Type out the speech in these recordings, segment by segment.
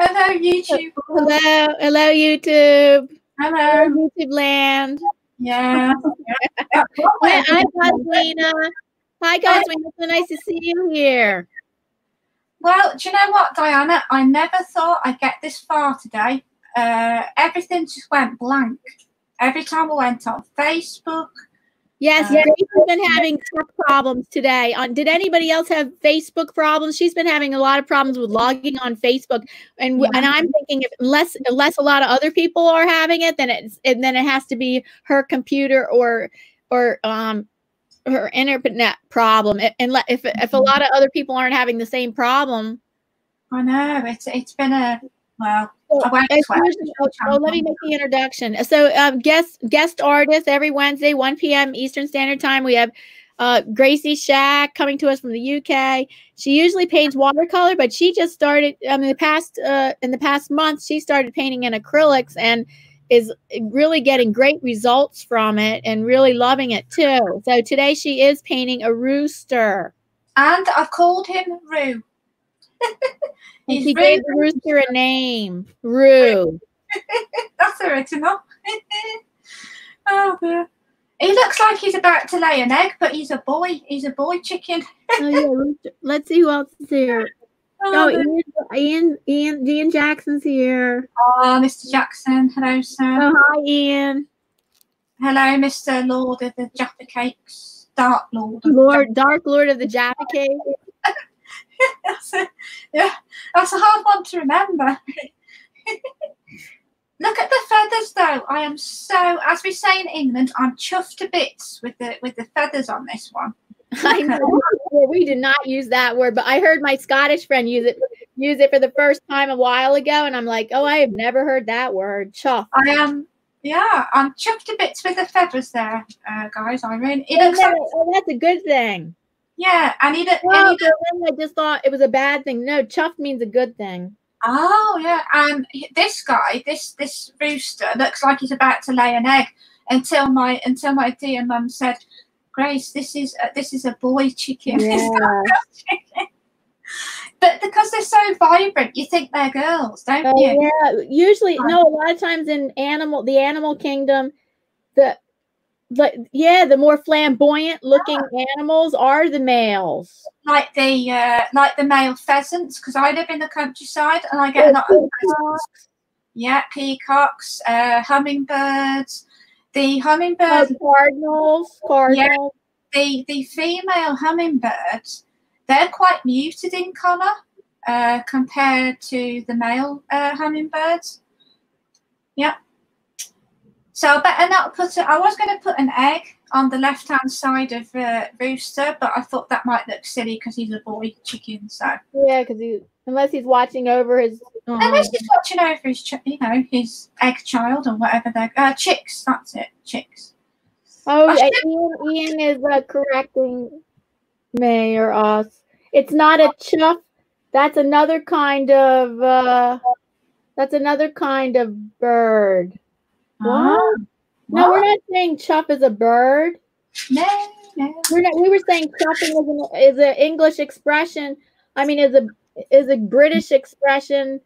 Hello, YouTube. Hello, YouTube. Hello, YouTube land. Yeah. Hi, Rosina. Hi, guys. It's so nice to see you here. Well, do you know what, Diana? I never thought I'd get this far today. Everything just went blank. Every time I went on Facebook. Yes, Gracie's been having tech problems today. Did anybody else have Facebook problems? She's been having a lot of problems with logging on Facebook, and yeah. And I'm thinking if, unless a lot of other people are having it, then it has to be her computer or her internet problem. And if a lot of other people aren't having the same problem, I know it's been a. Well, let me make the introduction. So guest artists every Wednesday, 1 p.m. Eastern Standard Time. We have Gracie Shack coming to us from the UK. She usually paints watercolor, but she just started in the past month, she started painting in acrylics and is really getting great results from it and really loving it too. So today she is painting a rooster. And I've called him Roo. He gave the rooster a name, Roo. That's original. Oh, dear. He looks like he's about to lay an egg, but he's a boy. He's a boy chicken. Oh, yeah. Let's see who else is here. Oh, Ian Jackson's here. Oh, Mr. Jackson. Hello, sir. Oh, hi, Ian. Hello, Mr. Lord of the Jaffa Cakes. Dark Lord of the Jaffa Cakes. That's a hard one to remember. Look at the feathers, though. I am so, as we say in England, I'm chuffed to bits with the feathers on this one. I know. We did not use that word, but I heard my Scottish friend use it for the first time a while ago, and I'm like, oh, I have never heard that word, chuffed. I am. Yeah, I'm chuffed to bits with the feathers there, guys. I mean, that's a good thing. Yeah, and I just thought it was a bad thing. No, chuffed means a good thing. Oh, yeah. And this guy, this rooster, looks like he's about to lay an egg until my dear mum said, Grace, this is a boy chicken. Yeah. But because they're so vibrant, you think they're girls, don't you? Yeah, usually, no, a lot of times in the animal kingdom, the more flamboyant looking animals are the males, like the male pheasants. Because I live in the countryside and I get a lot of pheasants. Yeah, peacocks, hummingbirds, the hummingbird cardinals. Yeah, the female hummingbirds, they're quite muted in color compared to the male hummingbirds. Yeah. So I better not put it. I was going to put an egg on the left-hand side of rooster, but I thought that might look silly because he's a boy chicken. So yeah, because unless he's watching over his, unless he's watching over his, his egg child or whatever they're chicks. That's it, chicks. Oh, Ian is correcting me or us. It's not a chuff. That's another kind of. That's another kind of bird. What? No, we're not saying chuff is a bird. No. We were saying chuffing is an English expression. I mean, is a British expression,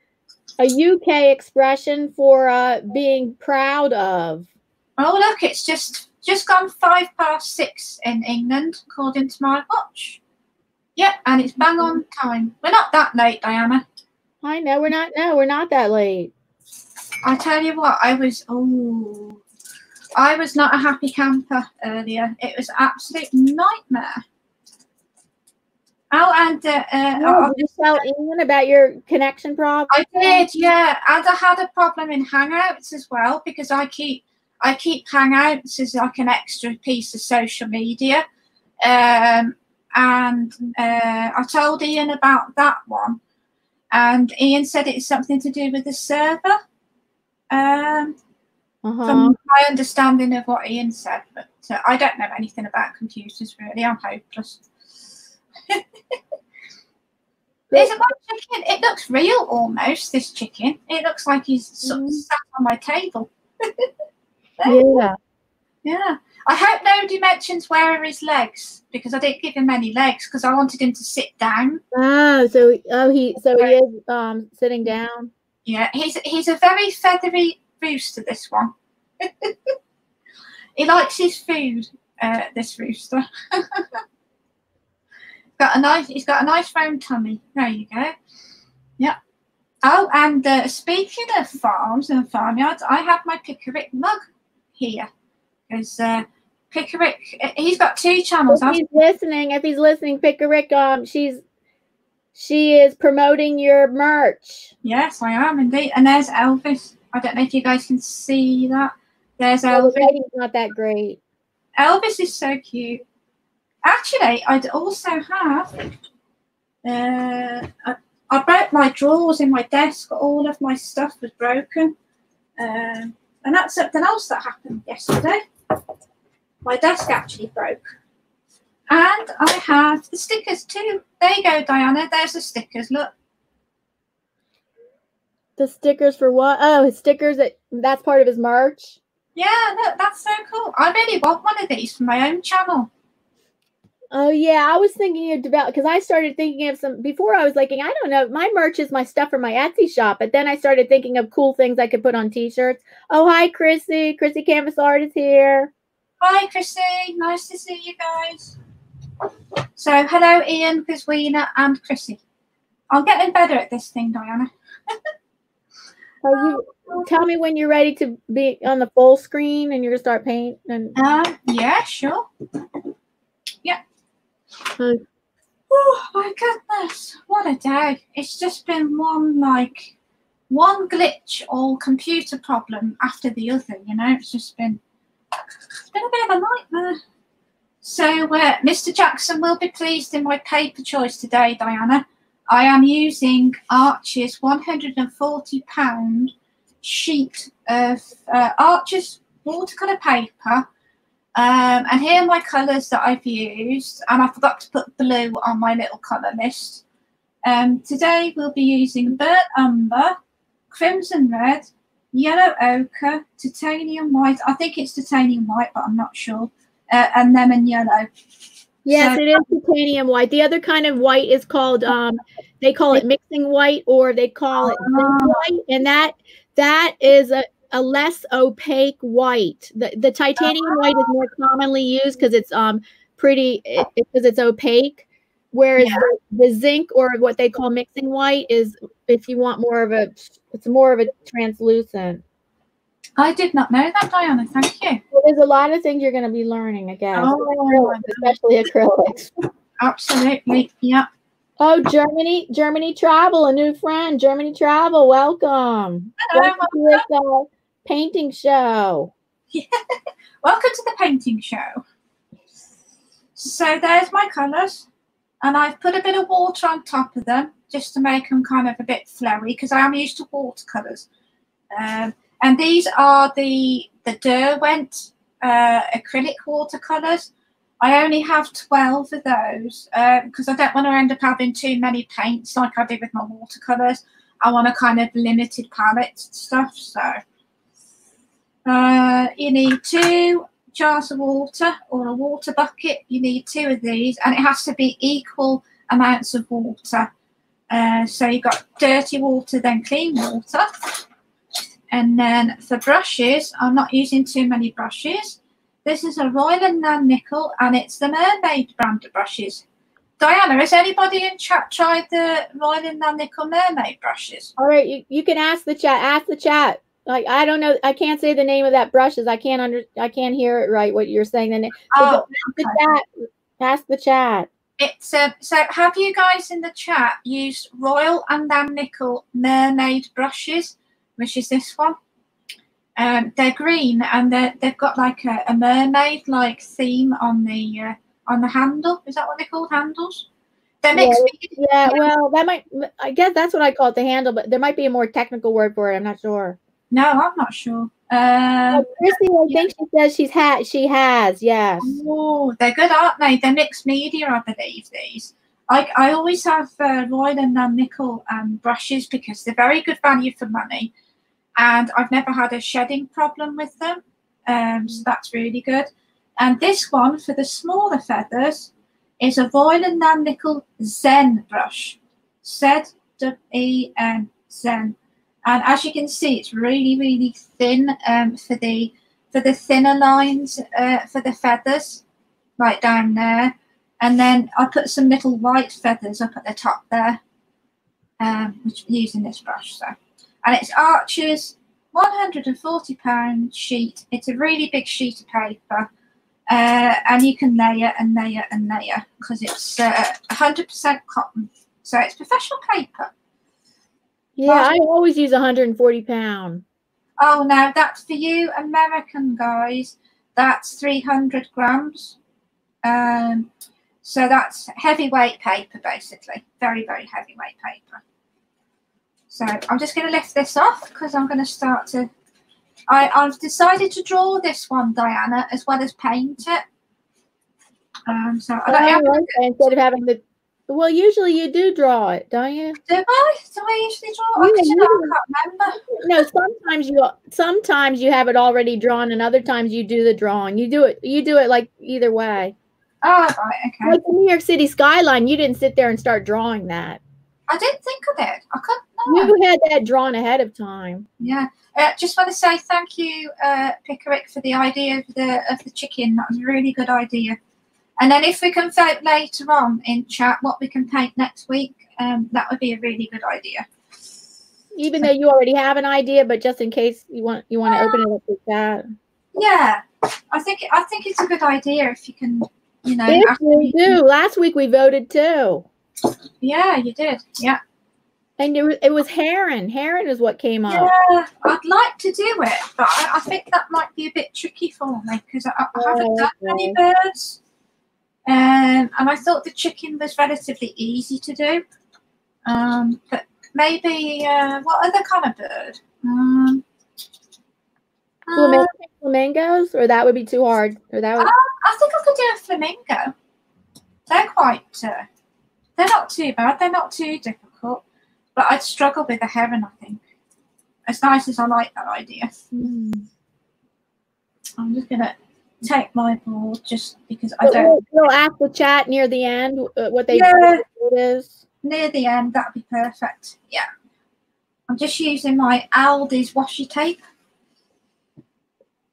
a UK expression for being proud of. Oh, look, it's just gone 5 past 6 in England, according to my watch. Yep, and it's bang on time. We're not that late, Diana. I know we're not. No, we're not that late. I tell you what, I was not a happy camper earlier. It was an absolute nightmare. Oh, and I'll just tell Ian about your connection problem. I did, yeah, and I had a problem in Hangouts as well because I keep Hangouts as like an extra piece of social media, and I told Ian about that one, and Ian said it's something to do with the server. From my understanding of what Ian said, but I don't know anything about computers really. I'm hopeless. There's a white chicken. It looks real almost. This chicken. It looks like he's sort of sat on my table. Yeah. I hope nobody mentions where are his legs because I didn't give him any legs because I wanted him to sit down. Oh, so he is sitting down. Yeah, he's a very feathery rooster, this one. He likes his food, this rooster. He's got a nice round tummy. There you go. Yeah. Oh, and speaking of farms and farmyards, I have my Pickwick mug here. Because Pickwick, he's got two channels. If he's listening, Pickwick, she is promoting your merch. Yes, I am indeed. And there's Elvis. I don't know if you guys can see that. There's Elvis. The lighting's not that great. Elvis is so cute. Actually, I'd also have. I broke my drawers in my desk. All of my stuff was broken, and that's something else that happened yesterday. My desk actually broke, and I have the stickers too. There you go, Diana. There's the stickers. Look. The stickers for what? Oh, his stickers. That's part of his merch. Yeah, look, that's so cool. I really want one of these for my own channel. Oh, yeah, I was thinking about, because I started thinking of some, before I was like, I don't know, my merch is my stuff from my Etsy shop, but then I started thinking of cool things I could put on T-shirts. Oh, hi, Chrissy. Chrissy Canvas Art is here. Hi, Chrissy. Nice to see you guys. So, hello, Ian, Chriswina, and Chrissy. I'm getting better at this thing, Diana. Tell me when you're ready to be on the full screen and you're going to start painting. And... yeah, sure. Yeah. Oh my goodness, what a day. It's just been one glitch or computer problem after the other, you know. It's just been, a bit of a nightmare. So Mr. Jackson will be pleased in my paper choice today, Diana. I am using Arches £140 sheet of Arches watercolour paper. And here are my colours that I've used, and I forgot to put blue on my little colour list. Today we'll be using Burnt Umber, Crimson Red, Yellow Ochre, Titanium White, I think it's Titanium White but I'm not sure, and Lemon Yellow. Yes, so, it is Titanium White. The other kind of white is called, they call it Mixing White, or they call it White, and that is a less opaque white. The titanium white is more commonly used because it's because it's opaque, whereas the zinc, or what they call mixing white, is if you want more of it's more of a translucent. I did not know that, Diana. Thank you. Well, there's a lot of things you're going to be learning again, especially acrylics. Absolutely, yeah. Oh, Germany Travel, a new friend. Germany Travel, welcome. Hello, welcome to the painting show. Yeah. Welcome to the painting show. So there's my colours, and I've put a bit of water on top of them just to make them kind of a bit flowy, because I am used to watercolours. And these are the Derwent acrylic watercolours. I only have 12 of those because I don't want to end up having too many paints like I did with my watercolours. I want a kind of limited palette stuff. So you need 2 jars of water or a water bucket. You need 2 of these, and it has to be equal amounts of water. So you've got dirty water, then clean water. And then for brushes, I'm not using too many brushes. This is a Royal and Nan Nickel, and it's the Mermaid brand of brushes. Diana, has anybody in chat tried the Royal and Nan Nickel Mermaid brushes? All right, you can ask the chat. Ask the chat. Like, I don't know. I can't say the name of that brushes. I can't hear it right. What you're saying? Then ask the chat. It's so. Have you guys in the chat used Royal and Nan Nickel Mermaid brushes, which is this one? They're green, and they've got like a mermaid like theme on the handle. Is that what they call handles? They're mixed. Yeah, well, that might. I guess that's what I call it, the handle, but there might be a more technical word for it. I'm not sure. No, I'm not sure. Chrissy, I think she says she has. Yes. Oh, they're good, aren't they? They're mixed media, I believe. These. I always have Royal and Nan Nickel brushes because they're very good value for money. And I've never had a shedding problem with them, so that's really good. And this one for the smaller feathers is a Voil and Nan Nickel Zen brush, Z-E-N, Zen. And as you can see, it's really, really thin for the thinner lines for the feathers, right down there. And then I put some little white feathers up at the top there, which I'm using this brush. So, and it's Arches, £140 sheet. It's a really big sheet of paper, and you can layer and layer and layer because it's 100% cotton, so it's professional paper. Yeah, I always use 140 pound. Oh no, that's for you American guys. That's 300 grams. So that's heavyweight paper, basically. Very, very heavyweight paper. So I'm just going to lift this off because I'm going to start to... I've decided to draw this one, Diana, as well as paint it. So I don't know. Instead of having the... Well, usually you do draw it, don't you? Do I? Do I usually draw it? Yeah, I can't remember. No, sometimes you have it already drawn, and other times you do the drawing. You do it like either way. Oh, right, okay. Like the New York City skyline, you didn't sit there and start drawing that. I didn't think of it. I couldn't. You had that drawn ahead of time. Yeah. Just want to say thank you, Pickwick, for the idea of the chicken. That was a really good idea. And then if we can vote later on in chat what we can paint next week, that would be a really good idea. Even though you already have an idea, but just in case you want to open it up like that. Yeah, I think it's a good idea if you can, you know. Yes, we do. Last week we voted too. Yeah, you did. Yeah. And it was heron. Heron is what came up. Yeah, I'd like to do it, but I think that might be a bit tricky for me because I haven't done many birds. And I thought the chicken was relatively easy to do. But maybe, what other kind of bird? Flamingos? Or that would be too hard? Or that would... I think I could do a flamingo. They're quite... they're not too bad. They're not too difficult. But I'd struggle with a heron, I think. As nice as I like that idea. Mm. I'm just going to take my board just because I don't... We'll ask the chat near the end what they think it is. Near the end, that'd be perfect. Yeah. I'm just using my Aldi's washi tape.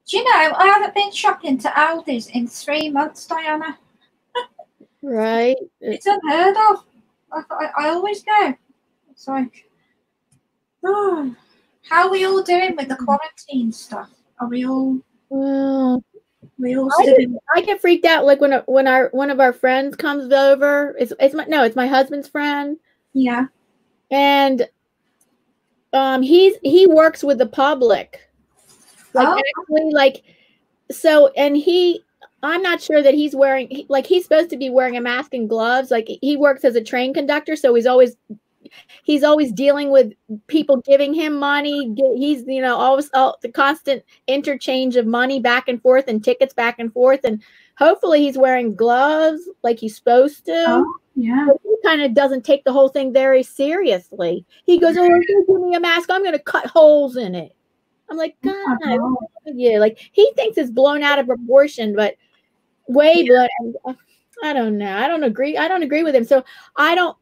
Do you know, I haven't been shopping to Aldi's in 3 months, Diana. Right. It's unheard of. I always go. It's like, oh, how are we all doing with the quarantine stuff? Are we all... Well... I get freaked out like when one of our friends comes over. It's my husband's friend. Yeah, and he works with the public, like actually, like so. And I'm not sure that he's wearing, like, he's supposed to be wearing a mask and gloves. Like, he works as a train conductor, so he's always dealing with people giving him money. He's, you know, always the constant interchange of money back and forth and tickets back and forth. And hopefully he's wearing gloves like he's supposed to. Oh, yeah. But he kind of doesn't take the whole thing very seriously. He goes, oh, give me a mask. I'm going to cut holes in it. I'm like, God, yeah. Like, he thinks it's blown out of proportion, but way blown. I don't know. I don't agree. I don't agree with him. So I don't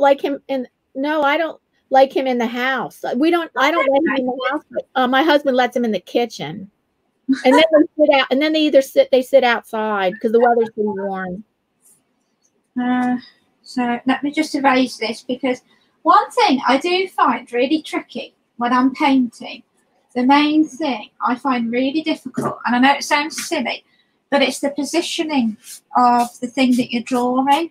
like him. And no, I don't like him in the house. I don't let him in the house. But, my husband lets him in the kitchen, and then they sit out. And then they sit outside because the weather's too warm. So let me just erase this, because one thing I do find really tricky when I'm painting, the main thing I find really difficult, and I know it sounds silly, but it's the positioning of the thing that you're drawing.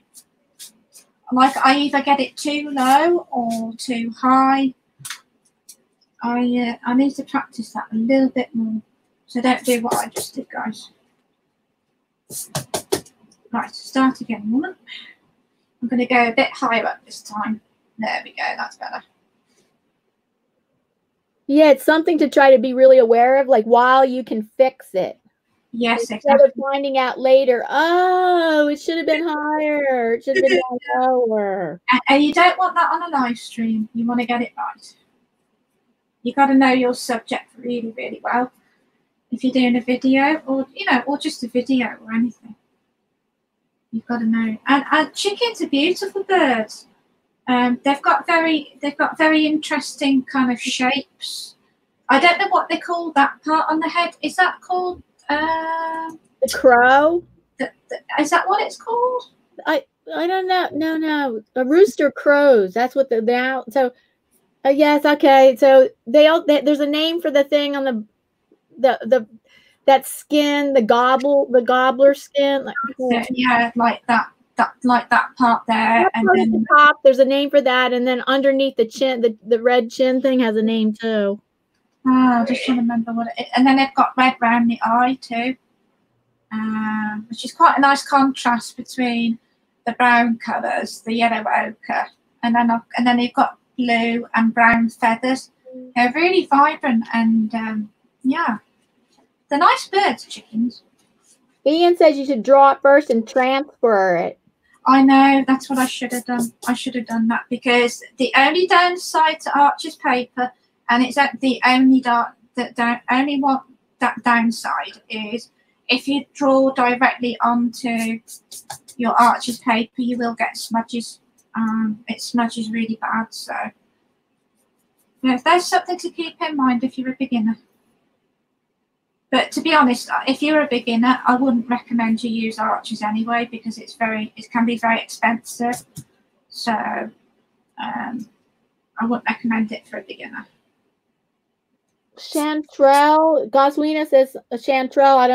Like, I either get it too low or too high. I need to practice that a little bit more. So don't do what I just did, guys. Right, start again. I'm going to go a bit higher up this time. There we go, that's better. Yeah, it's something to try to be really aware of, like, while you can fix it. Yes, instead of finding out later, oh, it should have been higher. It should have been lower. And you don't want that on a live stream. You want to get it right. You got to know your subject really, really well. If you're doing a video, or you know, or just a video or anything, you've got to know. And chickens are beautiful birds. They've got very interesting kind of shapes. I don't know what they call that part on the head. Is that called the crow? Is that what it's called? I don't know. No. A rooster crows. That's what they're now. So yes, okay. So there's a name for the thing on the that skin, the gobbler skin. Yeah, like that. Like that part there, and then the top, there's a name for that, and then underneath the chin, the red chin thing has a name too. Oh, I just trying to remember what it is. And then they've got red round the eye too, which is quite a nice contrast between the brown colours, the yellow ochre, and then you've got blue and brown feathers. They're really vibrant, and yeah, they're nice birds, chickens. Ian says you should draw it first and transfer it. I know, that's what I should have done. I should have done that, because the only downside to Archer's paper, and it's the only downside is if you draw directly onto your Archer's paper, you will get smudges. It smudges really bad, so you know, there's something to keep in mind if you're a beginner. But to be honest, if you're a beginner, I wouldn't recommend you use Arches anyway, because it can be very expensive. So I wouldn't recommend it for a beginner. Chanterelle, Goswina says Chanterelle. I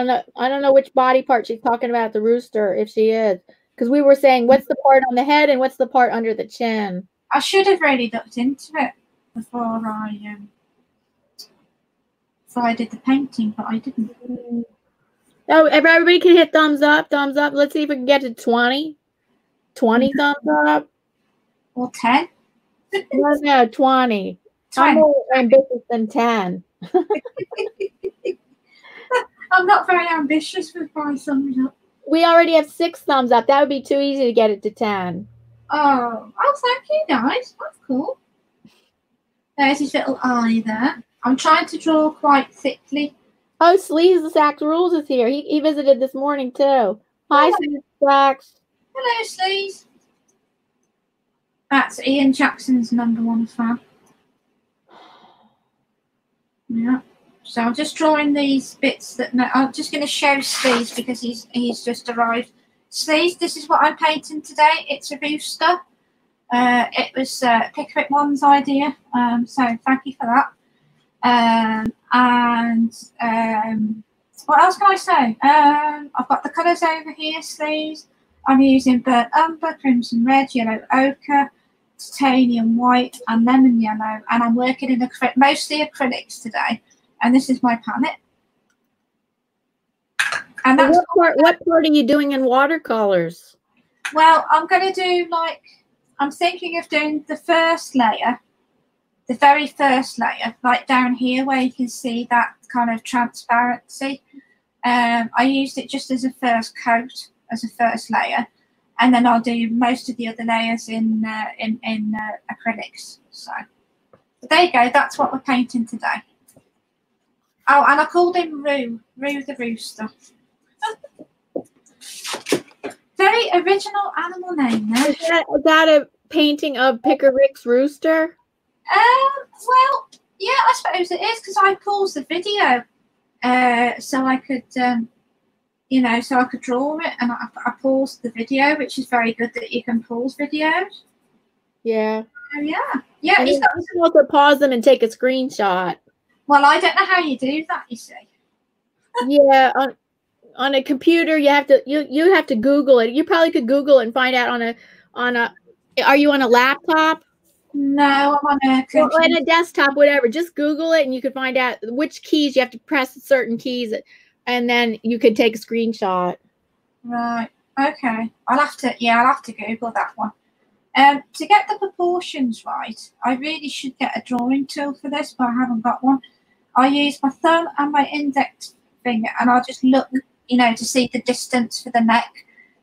don't know which body part she's talking about. The rooster, if she is, because we were saying what's the part on the head and what's the part under the chin. I should have really looked into it before I did the painting, but I didn't. Oh, everybody can hit thumbs up, thumbs up. Let's see if we can get to 20 thumbs up, or 10. No, 20. 20. I'm more ambitious than 10. I'm not very ambitious with my thumbs up. We already have 6 thumbs up. That would be too easy to get it to 10. Oh, thank you guys. That's cool. There's his little eye there. I'm trying to draw quite thickly. Oh, Sleaze Sax Rules is here. He visited this morning too. Hi, Sleaze Sax. Hello, Sleaze. That's Ian Jackson's #1 fan. Yeah. So I'm just drawing these bits that I'm just going to show Sleaze, because he's just arrived. Sleaze, this is what I'm painting today. It's a rooster. It was Pickwick One's idea. So thank you for that. What else can I say? I've got the colours over here, Sleaze. I'm using burnt umber, crimson red, yellow ochre, titanium white, and lemon yellow. And I'm working in mostly acrylics today. And this is my palette. And that's what part are you doing in watercolours? Well, I'm going to do I'm thinking of doing the first layer. The very first layer, like down here where you can see that kind of transparency. I used it just as a first coat, as a first layer, and then I'll do most of the other layers in acrylics. So but there you go, that's what we're painting today. Oh, and I called him Roo the rooster. Very original animal name there. Is that a painting of Pickwick's rooster? Well, yeah, I suppose it is, because I paused the video so I could, you know, so I could draw it, and I paused the video, which is very good that you can pause videos. Yeah. Yeah. And you can also pause them and take a screenshot. Well, I don't know how you do that, you see. Yeah, on a computer, you have to you have to Google it. You probably could Google and find out on a. Are you on a laptop? No, I'm on a desktop, whatever. Just Google it, and you can find out which keys you have to press, certain keys, and then you could take a screenshot. Right. Okay. I'll have to Google that one. To get the proportions right, I really should get a drawing tool for this, but I haven't got one. I use my thumb and my index finger, and I'll just look, you know, to see the distance for the neck,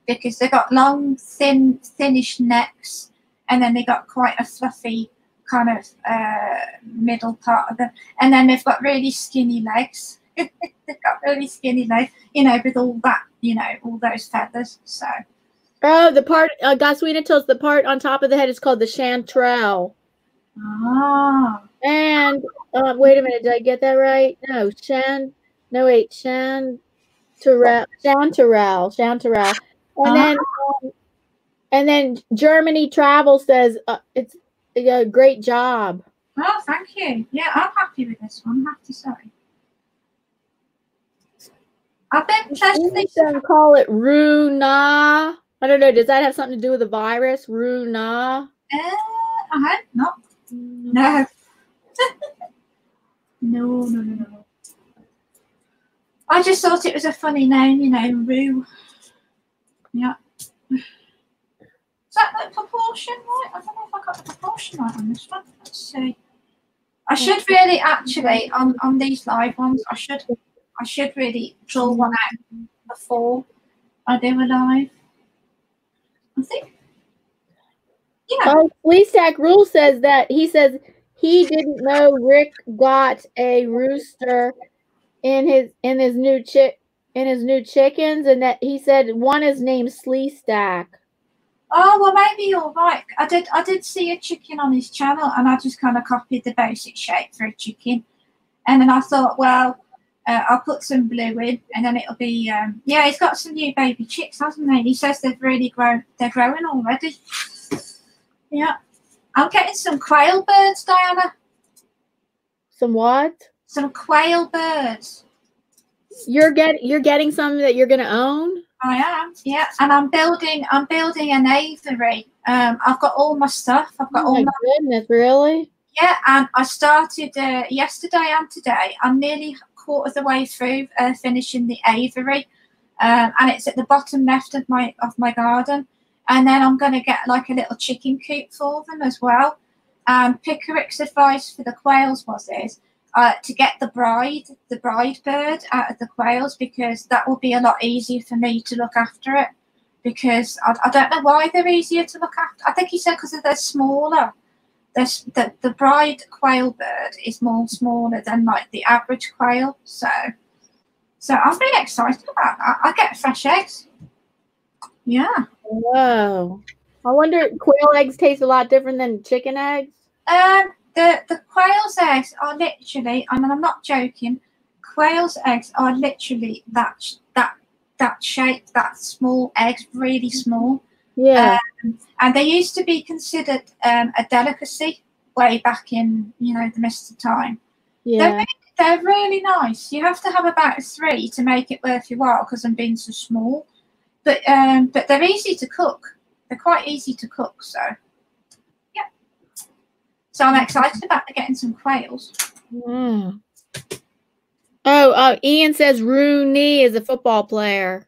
because they've got long, thinnish necks. And then they got quite a fluffy kind of middle part of them. And then they've got really skinny legs. They've got really skinny legs, you know, with all that, you know, all those feathers. So Oh, the part, Goswena tells the part on top of the head is called the chanterelle. Ah. And, wait a minute, did I get that right? No, chanterelle. And then, Germany Travel says, it's a great job. Oh, thank you. Yeah, I'm happy with this one, I have to say. I think they call it Runa. I don't know. Does that have something to do with the virus? Runa? I hope not. No. No. I just thought it was a funny name, you know, Roo. Yeah. Is that the proportion right? I don't know if I got the proportion right on this one. Let's see. I should really actually, on these live ones, I should really draw one out before I do a live. I think. Yeah. Fleestack Rule says that he didn't know Rick got a rooster in his new chickens, and that he said one is named Fleestack. Oh well, maybe you're right. I did see a chicken on his channel, and I just kind of copied the basic shape for a chicken, and then I thought, well. I'll put some blue in, and then it'll be yeah. He's got some new baby chicks, hasn't he? He says they've really grown. They're growing already. Yeah, I'm getting some quail birds, Diana. Some what? Some quail birds. You're getting some that you're gonna own. I am. Yeah, and I'm building an aviary. I've got all my stuff. I've got all my goodness, really? Yeah, and I started yesterday and today. I'm nearly. Quarter of the way through finishing the aviary, and it's at the bottom left of my garden, and then I'm going to get like a little chicken coop for them as well. Pickwick's advice for the quails was to get the bride bird out of the quails, because that will be a lot easier for me to look after it, because I don't know why they're easier to look after. I think he said because they're smaller. The bride quail bird is more smaller than like the average quail, so I'm really excited about that. I get fresh eggs. Yeah. Whoa. I wonder, quail eggs taste a lot different than chicken eggs. The quail's eggs are literally, I mean, I'm not joking. Quail's eggs are literally that shape, that small eggs, really small. Yeah, and they used to be considered a delicacy way back in, you know, the mist of time. Yeah, they're really nice. You have to have about 3 to make it worth your while because I'm being so small. But they're easy to cook. They're quite easy to cook. So yeah, so I'm excited about getting some quails. Mm. Oh, Ian says Rooney is a football player.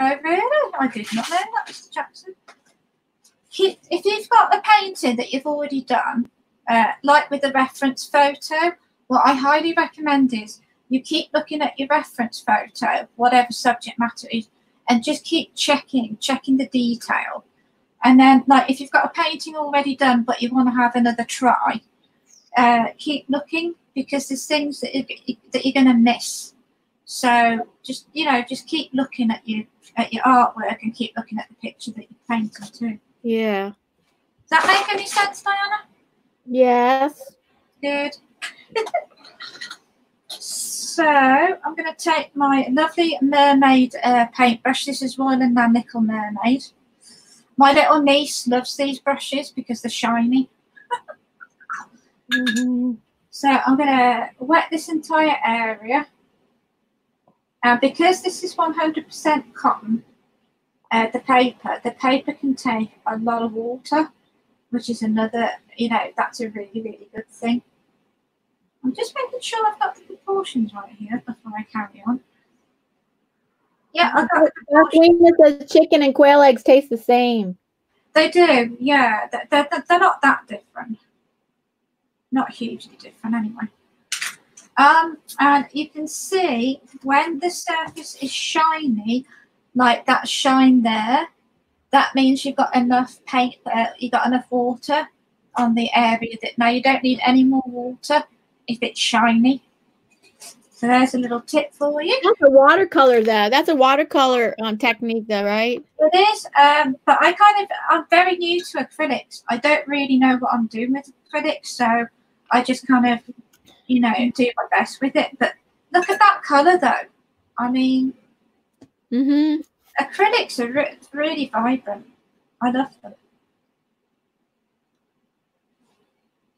Oh really? I did not know that, Mr. Jackson. If you've got a painting that you've already done, like with the reference photo, what I highly recommend is you keep looking at your reference photo, whatever subject matter is, and just keep checking the detail. And then, like, if you've got a painting already done but you want to have another try, keep looking, because there's things that you're going to miss. So just, you know, just keep looking at your artwork and keep looking at the picture that you're painting too. Yeah. Does that make any sense, Diana? Yes. Good. So I'm going to take my lovely mermaid paintbrush. This is Royal and Nan Nickel Mermaid. My little niece loves these brushes because they're shiny. So I'm going to wet this entire area. Because this is 100% cotton, the paper can take a lot of water, which is another, you know, that's a really, really good thing. I'm just making sure I've got the proportions right here before I carry on. Yeah, I've got the proportions. That says chicken and quail eggs taste the same. They do, yeah. They're not that different. Not hugely different, anyway. And you can see when the surface is shiny, like that shine there, that means you've got enough paint, you've got enough water on the area. Now you don't need any more water if it's shiny. So there's a little tip for you. That's a watercolor, though. That's a watercolor technique, though, right? It is, but I kind of, I'm very new to acrylics. I don't really know what I'm doing with acrylics, so I just kind of, you know, do my best with it. But look at that color, though. I mean, acrylics are really vibrant. I love them.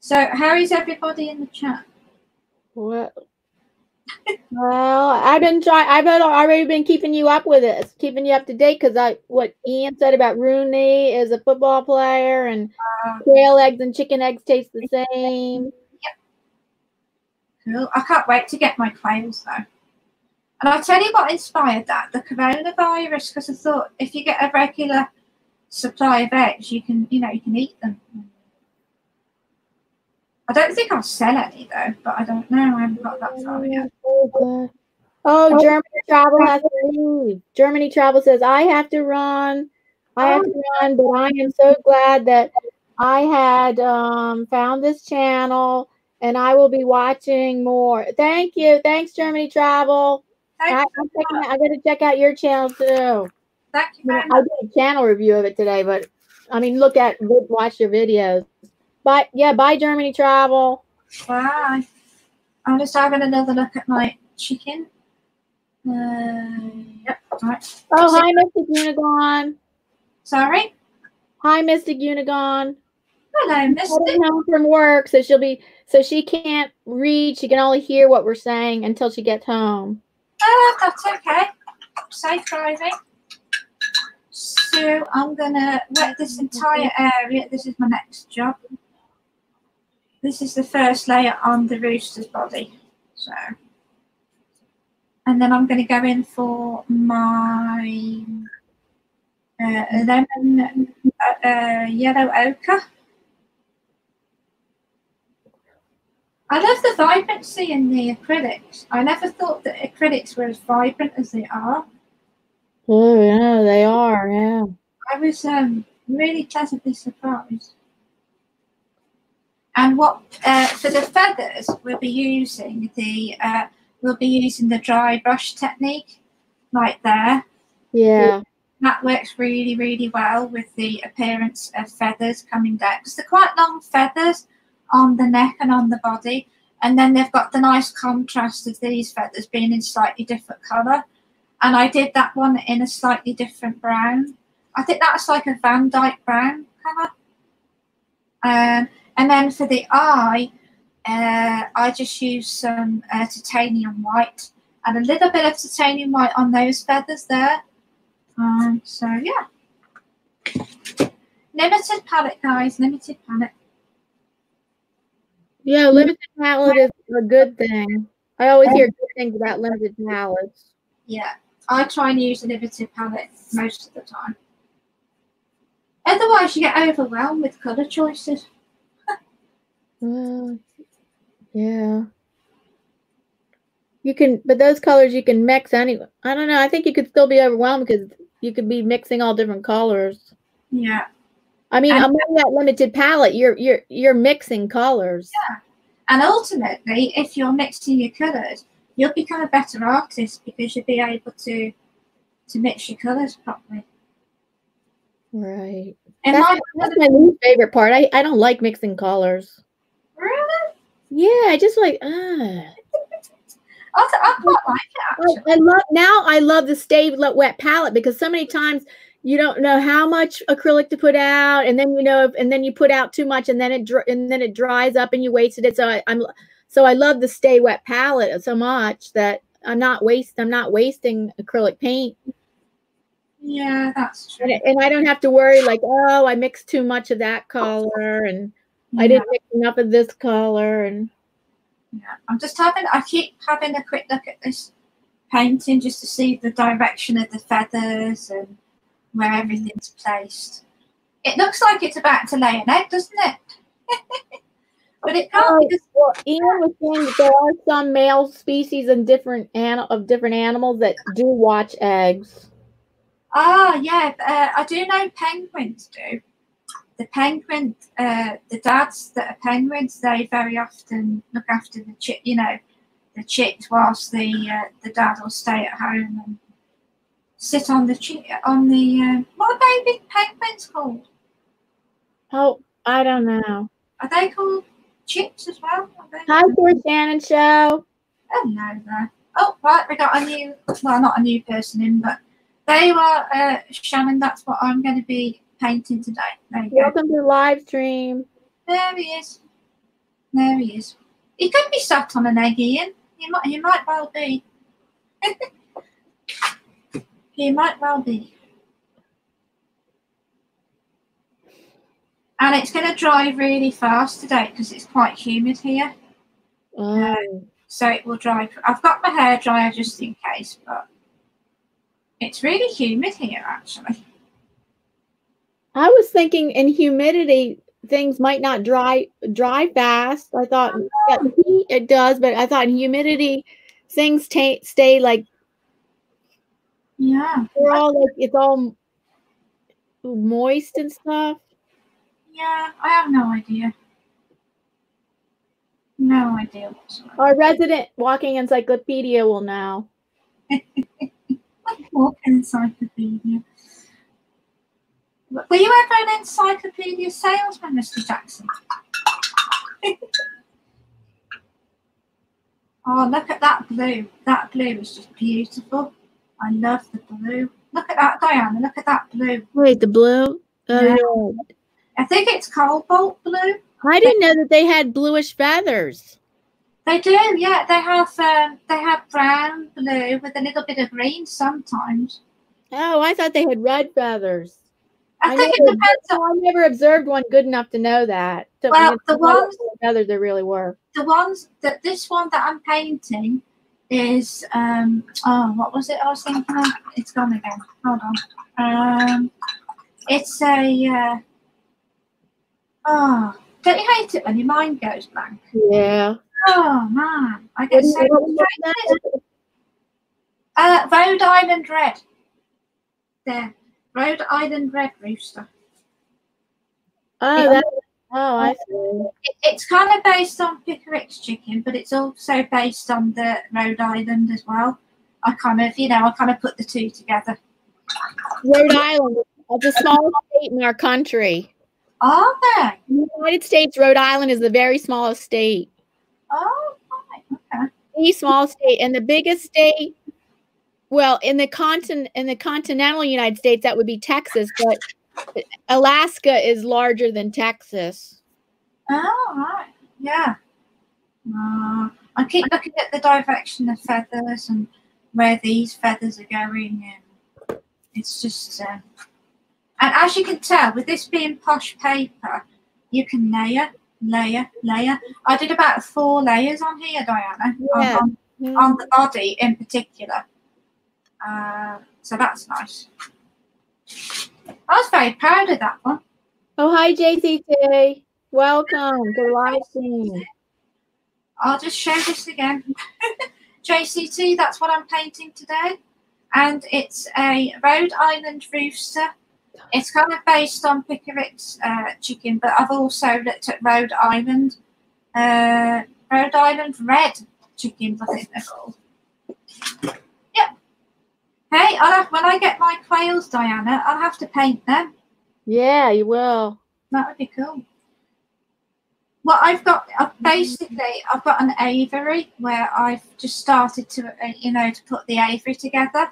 So, how is everybody in the chat? Well, I've already been keeping you up with it, keeping you up to date, because what Ian said about Rooney is a football player, and quail eggs and chicken eggs taste the same. Yep. Cool. I can't wait to get my quails though. And I'll tell you what inspired that, the coronavirus, because I thought if you get a regular supply of eggs, you can, you know, you can eat them. I don't think I'll sell any though, but I don't know. I haven't got that far yet. Oh, Germany Travel has to leave. Germany Travel says, I have to run. I have to run, but I am so glad that I had found this channel, and I will be watching more. Thank you. Thanks, Germany Travel. I'm going to check out your channel too. Thank you. I did a channel review of it today, but I mean, watch your videos. But yeah, bye Germany Travel. Bye. I'm just having another look at my chicken. Yep. All right. Oh, hi Mystic Unigon. Sorry. Hi Mystic Unigon. Hello, Mystic. Coming home from work, so she can't read. She can only hear what we're saying until she gets home. Oh, that's okay. Safe driving. So I'm gonna wet this entire area. This is my next job. This is the first layer on the rooster's body. So, and then I'm going to go in for my lemon yellow ochre. I love the vibrancy in the acrylics. I never thought that acrylics were as vibrant as they are. Oh, yeah, they are, yeah. I was really pleasantly surprised. And what for the feathers, we'll be using the dry brush technique, right there. Yeah, that works really, really well with the appearance of feathers coming down, because they're quite long feathers on the neck and on the body, and then they've got the nice contrast of these feathers being in slightly different colour. And I did that one in a slightly different brown. I think that's like a Van Dyke brown colour. And then for the eye, I just used some titanium white and a little bit of titanium white on those feathers there. So, yeah. Limited palette, guys. Limited palette. Yeah, limited palette is a good thing. I always hear good things about limited palettes. Yeah, I try and use a limited palette most of the time. Otherwise, you get overwhelmed with colour choices. Yeah. You can, but those colors you can mix anyway. I don't know. I think you could still be overwhelmed because you could be mixing all different colors. Yeah. I mean, among that limited palette, you're mixing colors. Yeah. And ultimately, if you're mixing your colors, you'll become a better artist because you'll be able to mix your colors properly. Right. And that's my least favorite part. I don't like mixing colors. Really? Yeah, I just like I quite like it actually. I love the Stay Wet palette because so many times you don't know how much acrylic to put out, and then you put out too much, and then it dries up, and you wasted it. So I love the Stay Wet palette so much that I'm not wasting acrylic paint. Yeah, that's true. And I don't have to worry like, oh, I mixed too much of that color, and I didn't mix enough of this color. And yeah, I keep having a quick look at this painting just to see the direction of the feathers and where everything's placed. It looks like it's about to lay an egg, doesn't it? But it can't. Well, Ian was saying that there are some male species in different animals that do watch eggs. Oh, yeah, I do know penguins do. The penguin, the dads that are penguins, they very often look after the the chips whilst the dad will stay at home and sit on the what are baby penguins called? Oh, I don't know. Are they called chips as well? Hi, for Shannon Show. Hello there. Oh, right, we got a new, well, not a new person in, but they were, Shannon, that's what I'm going to be painting today. Welcome to the live stream. There he is. There he is. He could be sat on an egg, Ian. He might well be. He might well be. And it's going to dry really fast today because it's quite humid here. Mm. So it will dry. I've got my hair dryer just in case, but it's really humid here, actually. I was thinking in humidity, things might not dry fast. I thought heat it does, but I thought in humidity, things stay like, yeah, they're all like, it's all moist and stuff. Yeah, I have no idea. No idea whatsoever. Our resident walking encyclopedia will know. Walking encyclopedia. Were you ever an encyclopedia salesman, Mr. Jackson? Oh, look at that blue. That blue is just beautiful. I love the blue. Look at that, Diana. Look at that blue. Wait, the blue? Oh, yeah. I think it's cobalt blue. I didn't know that they had bluish feathers. They do, yeah. They have brown, blue with a little bit of green sometimes. Oh, I thought they had red feathers. I think it depends. I never observed one good enough to know that. So well, the ones feathers there really were. The ones that this one that I'm painting is oh, what was it? I was thinking of? It's gone again. Hold on. It's a. Oh, don't you hate it when your mind goes blank? Yeah. Oh, man. I get so frustrated. Rhode Island Red. There. Rhode Island Red Rooster. Oh, I see. It's kind of based on Pickwick's chicken, but it's also based on the Rhode Island as well. I kind of, I put the two together. Rhode Island is the smallest state in our country. Are they? In the United States, Rhode Island is the very smallest state. Oh, okay. The smallest state, and the biggest state, well, in the continental United States, that would be Texas, but Alaska is larger than Texas. Oh, right, yeah. I keep looking at the direction of feathers and where these feathers are going, and it's just. And as you can tell, with this being posh paper, you can layer, layer, layer. I did about 4 layers on here, Diana, yeah. On the body in particular. So that's nice. I was very proud of that one. Oh, hi, JCT. Welcome to the live stream. I'll just show this again. JCT, that's what I'm painting today. And it's a Rhode Island rooster. It's kind of based on Pickwick's chicken, but I've also looked at Rhode Island Red chicken, I think they're called. Yep. Hey, when I get my quails, Diana, I'll have to paint them. Yeah, you will. That would be cool. Well, I've got an aviary where I've just started to, to put the aviary together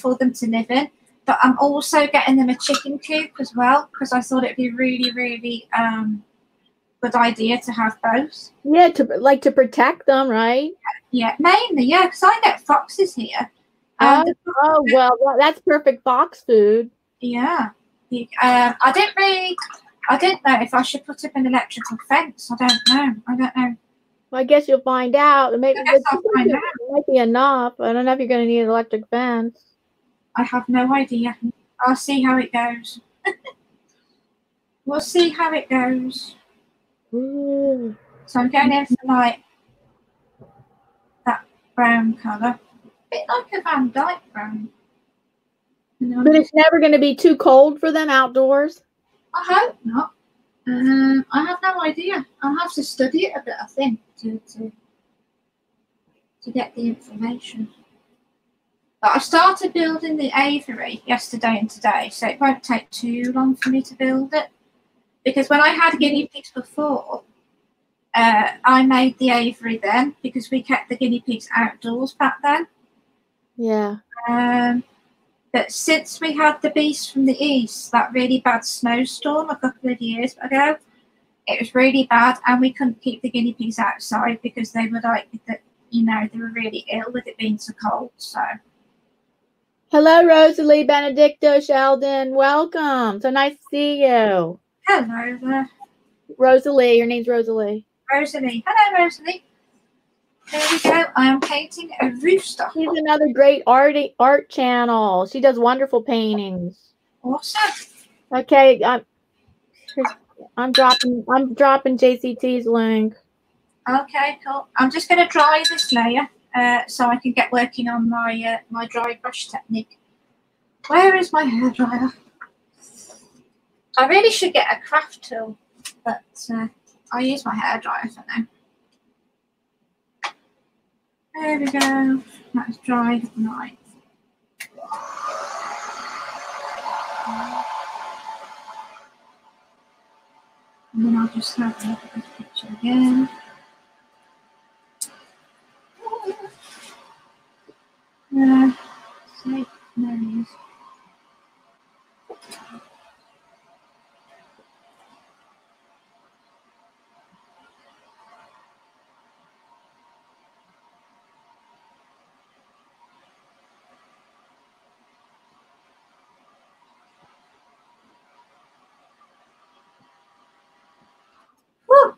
for them to live in. But I'm also getting them a chicken coop as well because I thought it'd be really, really good idea to have both. Yeah, to protect them, right? Yeah, mainly, yeah, because I get foxes here. Well, that's perfect fox food. Yeah, I didn't know if I should put up an electrical fence. I don't know. Well, I guess you'll find out. Maybe it might be enough. I don't know if you're going to need an electric fence. I have no idea. I'll see how it goes. We'll see how it goes. Ooh. So I'm going in for like that brown colour. A bit like a Van Dyke brown. But it's never going to be too cold for them outdoors? I hope not. I have no idea. I'll have to study it a bit, I think, to to get the information. But I started building the aviary yesterday and today, so it won't take too long for me to build it. Because when I had guinea pigs before, I made the aviary then because we kept the guinea pigs outdoors back then. Yeah. But since we had the beast from the east, that really bad snowstorm a couple of years ago, it was really bad, and we couldn't keep the guinea pigs outside because they were like, you know, they were really ill with it being so cold. So. Hello, Rosalie, Benedicto, Sheldon. Welcome. So nice to see you. Hello there. Rosalie, your name's Rosalie. Rosalie. Hello, Rosalie. There we go. I am painting a rooster. She's another great art channel. She does wonderful paintings. Awesome. Okay, I'm dropping JCT's link. Okay, cool. I'm just going to dry this layer so I can get working on my my dry brush technique. Where is my hairdryer? I really should get a craft tool, but I use my hairdryer for now. There we go. That's dry night. And then I'll just have a look at this picture again. See, there he is.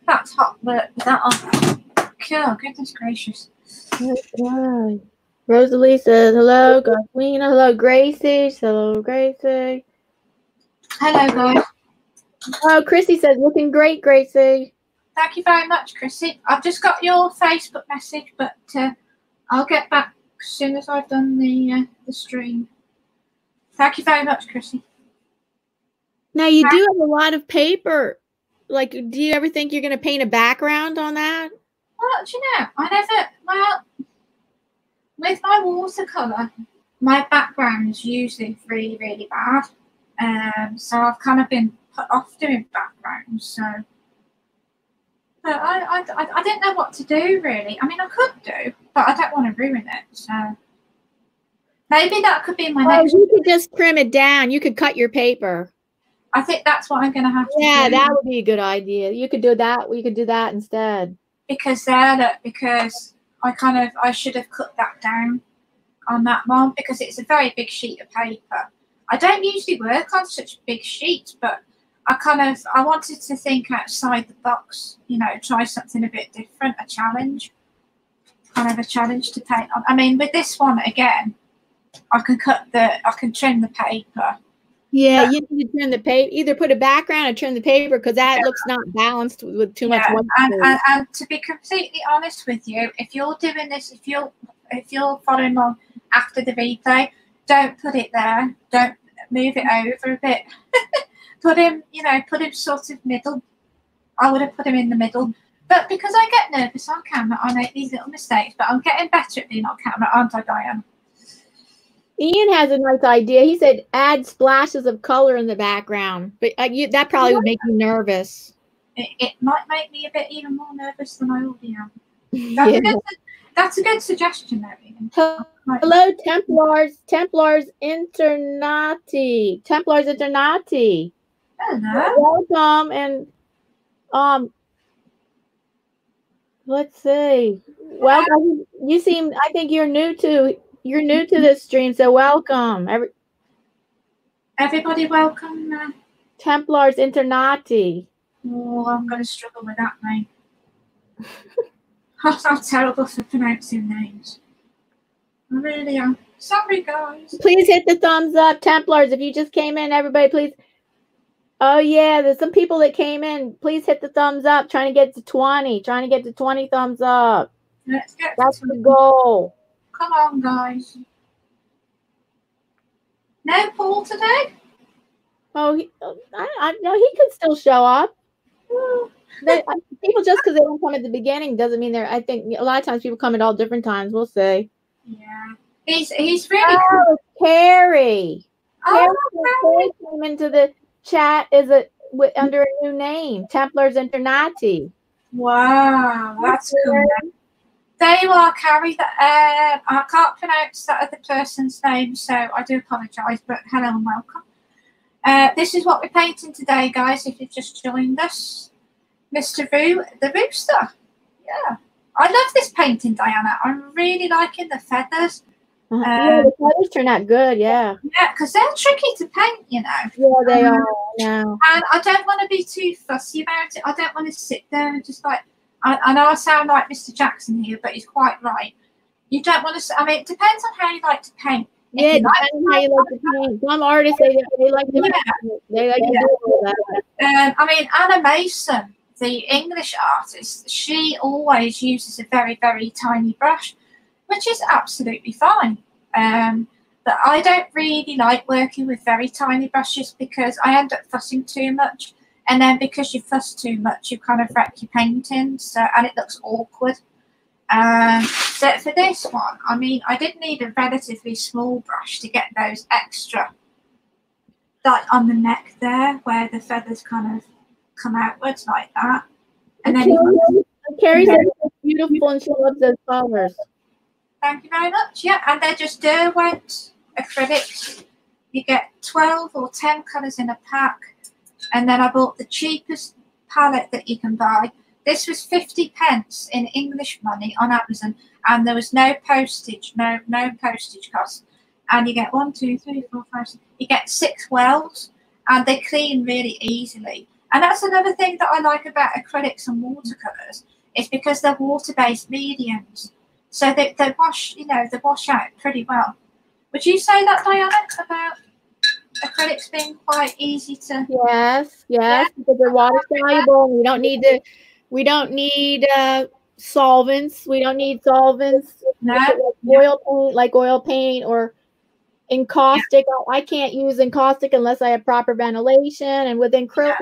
That's hot work with that on. Cool, goodness gracious. Okay. Rosalie says hello, Gaslina. Hello, Gracie. Hello, Gracie. Hello, guys. Oh, Chrissy says looking great, Gracie. Thank you very much, Chrissy. I've just got your Facebook message, but I'll get back as soon as I've done the stream. Thank you very much, Chrissy. Now you do have a lot of paper. Like, do you ever think you're going to paint a background on that? Well, do you know, I never, well, with my watercolour, my background's usually really, really bad. So I've kind of been put off doing backgrounds. So but I didn't know what to do, really. I mean, I could do, but I don't want to ruin it. So maybe that could be my next. You could just trim it down. You could cut your paper. I think that's what I'm going to have to do. Yeah, that would be a good idea. You could do that. We could do that instead. Because there, look, because I should have cut that down on that one because it's a very big sheet of paper. I don't usually work on such big sheets, but I wanted to think outside the box, you know, try something a bit different, a challenge, a challenge to paint on. I mean, with this one, again, I can trim the paper. Yeah, you need to trim the paper. Either put a background or trim the paper because that looks not balanced with too much white. And to be completely honest with you, if you're doing this, if you're following along after the replay, don't put it there. Don't move it over a bit. Put him, you know, put him sort of middle. I would have put him in the middle, but because I get nervous on camera, I make these little mistakes. But I'm getting better at being on camera, aren't I, Diana? Ian has a nice idea. He said, add splashes of color in the background. But that probably would make you nervous. It might make me a bit even more nervous than I already am. That's a good suggestion, Marian. Hello, Templars. Templars Internati. Templars Internati. Hello. Welcome. And let's see. Welcome. You seem, I think you're new to... You're new to this stream, so welcome. Everybody welcome. Templars Internati. Oh, I'm going to struggle with that name. I'm terrible for pronouncing names. I really am. Sorry, guys. Please hit the thumbs up, Templars. If you just came in, everybody, please. Oh, yeah, there's some people that came in. Please hit the thumbs up, trying to get to 20. Trying to get to 20 thumbs up. Let's get to 20. That's the goal. Come on, guys. No Paul today? Oh, I know he could still show up. People just because they don't come at the beginning doesn't mean they're. I think a lot of times people come at all different times. We'll say. Yeah, he's really cool. Carrie. Carrie came into the chat under a new name, Templars Internati. Wow, that's cool. They are Carrie. I can't pronounce that other person's name, so I do apologise. But hello and welcome. This is what we're painting today, guys. If you've just joined us, Mr. Roo, the rooster. Yeah, I love this painting, Diana. I'm really liking the feathers. Yeah, the feathers turn out good. Yeah. Yeah, because they're tricky to paint, you know. Yeah, they are. Now. And I don't want to be too fussy about it. I don't want to sit there and just like. I know I sound like Mr. Jackson here, but he's quite right. You don't want to. I mean, it depends on how you like to paint. Yeah, it depends on how you like to paint. Some artists they like to paint. They like to do all that. I mean, Anna Mason, the English artist, she always uses a very, very tiny brush, which is absolutely fine. But I don't really like working with very tiny brushes because I end up fussing too much. And then because you fuss too much, you kind of wreck your painting, so, and it looks awkward. So for this one, I mean, I did need a relatively small brush to get those extra, like on the neck there, where the feathers kind of come outwards like that. And then Carrie's beautiful and she loves those flowers. Thank you very much. Yeah, and they're just Derwent acrylics. You get 12 or 10 colours in a pack. And then I bought the cheapest palette that you can buy. This was 50 pence in English money on Amazon, and there was no postage, no postage cost. And you get 1, 2, 3, 4, 5, 6. You get 6 wells, and they clean really easily. And that's another thing that I like about acrylics and watercolors is because they're water-based mediums, so they wash, you know, they wash out pretty well. Would you say that, Diana, about? Acrylics being quite easy to yes, because they're water soluble. We don't need solvents. We don't need solvents. No. Like oil paint or encaustic. Yeah. I can't use encaustic unless I have proper ventilation. And with acrylic,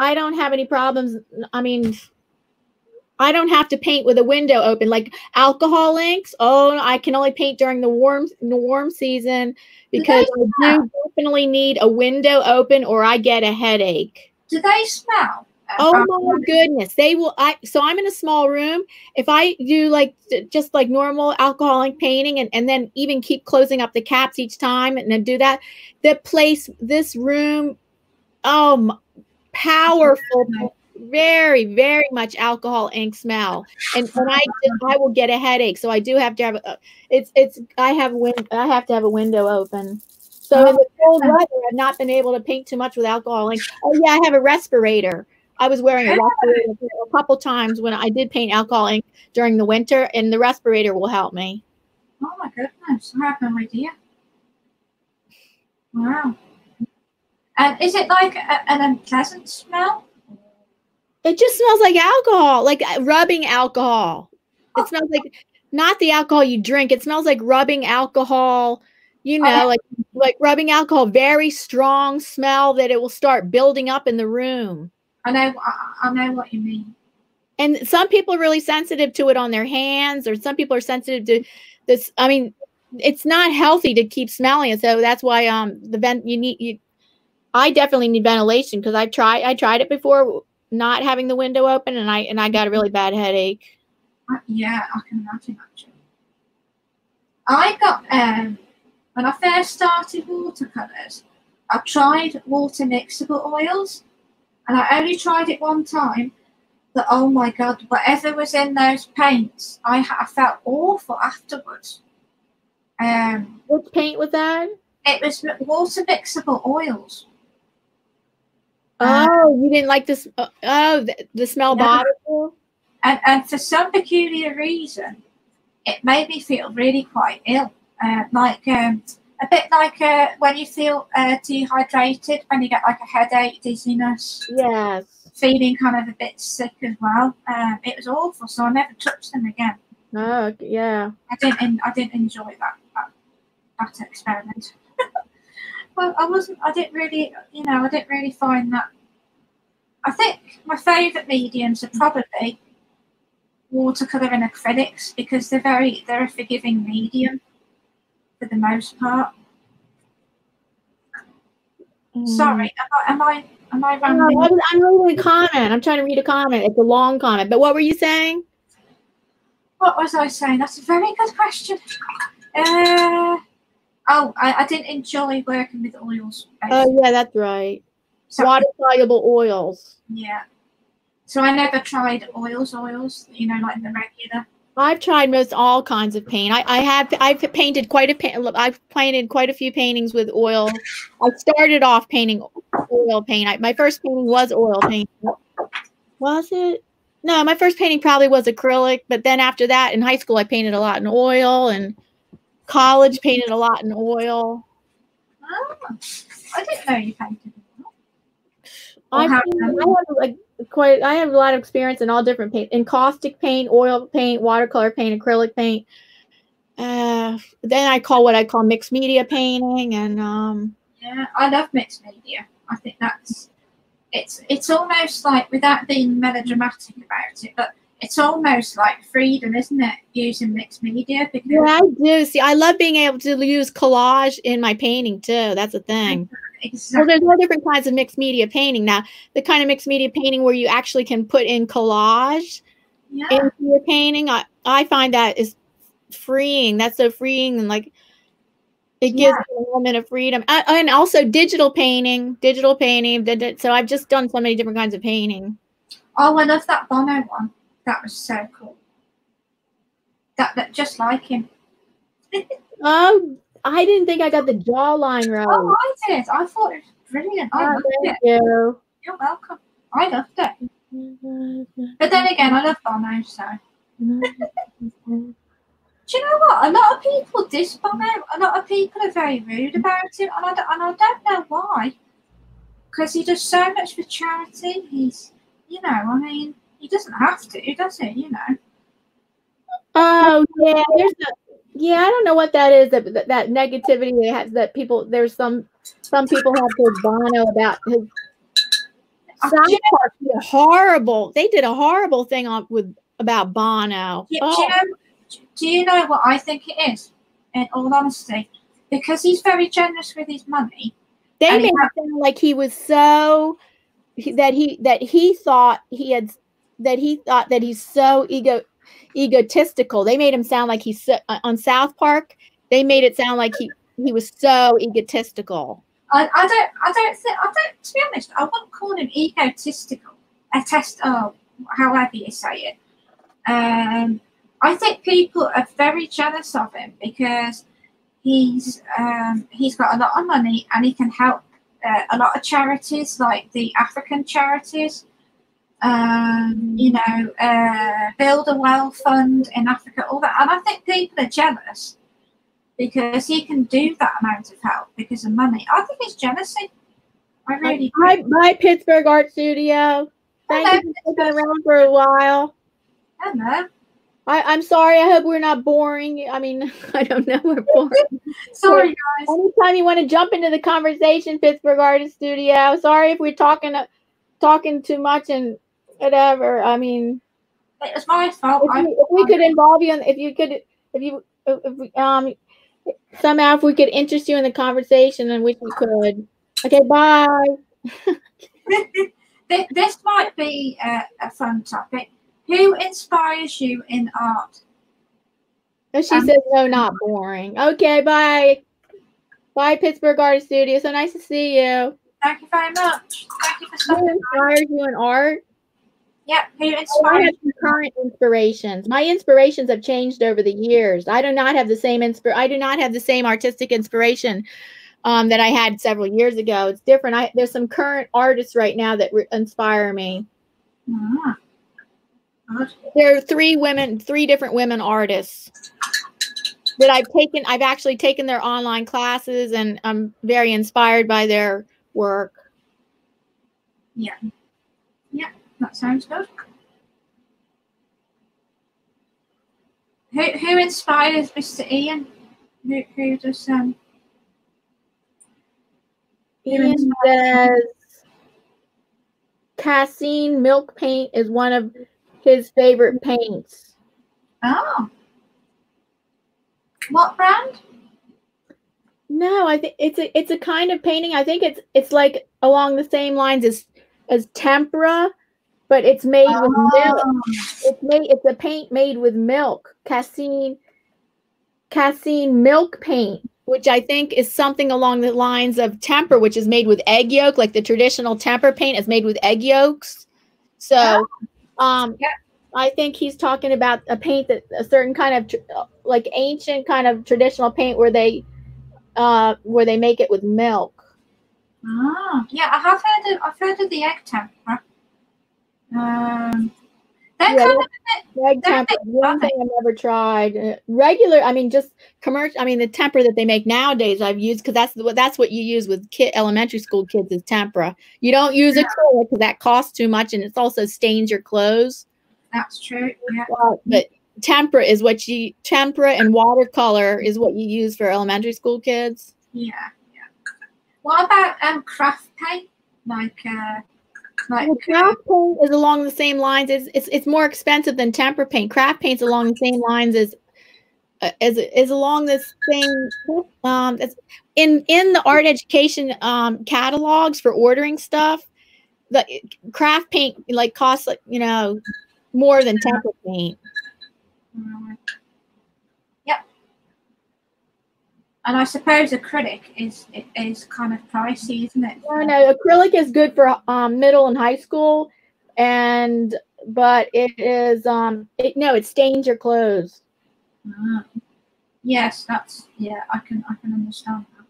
I don't have any problems. I mean. I don't have to paint with a window open like alcohol inks. Oh, I can only paint during the warm season because I do definitely need a window open or I get a headache. Do they smell? Oh my goodness, they will. So I'm in a small room. If I do like just like normal alcohol ink painting and then even keep closing up the caps each time and then do that, this room, powerful. Very, very much alcohol ink smell, and I will get a headache. So I do have to have I have to have a window open. So in the cold weather, I've not been able to paint too much with alcohol ink. Oh yeah, I have a respirator. I was wearing a respirator a couple times when I did paint alcohol ink during the winter, and the respirator will help me. Oh my goodness, I have no idea. Wow. And is it like an unpleasant smell? It just smells like alcohol, like rubbing alcohol. It smells like not the alcohol you drink. It smells like rubbing alcohol, you know, like rubbing alcohol, very strong smell that it will start building up in the room. I know what you mean. And some people are really sensitive to it on their hands, or some people are sensitive to this. I mean, it's not healthy to keep smelling it. So that's why I definitely need ventilation because I tried it before. Not having the window open, and I got a really bad headache. Yeah, I can imagine. Actually, I got when I first started watercolors, I tried water mixable oils, and I only tried it one time. But oh my god, whatever was in those paints, I felt awful afterwards. What paint was that? It was water mixable oils. Oh, you didn't like this? Oh, the smell bottle. And for some peculiar reason, it made me feel really quite ill. A bit like when you feel dehydrated, when you get like a headache, dizziness. Yes. Feeling kind of a bit sick as well. It was awful, so I never touched them again. Oh, yeah. I didn't enjoy that experiment. well, I didn't really find that. I think my favourite mediums are probably watercolour and acrylics, because they're a forgiving medium for the most part. Sorry, am I rambling? No, I'm reading a comment. I'm trying to read a comment. It's a long comment. But what were you saying? What was I saying? That's a very good question. I didn't enjoy working with oils. Basically. Oh yeah, that's right. So, water-soluble oils. Yeah. So I never tried oils, you know, like the regular. I've tried most all kinds of paint. I've painted quite a few paintings with oil. I started off painting oil paint. My first painting was oil paint. Was it? No, my first painting probably was acrylic, but then after that in high school I painted a lot in oil, and college painted a lot in oil. Oh, I didn't know you painted in oil. I have a lot of experience in all different paint, in caustic paint, oil paint, watercolor paint, acrylic paint. Then I call mixed media painting, and yeah, I love mixed media. I think that's it's almost like, without being melodramatic about it, but it's almost like freedom, isn't it? Using mixed media. Because yeah, I do. See, I love being able to use collage in my painting too. That's a thing. Exactly. Well, there's all different kinds of mixed media painting. Now, the kind of mixed media painting where you actually can put in collage into your painting, I find that is freeing. That's so freeing, and like it gives you a moment of freedom. And also digital painting. So I've just done so many different kinds of painting. Oh, I love that Bono one. That was so cool. That just like him. Oh. I didn't think I got the jawline right. Oh, I did. I thought it was brilliant. I loved it. You. You're welcome. I loved it. But then again, I love Bono, so. Do you know what? A lot of people diss Bono. A lot of people are very rude about him, and I don't know why. Because he does so much for charity. He's, you know, I mean, he doesn't have to, does he? You know. Oh, yeah. There's no. Yeah, I don't know what that is. That negativity they have, that people, there's some people have their Bono about his. Horrible. They did a horrible thing about Bono. Do you know what I think it is? In all honesty, because he's very generous with his money. They made it sound like he was so that he thought he's so egotistical. They made him sound like he's so, on South Park. They made it sound like he was so egotistical. I don't think, to be honest, I wouldn't call him egotistical. However you say it. I think people are very jealous of him because he's got a lot of money, and he can help a lot of charities, like the African charities. You know, build a well fund in Africa, all that, and I think people are jealous because he can do that amount of help because of money. I think it's jealousy. I really. My Pittsburgh art studio. Thank you for being around for a while. Hello. I'm sorry. I hope we're not boring. I mean, I don't know. We're boring. Sorry, guys. Anytime you want to jump into the conversation, Pittsburgh Artist Studio. Sorry if we're talking too much and. Whatever. I mean, it was my fault. If we could involve you, if we could interest you in the conversation, and we could. Okay, bye. This might be a fun topic. Who inspires you in art? Oh, she says no, not boring. Okay, bye. Bye, Pittsburgh Artist Studio. So nice to see you. Thank you very much. Thank you for stopping by. Who inspires you in art? Yeah, I have current inspirations. My inspirations have changed over the years. I do not have the same artistic inspiration that I had several years ago. It's different. There's some current artists right now that inspire me. There are three different women artists that I've actually taken their online classes, and I'm very inspired by their work. Yeah. Yeah. That sounds good. Who inspires Mr. Ian? Who does Ian says Cassine milk paint is one of his favorite paints. Oh. What brand? No, I think it's a kind of painting. I think it's like along the same lines as tempera, but it's made with milk. It's a paint made with milk. Cassine milk paint, which I think is something along the lines of tempera, which is made with egg yolk, like the traditional tempera paint is made with egg yolks. So yeah. I think he's talking about a paint that a certain kind of like ancient kind of traditional paint where they make it with milk. Ah, yeah, I have heard of, I've heard of the egg tempera. Egg tempera, one thing I've never tried. Regular, I mean, just commercial. I mean, the tempera that they make nowadays, I've used because that's what you use with elementary school kids is tempera. You don't use acrylic because that costs too much, and it also stains your clothes. That's true. Yeah. But tempera is what you tempera and watercolor is what you use for elementary school kids. Yeah. What about craft paint? Like craft paint is along the same lines. It's more expensive than tempera paint. Craft paint's along the same lines as along this same in the art education catalogs for ordering stuff. The craft paint like costs like more than tempera paint. Yep. And I suppose acrylic is kind of pricey, isn't it? No, acrylic is good for middle and high school, but it is it stains your clothes. Yes, that's I can understand that.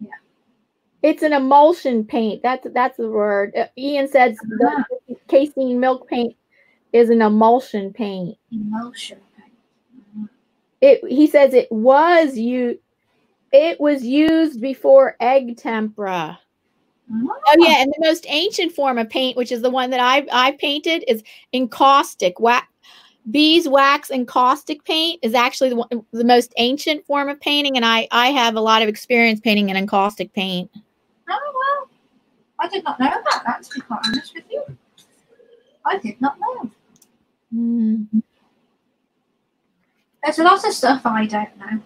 Yeah, it's an emulsion paint. That's the word. Ian says the casein milk paint is an emulsion paint. Emulsion. He says it was used before egg tempera. Oh yeah, and the most ancient form of paint, which is the one that I painted, is encaustic wax. Beeswax and caustic paint is actually the most ancient form of painting, and I have a lot of experience painting in encaustic paint. Oh well, I did not know about that. To be quite honest with you, I did not know. Mm. There's a lot of stuff I don't know.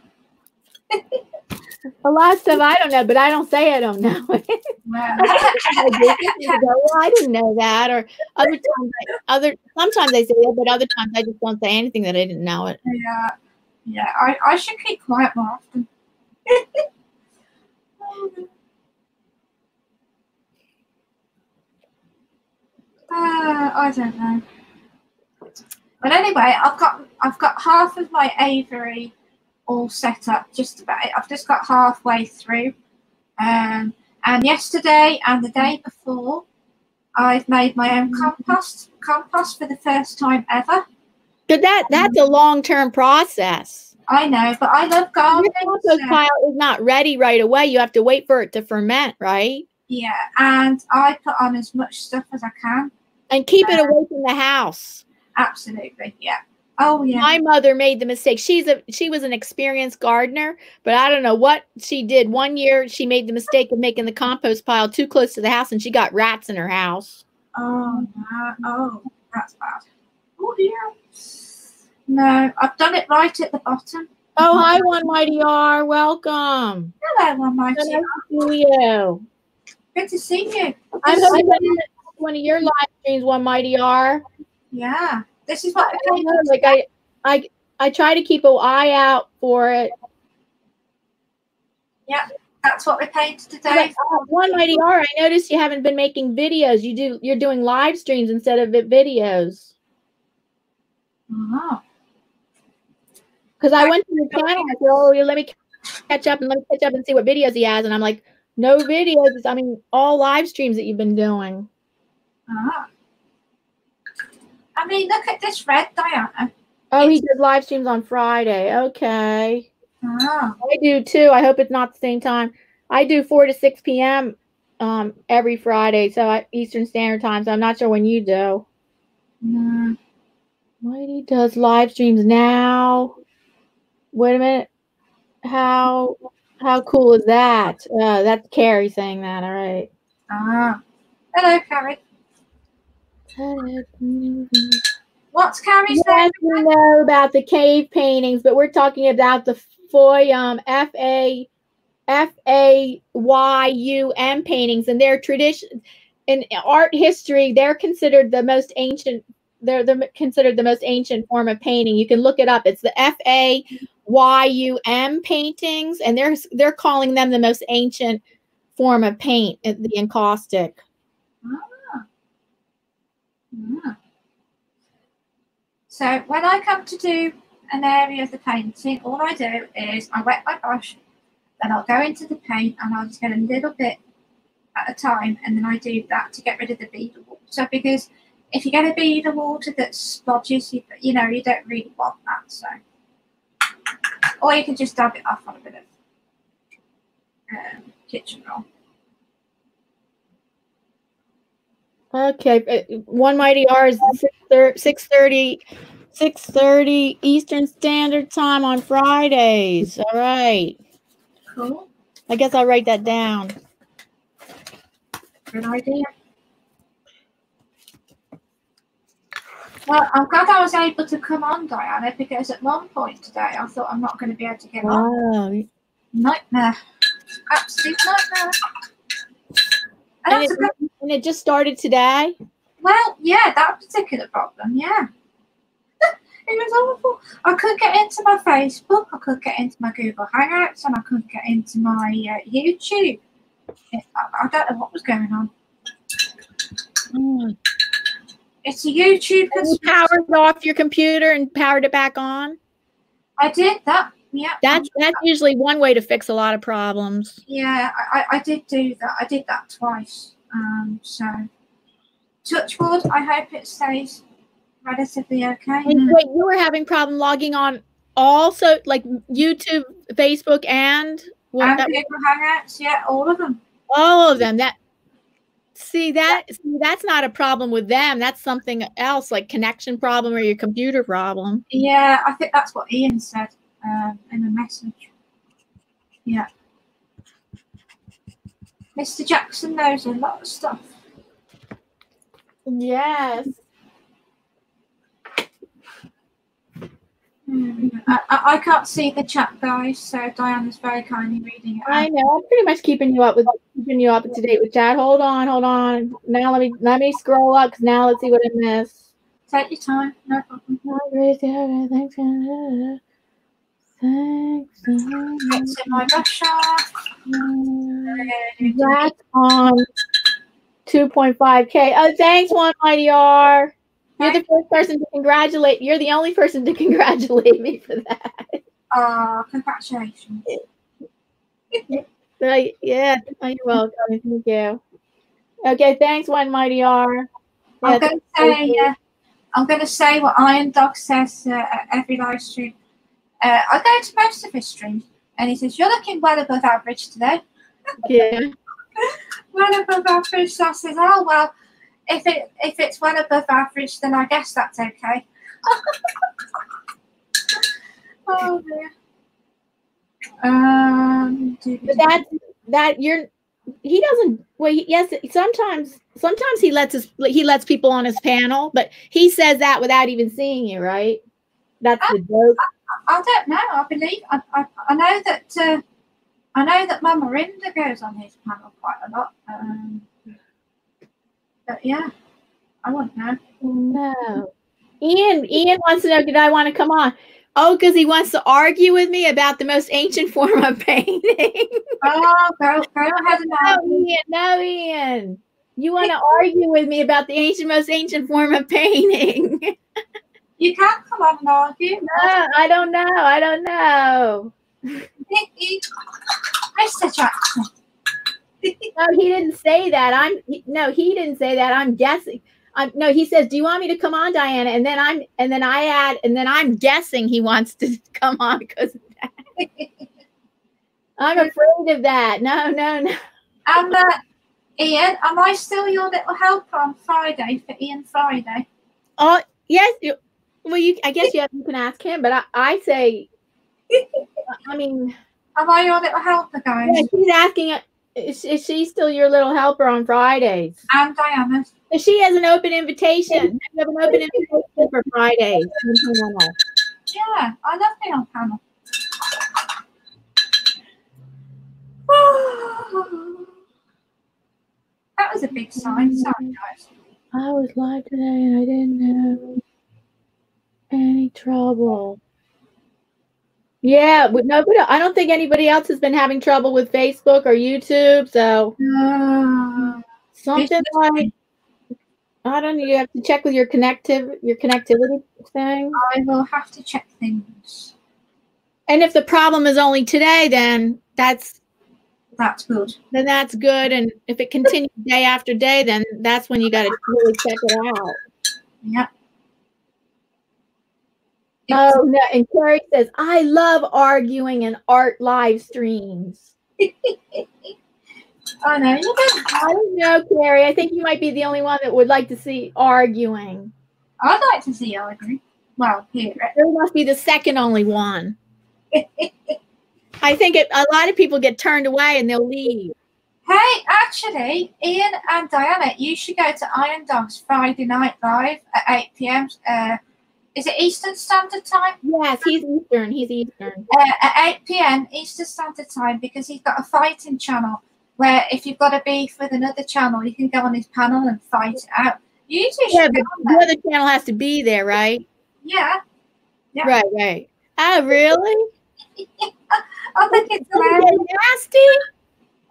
A lot of stuff I don't know, but I don't say I don't know. Wow. I didn't know that, or sometimes I say it, but other times I just don't say anything that I didn't know it. Yeah, yeah. I should keep quiet more often. I don't know. But anyway, I've got half of my aviary all set up, just about. I've just got halfway through, and yesterday and the day before, I've made my own compost for the first time ever. But that's a long-term process. I know, but I love gardening. Your compost pile is not ready right away. You have to wait for it to ferment, right? Yeah, and I put on as much stuff as I can. And keep it away from the house. Absolutely, yeah. Oh yeah. My mother made the mistake. She was an experienced gardener, but I don't know what she did. One year she made the mistake of making the compost pile too close to the house, and she got rats in her house. Oh no! Oh, that's bad. Oh dear. No, I've done it right at the bottom. Oh hi, One Mighty R. Welcome. Hello, One Mighty R. Nice to see you. Good to see you. I'm hoping one of your live streams, One Mighty R. Yeah. This is what I know, like I try to keep an eye out for it. Yeah, that's what we painted today. One Mighty R, I noticed you haven't been making videos. You're doing live streams instead of videos. Oh. Because I went to the channel and I said, oh, let me catch up and see what videos he has, and I'm like, no videos. I mean, all live streams that you've been doing. Ah. I mean, look at this red, Diana. Oh, he did live streams on Friday. Okay. Oh. I do, too. I hope it's not the same time. I do 4 to 6 p.m. Every Friday, so Eastern Standard Time, so I'm not sure when you do. Mm. Mighty does live streams now. Wait a minute. How How cool is that? That's Carrie saying that. All right. Hello, Carrie. What's Carrie saying? We know about the cave paintings, but we're talking about the Foyum, F-A-Y-U-M paintings, and their tradition in art history. They're considered the most ancient. They're considered the most ancient form of painting. You can look it up. It's the F-A-Y-U-M paintings, and they're calling them the most ancient form of paint, the encaustic. Ah. Ah. So when I come to do an area of the painting, all I do is I wet my brush, then I'll go into the paint and I'll just get a little bit at a time, and then I do that to get rid of the bead water. So because if you get a bead of water that splodges, you know, you don't really want that. So, or you can just dab it off on a bit of kitchen roll. Okay, One Mighty R is 6:30 Eastern Standard Time on Fridays. All right. Cool. I guess I'll write that down. Good idea. Well, I'm glad I was able to come on, Diana, because at one point today I thought I'm not going to be able to get on. Oh. Nightmare. Absolute nightmare. And it just started today? Well, yeah, that particular problem, yeah. It was awful. I couldn't get into my Facebook, I couldn't get into my Google Hangouts, and I couldn't get into my YouTube. I don't know what was going on. Mm. It's a YouTube. You powered off your computer and powered it back on? I did that. Yeah. That's usually one way to fix a lot of problems. Yeah, I did do that. I did that twice. So touch wood, I hope it stays relatively okay. And wait, you were having problem logging on also, like YouTube, Facebook, and what, Google Hangouts, yeah, all of them. All of them. That See, that's not a problem with them. That's something else, like connection problem or your computer problem. Yeah, I think that's what Ian said in a message. Yeah. Mr. Jackson knows a lot of stuff. Yes. I can't see the chat, guys, so Diana's very kindly reading it. I know. I'm pretty much keeping you up to date with chat. Hold on, hold on. Now let me scroll up, because now let's see what I missed. Take your time. No problem. Thanks. It's in my brush off. That's on 2.5K. Oh, thanks, One Mighty R. You're the first person to congratulate. You're the only person to congratulate me for that. Oh, congratulations. So, yeah, you're welcome. Thank you. Okay, thanks, One Mighty R. Yeah, I'm going to say what Iron Dog says at every live stream. I go to most of his streams, and he says, you're looking well above average today. Yeah. Well above average. So I says, oh, well. If it's well above average, then I guess that's okay. Oh dear. But sometimes he lets people on his panel, but he says that without even seeing you, right? That's the joke. I don't know. I believe I know that Mama Rinda goes on his panel quite a lot. But yeah, I won't know. No. Ian wants to know, did I want to come on? Oh, because he wants to argue with me about the most ancient form of painting. Oh, girl has an idea. No, Ian. You want to argue with me about the most ancient form of painting. You can't come on and argue. No, I don't know. Mr. Jackson. No, he didn't say that. I'm guessing. No, he says, "Do you want me to come on, Diana?" And then I'm guessing he wants to come on because of that. I'm afraid of that. No. Ian, am I still your little helper on Friday for Ian Friday? Oh yes. Well, I guess you can ask him, but I say, I mean. Am I your little helper, guys? Yeah, she's asking, is she still your little helper on Fridays? And Diana. But she has an open invitation. You have an open invitation for Friday. Yeah, I love being on panel. Oh, that was a big sign. Sorry, guys. I was live today and I didn't have any trouble. Yeah, nobody. I don't think anybody else has been having trouble with Facebook or YouTube. So something like I don't know. You have to check with your connectivity thing. I will have to check things. And if the problem is only today, then that's good. Then that's good. And if it continues day after day, then that's when you got to really check it out. Yeah. Oh, no. And Carrie says, I love arguing and art live streams. Oh, no. I don't know, Carrie. I think you might be the only one that would like to see arguing. I'd like to see arguing. Well, here. You must be the second only one. I think a lot of people get turned away and they'll leave. Hey, actually, Ian and Diana, you should go to Iron Dog's Friday Night Live at 8 p.m. Is it Eastern Standard Time? Yes, he's Eastern. He's Eastern. At 8 p.m. Eastern Standard Time, because he's got a fighting channel where if you've got a beef with another channel, you can go on his panel and fight it out. You two should go on there. The other channel has to be there, right? Yeah. Right, right. Oh, really? I think it's nasty.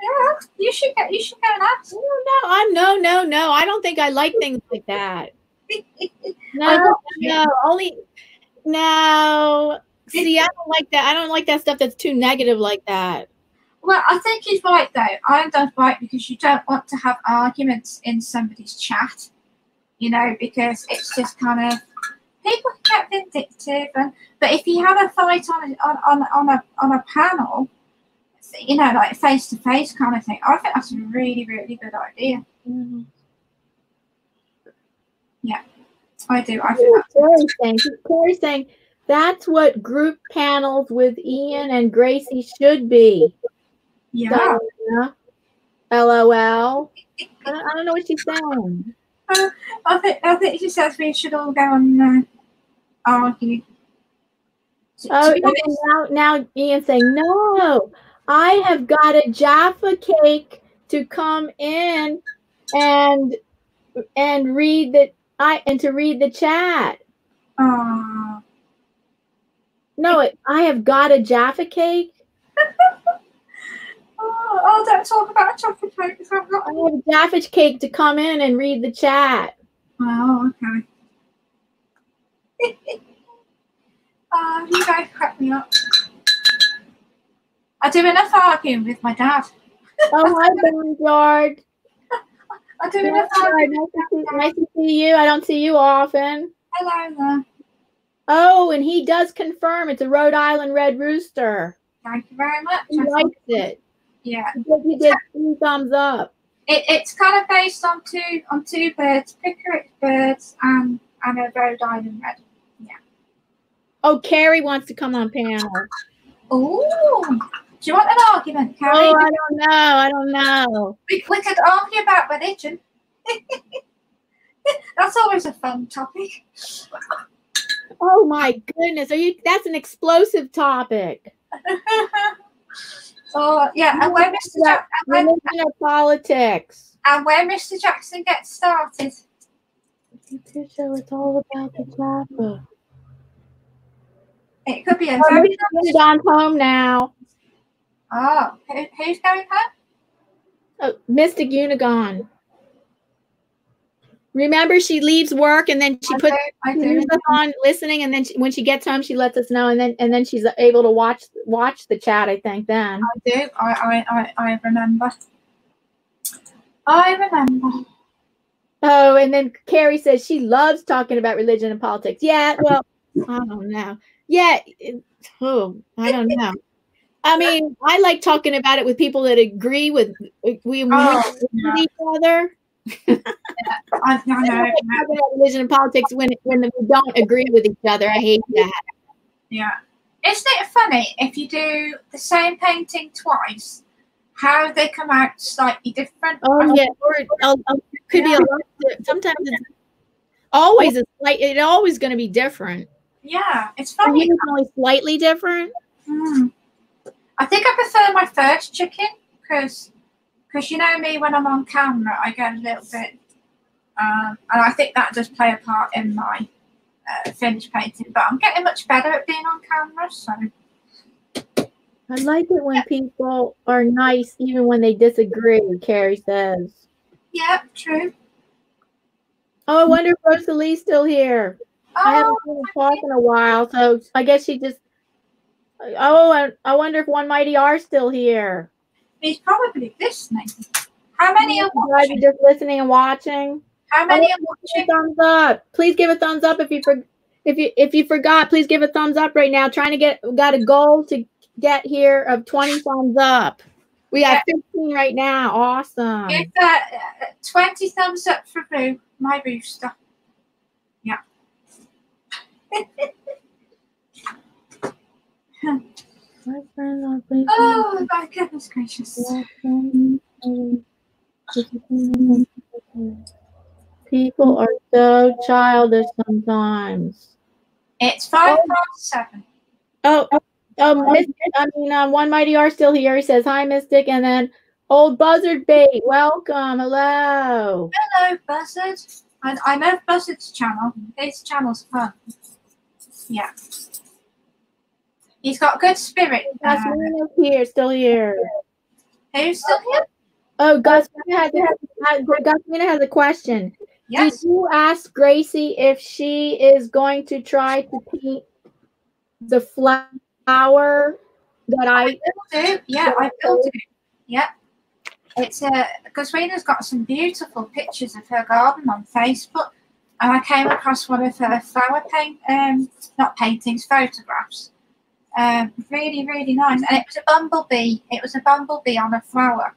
Yeah, you should go and ask. No. I don't think I like things like that. No. See, I don't like that. I don't like that stuff that's too negative like that. Well, I think he's right though. I don't right because you don't want to have arguments in somebody's chat, you know, because it's just kind of people get vindictive. And but if you have a fight on a panel, you know, like face to face kind of thing, I think that's a really, really good idea. Mm-hmm. Yeah, I do. I feel Corey's saying that's what group panels with Ian and Gracie should be. Yeah. Diana, LOL. I don't know what she's saying. I think she says we should all go and argue. Now Ian's saying, no, I have got a Jaffa cake to come in and read the read the chat. I have got a Jaffa cake. Don't talk about Jaffa cake. I have a Jaffa cake to come in and read the chat. Oh, okay. You guys crack me up. I do enough arguing with my dad. Oh, hi, Boneyard. I do enough arguing. Nice to see you. I don't see you often. Hello there. Oh, and he does confirm it's a Rhode Island Red Rooster. Thank you very much. He likes it. Yeah. He did two thumbs up. It's kind of based on two birds, Pickwick birds and a Rhode Island Red. Yeah. Oh, Carrie wants to come on panel. Oh, do you want an argument, Carrie? Oh, I don't know. We could argue about religion. That's always a fun topic. Oh my goodness, that's an explosive topic. Oh yeah, and where Mr. Jackson and politics. And where Mr. Jackson gets started. So it's all about the Jaffa. It could be a very good on home now. Oh, who's going home? Oh, Mystic Unigon. Remember, she leaves work and then she puts us on listening, and then when she gets home, she lets us know, and then she's able to watch the chat. I think then. I do. I remember. I remember. Oh, and then Carrie says she loves talking about religion and politics. Yeah. Well, I don't know. Yeah. I don't know. I mean, I like talking about it with people that agree with each other. Yeah, I like religion and politics when we don't agree with each other. I hate that. Yeah. Isn't it funny if you do the same painting twice, how they come out slightly different? Oh yeah, or it could be a lot. Sometimes it's always it's always going to be different. Yeah, it's funny. It's only slightly different. Mm. I think I prefer my first chicken because you know me, when I'm on camera, I get a little bit, and I think that does play a part in my finished painting, but I'm getting much better at being on camera, so. I like it when people are nice even when they disagree, Carrie says. Yeah, true. Oh, I wonder if Rosalie's still here. Oh, I haven't been talking a while, so I guess she just, I wonder if One Mighty are still here. He's probably listening. How many are watching? Just listening and watching. How many are watching? Thumbs up! Please give a thumbs up if you forgot. Please give a thumbs up right now. Trying to got a goal to get here of 20 thumbs up. We got 15 right now. Awesome. Give that 20 thumbs up for Boo, my booster. Yeah. Oh my goodness gracious. People are so childish sometimes. It's 5 past 7. One Mighty are still here. He says hi, Mystic, and then old Buzzard Bait. Welcome. Hello. Hello, Buzzard. And I know Buzzard's channel. His channel's fun. Yeah. He's got good spirit. Gasparina's here, still here. Are you still here? Oh, Gasparina has a question. Yes. Did you ask Gracie if she is going to try to paint the flower that I will do? Yeah, I will do. Yeah. It's Gasparina's got some beautiful pictures of her garden on Facebook, and I came across one of her flower photographs. Really, really nice, and it was a bumblebee. It was a bumblebee on a flower,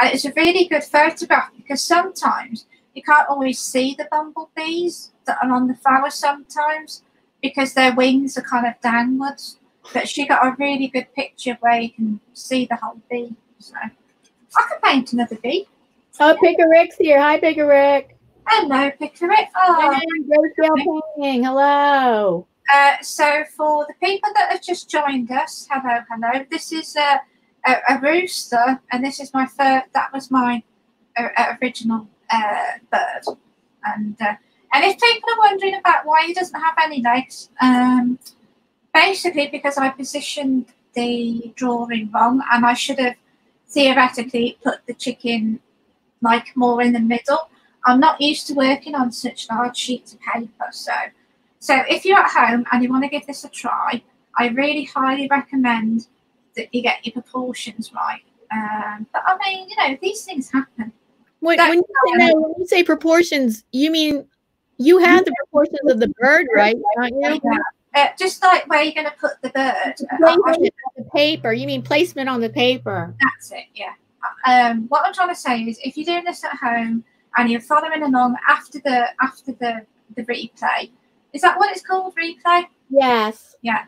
and it was a really good photograph because sometimes you can't always see the bumblebees that are on the flower sometimes because their wings are kind of downwards. But she got a really good picture where you can see the whole bee. So I could paint another bee. Oh, Pickerick's here. Hi, Pickerick. Hello, Pickerick. Oh, Roseville painting. Hello. So for the people that have just joined us, hello, hello. This is a rooster, and this is my third. That was my original bird. And if people are wondering about why he doesn't have any legs, basically because I positioned the drawing wrong, and I should have theoretically put the chicken like more in the middle. I'm not used to working on such large sheets of paper, so. So if you're at home and you want to give this a try, I really highly recommend that you get your proportions right. But I mean, you know, these things happen. When you say proportions, you mean you have the proportions of the bird, right? Don't you? Yeah. Just like where you're going to put the bird. Placement on the paper. You mean placement on the paper. That's it, yeah. What I'm trying to say is if you're doing this at home and you're following along after the replay, is that what it's called, replay? Yes. Yeah.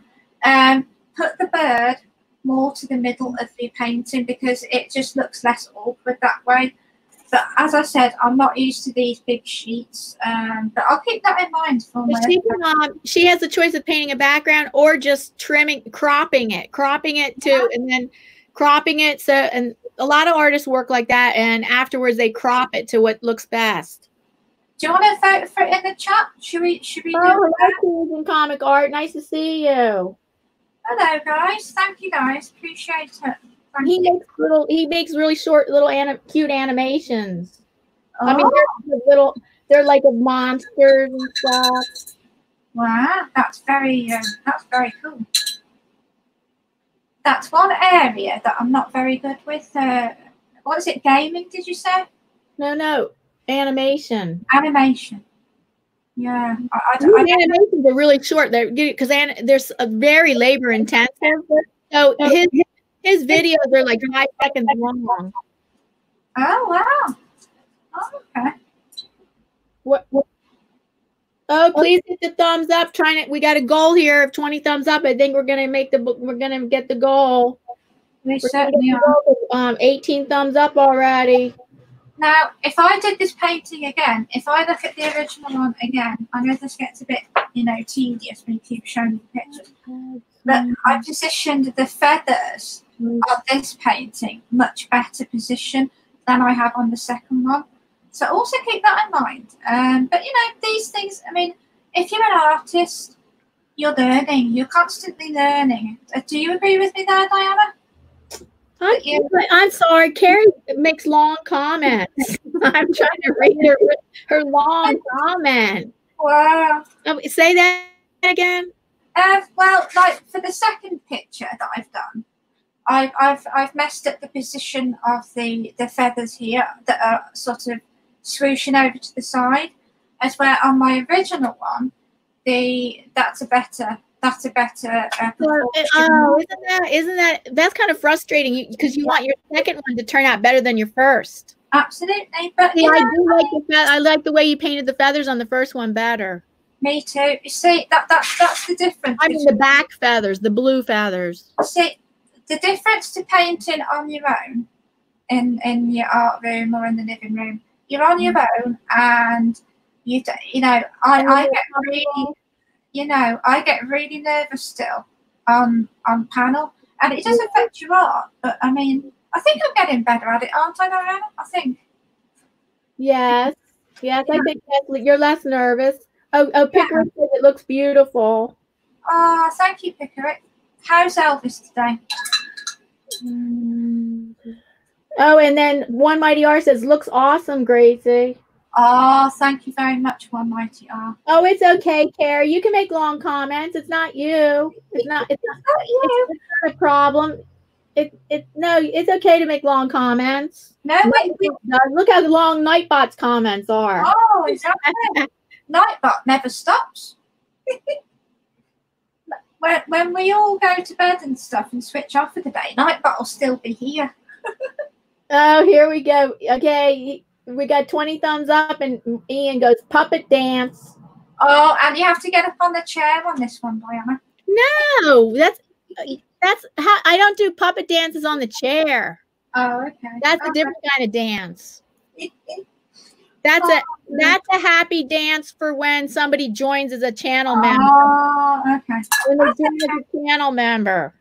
Put the bird more to the middle of your painting because it just looks less awkward that way. But as I said, I'm not used to these big sheets. But I'll keep that in mind for my... She has the choice of painting a background or just trimming, cropping it too, yeah. And then cropping it. So, and a lot of artists work like that, and afterwards they crop it to what looks best. Do you want to vote for it in the chat? Should we do that? Hello, in Comic Art. Nice to see you. Hello, guys. Thank you, guys. Appreciate it. He makes really short, little cute animations. Oh. I mean, they're like monsters and stuff. Wow, that's very cool. That's one area that I'm not very good with. What is it? Gaming? Did you say? No. Animation. Yeah. Animations are really short. They're because there's a very labor intensive. So his videos are like 5 seconds long. Oh wow. Oh, okay. What? Oh, please hit the thumbs up. Trying to, we got a goal here of 20 thumbs up. I think we're gonna make the book. We're gonna get the goal. We certainly are. 18 thumbs up already. Now, if I did this painting again, if I look at the original one again, I know this gets a bit, you know, tedious when you keep showing the pictures. But I positioned the feathers of this painting much better position than I have on the second one. So also keep that in mind. But you know, these things, I mean, if you're an artist, you're learning, you're constantly learning. Do you agree with me there, Diana? I'm sorry, Carrie makes long comments. I'm trying to read her long comment. Wow. Say that again. Well, like for the second picture that I've done, I've messed up the position of the feathers here that are sort of swooshing over to the side, as well on my original one. That's a better. Isn't that kind of frustrating because you want your second one to turn out better than your first. Absolutely, but see, yeah, I like the way you painted the feathers on the first one better. Me too. You see, that's the difference. I mean, the back feathers, the blue feathers. See, the difference to painting on your own in your art room or in the living room. You're on your own, and I get really nervous still on panel, and it does affect your art. But I mean, I think I'm getting better at it, aren't I, Diana? I think. Yes, yes, I think you're less nervous. Oh, Pickwick says it looks beautiful. Oh, thank you, Pickwick. How's Elvis today? Oh, and then One Mighty R says looks awesome, Gracie. Oh, thank you very much, One Mighty R. Oh, it's okay, Carrie. You can make long comments. It's not you. It's not a problem. It's okay to make long comments. No, wait. Look how long Nightbot's comments are. Oh, exactly. Nightbot never stops. When we all go to bed and stuff and switch off for the day, Nightbot will still be here. Oh, here we go. Okay. We got 20 thumbs up, and Ian goes, puppet dance. Oh, and you have to get up on the chair on this one, Diana. No, that's how I don't do puppet dances on the chair. Oh, okay. That's a different kind of dance. That's a happy dance for when somebody joins as a channel member. Oh, okay. When they join as a channel member.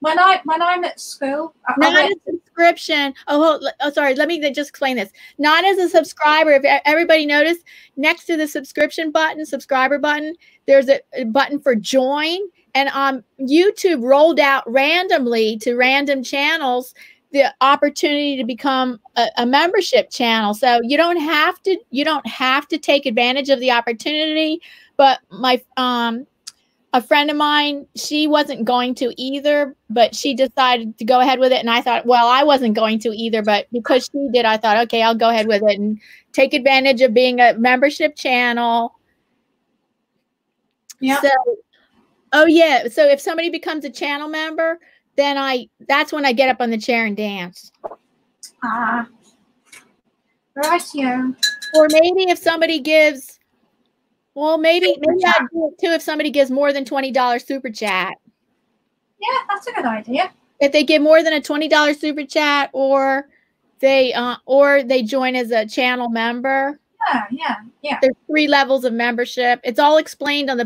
When I'm at school, not a subscription. Oh, sorry. Let me just explain this. Not as a subscriber. If everybody noticed, next to the subscription button, subscriber button, there's a button for join. And YouTube rolled out randomly to random channels the opportunity to become a membership channel. So you don't have to take advantage of the opportunity. But my a friend of mine, she wasn't going to either, but she decided to go ahead with it. And I thought, well, I wasn't going to either, but because she did, I thought, okay, I'll go ahead with it and take advantage of being a membership channel. Yeah. So, oh yeah. So if somebody becomes a channel member, then that's when I get up on the chair and dance. Ah, right here. Or maybe if somebody gives, well, maybe I'd do it too if somebody gives more than $20 super chat. Yeah, that's a good idea. If they give more than a $20 super chat, or they join as a channel member. Yeah. There's 3 levels of membership. It's all explained on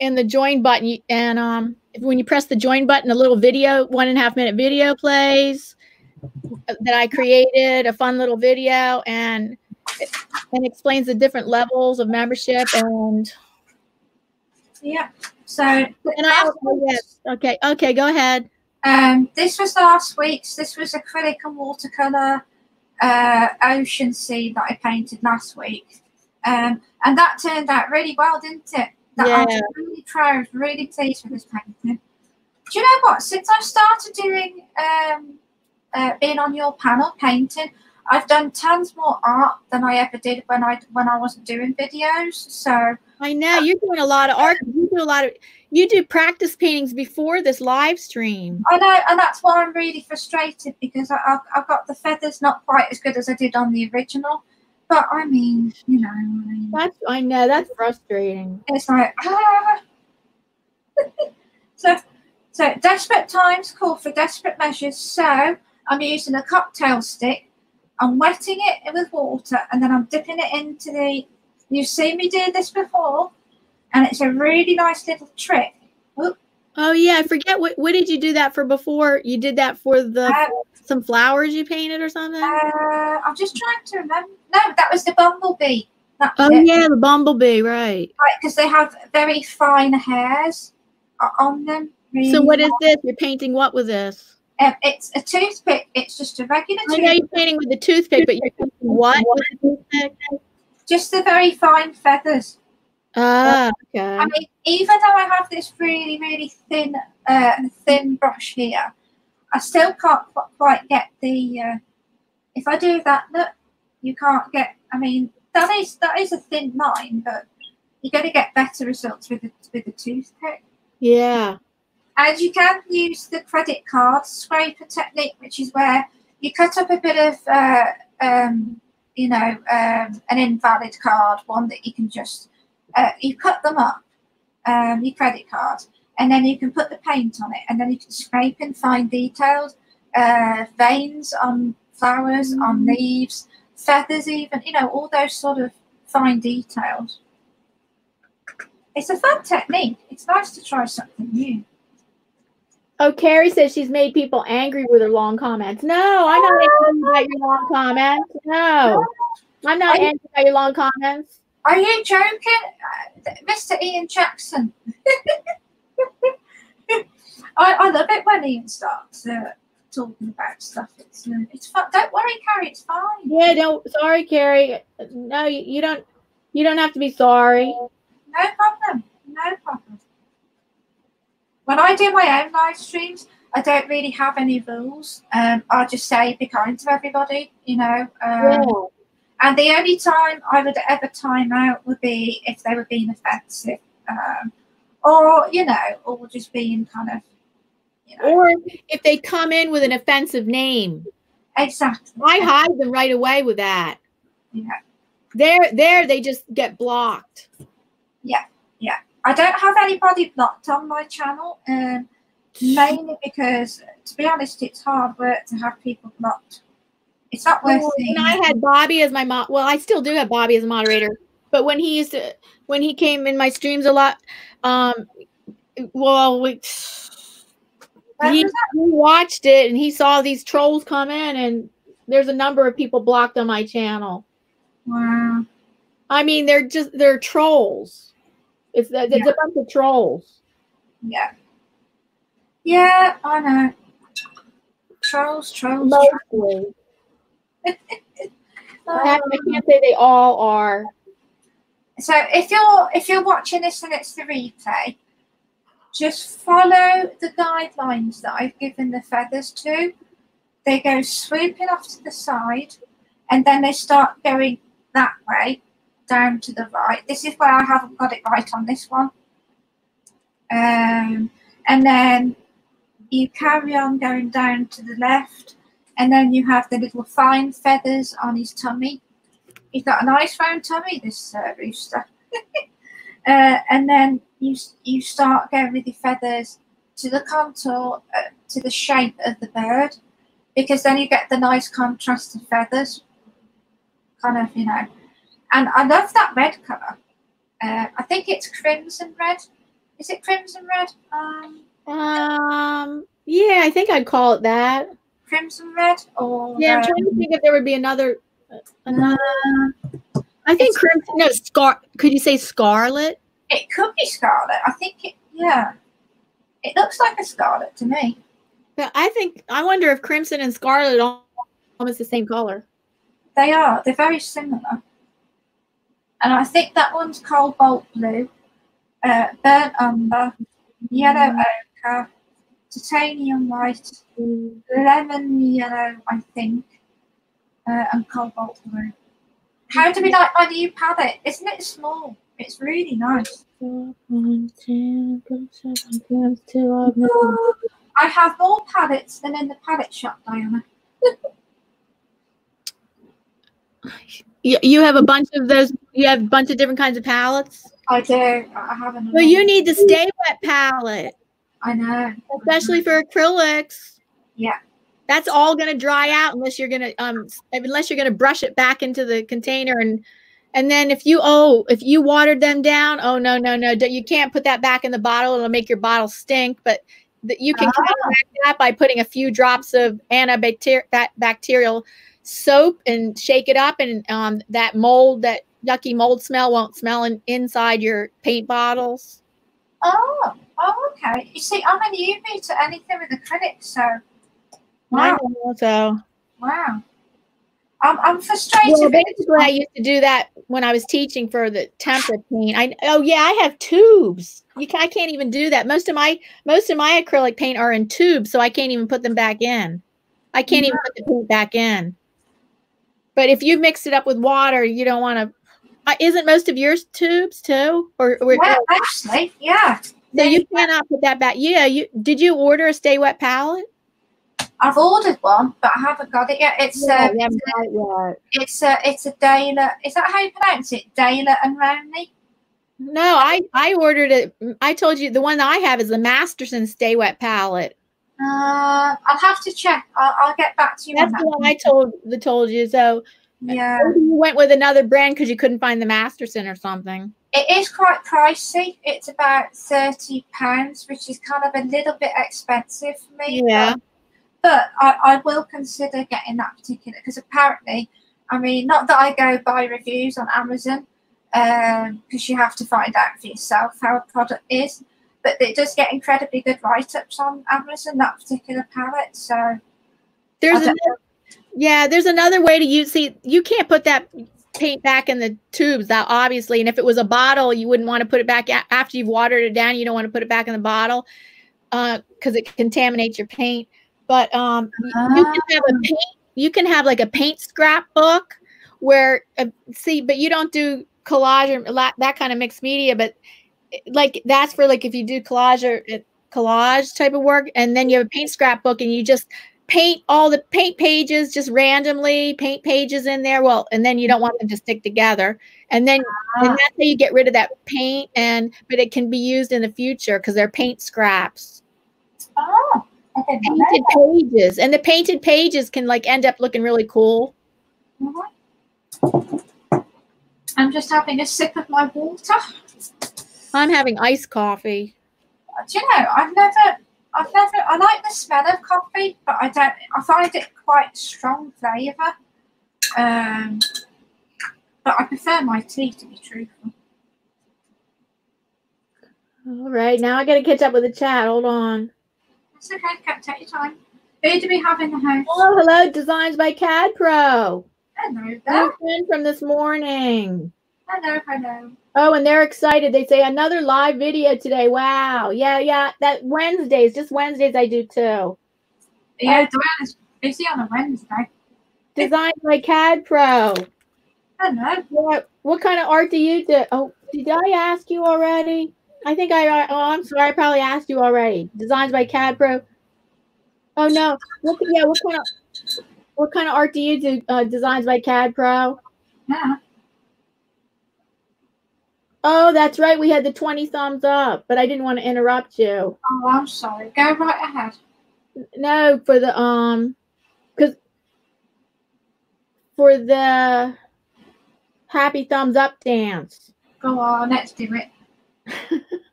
in the join button. And when you press the join button, a little video, 1.5-minute video plays that I created, a fun little video, and explains the different levels of membership. And yeah, so and I also, yes, okay, go ahead. This was last week's. This was acrylic and watercolor ocean scene that I painted last week, and that turned out really well, didn't it? Yeah. I'm really proud, really pleased with this painting. Do you know what? Since I started doing being on your panel painting, I've done tons more art than I ever did when I wasn't doing videos. So I know you're doing a lot of art. You do practice paintings before this live stream. I know, and that's why I'm really frustrated because I've got the feathers not quite as good as I did on the original. But I mean, you know. I know, that's frustrating. It's like, ah. So desperate times call for desperate measures. So I'm using a cocktail stick. I'm wetting it with water and then I'm dipping it into the, you've seen me do this before, and it's a really nice little trick. Oops. Oh yeah, I forget what did you do that for before? You did that for the some flowers you painted or something? I'm just trying to remember. No, that was the bumblebee. Yeah, the bumblebee, right. Right, because they have very fine hairs on them. Really so what is this? You're painting what with this? It's a toothpick. It's just a regular toothpick. I know you're painting with the toothpick, but you're painting what with the toothpick? Just the very fine feathers. Ah, okay. I mean, even though I have this really, really thin, thin brush here, I still can't quite get the. If I do that, look, you can't get. I mean, that is a thin line, but you're going to get better results with the toothpick. Yeah. And you can use the credit card scraper technique, which is where you cut up a bit of, an invalid card, one that you can just, you cut them up, your credit card, and then you can put the paint on it, and then you can scrape in fine details, veins on flowers, on leaves, feathers even, you know, all those sort of fine details. It's a fun technique. It's nice to try something new. Oh, Carrie says she's made people angry with her long comments. No, I'm not angry about your long comments. No, I'm not angry about your long comments. Are you joking? Mr. Ian Jackson. I love it when Ian starts talking about stuff. It's fun. Don't worry, Carrie. It's fine. Yeah, don't. Sorry, Carrie. No, you don't. You don't have to be sorry. No problem. No problem. When I do my own live streams, I don't really have any rules. I just say be kind to everybody, you know. And the only time I would ever time out would be if they were being offensive, or you know, or just being kind of, you know, or if they come in with an offensive name. Exactly. I hide them right away with that. Yeah. They just get blocked. Yeah. Yeah. I don't have anybody blocked on my channel, mainly because, to be honest, it's hard work to have people blocked. It's not worth it. And I had Bobby as my mod. Well, I still do have Bobby as a moderator, but when he used to, when he came in my streams a lot, he watched it and he saw these trolls come in, and there's a number of people blocked on my channel. Wow. I mean, they're trolls. It's a bunch of trolls. Yeah. Yeah, I know. Trolls. Mostly. I can't say they all are. So if you're watching this and it's the replay, just follow the guidelines that I've given the feathers to. They go swooping off to the side, and then they start going that way. Down to the right. This is where I haven't got it right on this one. And then you carry on going down to the left, and then you have the little fine feathers on his tummy. He's got a nice round tummy, this rooster. And then you start going with your feathers to the contour, to the shape of the bird, because then you get the nice contrast of feathers. Kind of, you know. And I love that red colour. I think it's crimson red. Is it crimson red? Yeah, I think I'd call it that. Crimson red, or yeah, I'm trying to think if there would be another. I think crimson. No, could you say scarlet? It could be scarlet. I think it. Yeah, it looks like a scarlet to me. But I wonder if crimson and scarlet are almost the same colour. They are. They're very similar. And I think that one's cobalt blue, burnt umber, yellow ochre, titanium white, lemon yellow, I think, and cobalt blue. How do we like my new palette? Isn't it small? It's really nice. I have more palettes than in the palette shop, Diana. You have a bunch of those. You have a bunch of different kinds of palettes. I do. I have another. Well, you need the Stay Wet palette. I know. Especially for acrylics. Yeah. That's all going to dry out unless you're gonna brush it back into the container, and then if you watered them down, oh no, you can't put that back in the bottle. It'll make your bottle stink. But you can counteract that by putting a few drops of antibacterial soap and shake it up, and that mold, that yucky mold smell, won't smell inside your paint bottles. Oh, okay. You see, I'm a newbie to anything with acrylics, so wow. Wow. I'm frustrated. Well, basically, I used to do that when I was teaching for the tempera paint. I have tubes. I can't even do that. Most of my acrylic paint are in tubes, so I can't even put them back in. I can't even put the paint back in. But if you mix it up with water, you don't want to. Isn't most of yours tubes too? Well, actually, yeah. So you cannot put that back. Yeah. Did you order a Stay Wet palette? I've ordered one, but I haven't got it yet. It's a Dayla. Is that how you pronounce it? Dayla and Romney? No, I ordered it. I told you the one that I have is the Masterson Stay Wet palette. I'll have to check. I'll get back to you. That's the one I told you. So yeah, you went with another brand because you couldn't find the Masterson or something. It is quite pricey. It's about £30, which is kind of a little bit expensive for me. Yeah. But I will consider getting that particular, because apparently, I mean, not that I go buy reviews on Amazon, because you have to find out for yourself how a product is, but it does get incredibly good write-ups on Amazon, that particular palette. So there's another way to use. See, you can't put that paint back in the tubes, that obviously, and if it was a bottle, you wouldn't want to put it back after you've watered it down. You don't want to put it back in the bottle because it contaminates your paint. But you can have like a paint scrapbook where but you don't do collage or that kind of mixed media. But like that's for like if you do collage or collage type of work, and then you have a paint scrapbook and you just paint all the paint pages just randomly, paint pages in there. Well, and then you don't want them to stick together, and that's how you get rid of that paint. But it can be used in the future because they're paint scraps. Oh. Painted pages, and the painted pages can like end up looking really cool. I'm just having a sip of my water. I'm having iced coffee. Do you know, I've never. I like the smell of coffee, but I don't. I find it quite strong flavour. But I prefer my tea, to be truthful. All right, now I got to catch up with the chat. Hold on. It's okay, take your time. Who do we have in the house? Oh, hello, Designs by Cad Pro. Hello there. New from this morning. Hello. Oh, and they're excited. They say another live video today. Wow. Yeah. That Wednesdays, just Wednesdays I do too. Yeah, Diana's busy on a Wednesday. Designs by Cad Pro. Hello. What kind of art do you do? Oh, did I ask you already? I think I'm sorry, I probably asked you already. Designs by Cad Pro. Oh no. What kind of art do you do? Designs by Cad Pro. Yeah. Oh, that's right. We had the 20 thumbs up, but I didn't want to interrupt you. Oh, I'm sorry. Go right ahead. No, for the for the happy thumbs up dance. Go on, let's do it.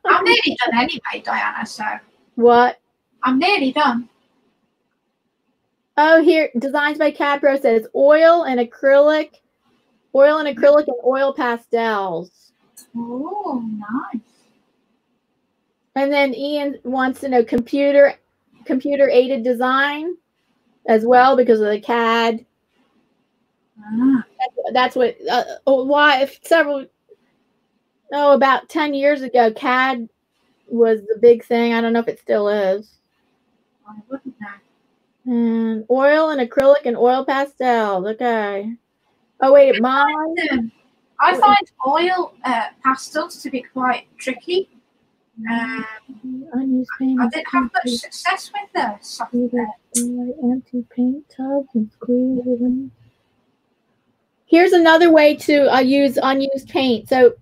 I'm nearly done anyway, Diana, so. What? I'm nearly done. Oh, here, Designs by Cad Pro says oil and acrylic and oil pastels. Oh, nice. And then Ian wants to know computer aided design as well because of the CAD. Ah. That's what, about 10 years ago, CAD was the big thing. I don't know if it still is. I wouldn't know. And oil and acrylic and oil pastels. Okay. Oh, wait. I find oil pastels to be quite tricky. I didn't have much success with those. Empty paint tubs and screws. Here's another way to use unused paint. So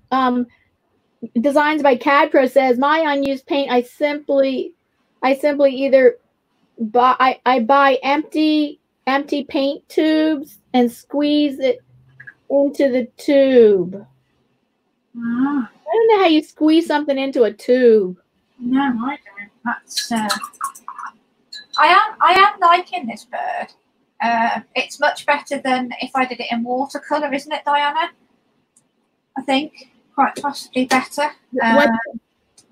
Designs by CADPro says, my unused paint, I simply either buy, I buy empty paint tubes and squeeze it into the tube. Oh. I don't know how you squeeze something into a tube. No, I don't. That's, I am liking this bird. It's much better than if I did it in watercolor, isn't it, Diana? I think quite possibly better.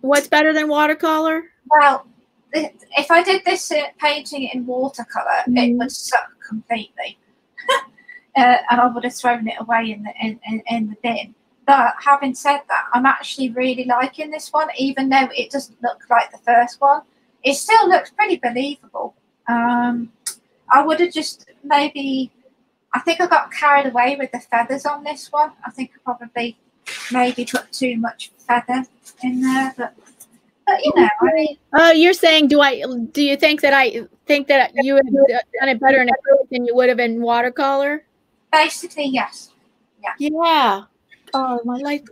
What's better than watercolor? Well, if I did this painting in watercolor, it would suck completely, and I would have thrown it away in the bin. But having said that, I'm actually really liking this one, even though it doesn't look like the first one. It still looks pretty believable. I would have just maybe, I think I got carried away with the feathers on this one. I think I probably maybe put too much feather in there, but you know, I mean. Oh, you're saying, do you think that you would have done it better in acrylic than you would have in watercolor? Basically, yes. Yeah. Yeah. Oh, my life.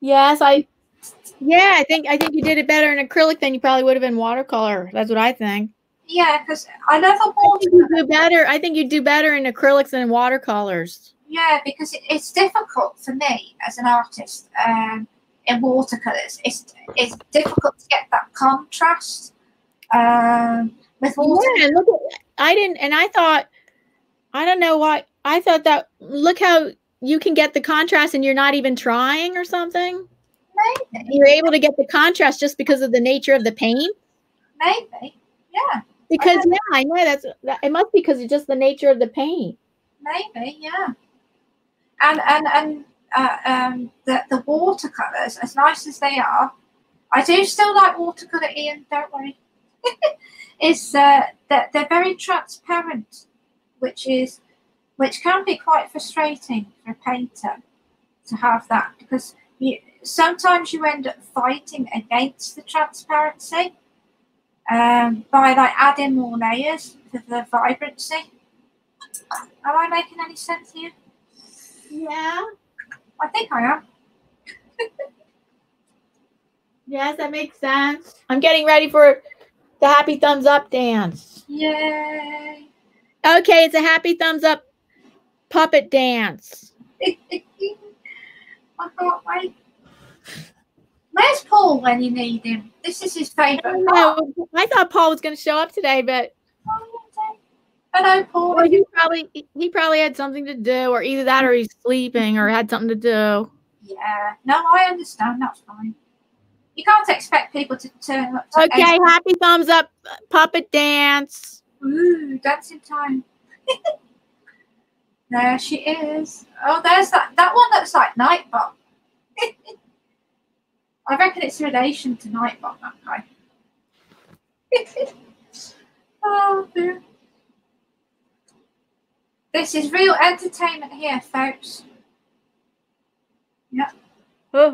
Yes, I think you did it better in acrylic than you probably would have in watercolor. That's what I think. Yeah, because I love a watercolor. I think you do better in acrylics than in watercolors. Yeah, because it's difficult for me as an artist in watercolors. It's difficult to get that contrast with watercolors. Yeah, look at, I don't know why. I thought that, look how you can get the contrast and you're not even trying or something. Maybe. You're able to get the contrast just because of the nature of the paint. Maybe, yeah. Because I know it must be because it's just the nature of the paint. Maybe, yeah. And the watercolors, as nice as they are, I do still like watercolor, Ian. Don't worry. Is that they're very transparent, which can be quite frustrating for a painter to have that, because sometimes you end up fighting against the transparency by like adding more layers for the vibrancy. Am I making any sense here? Yeah. I think I am. Yes, that makes sense. I'm getting ready for the happy thumbs up dance. Yay. Okay, it's a happy thumbs up puppet dance. I can't wait. Where's Paul when you need him? This is his favourite. I thought Paul was going to show up today, but... Hello, Paul. Well, he probably had something to do, or either that or he's sleeping or had something to do. Yeah. No, I understand. That's fine. You can't expect people to turn up. To okay, happy thumbs up puppet dance. Ooh, dancing time. There she is. Oh, there's that. That one looks like Nightbot. I reckon it's a relation to Nightbot, that guy. Oh, dear. This is real entertainment here, folks. Yeah. Oh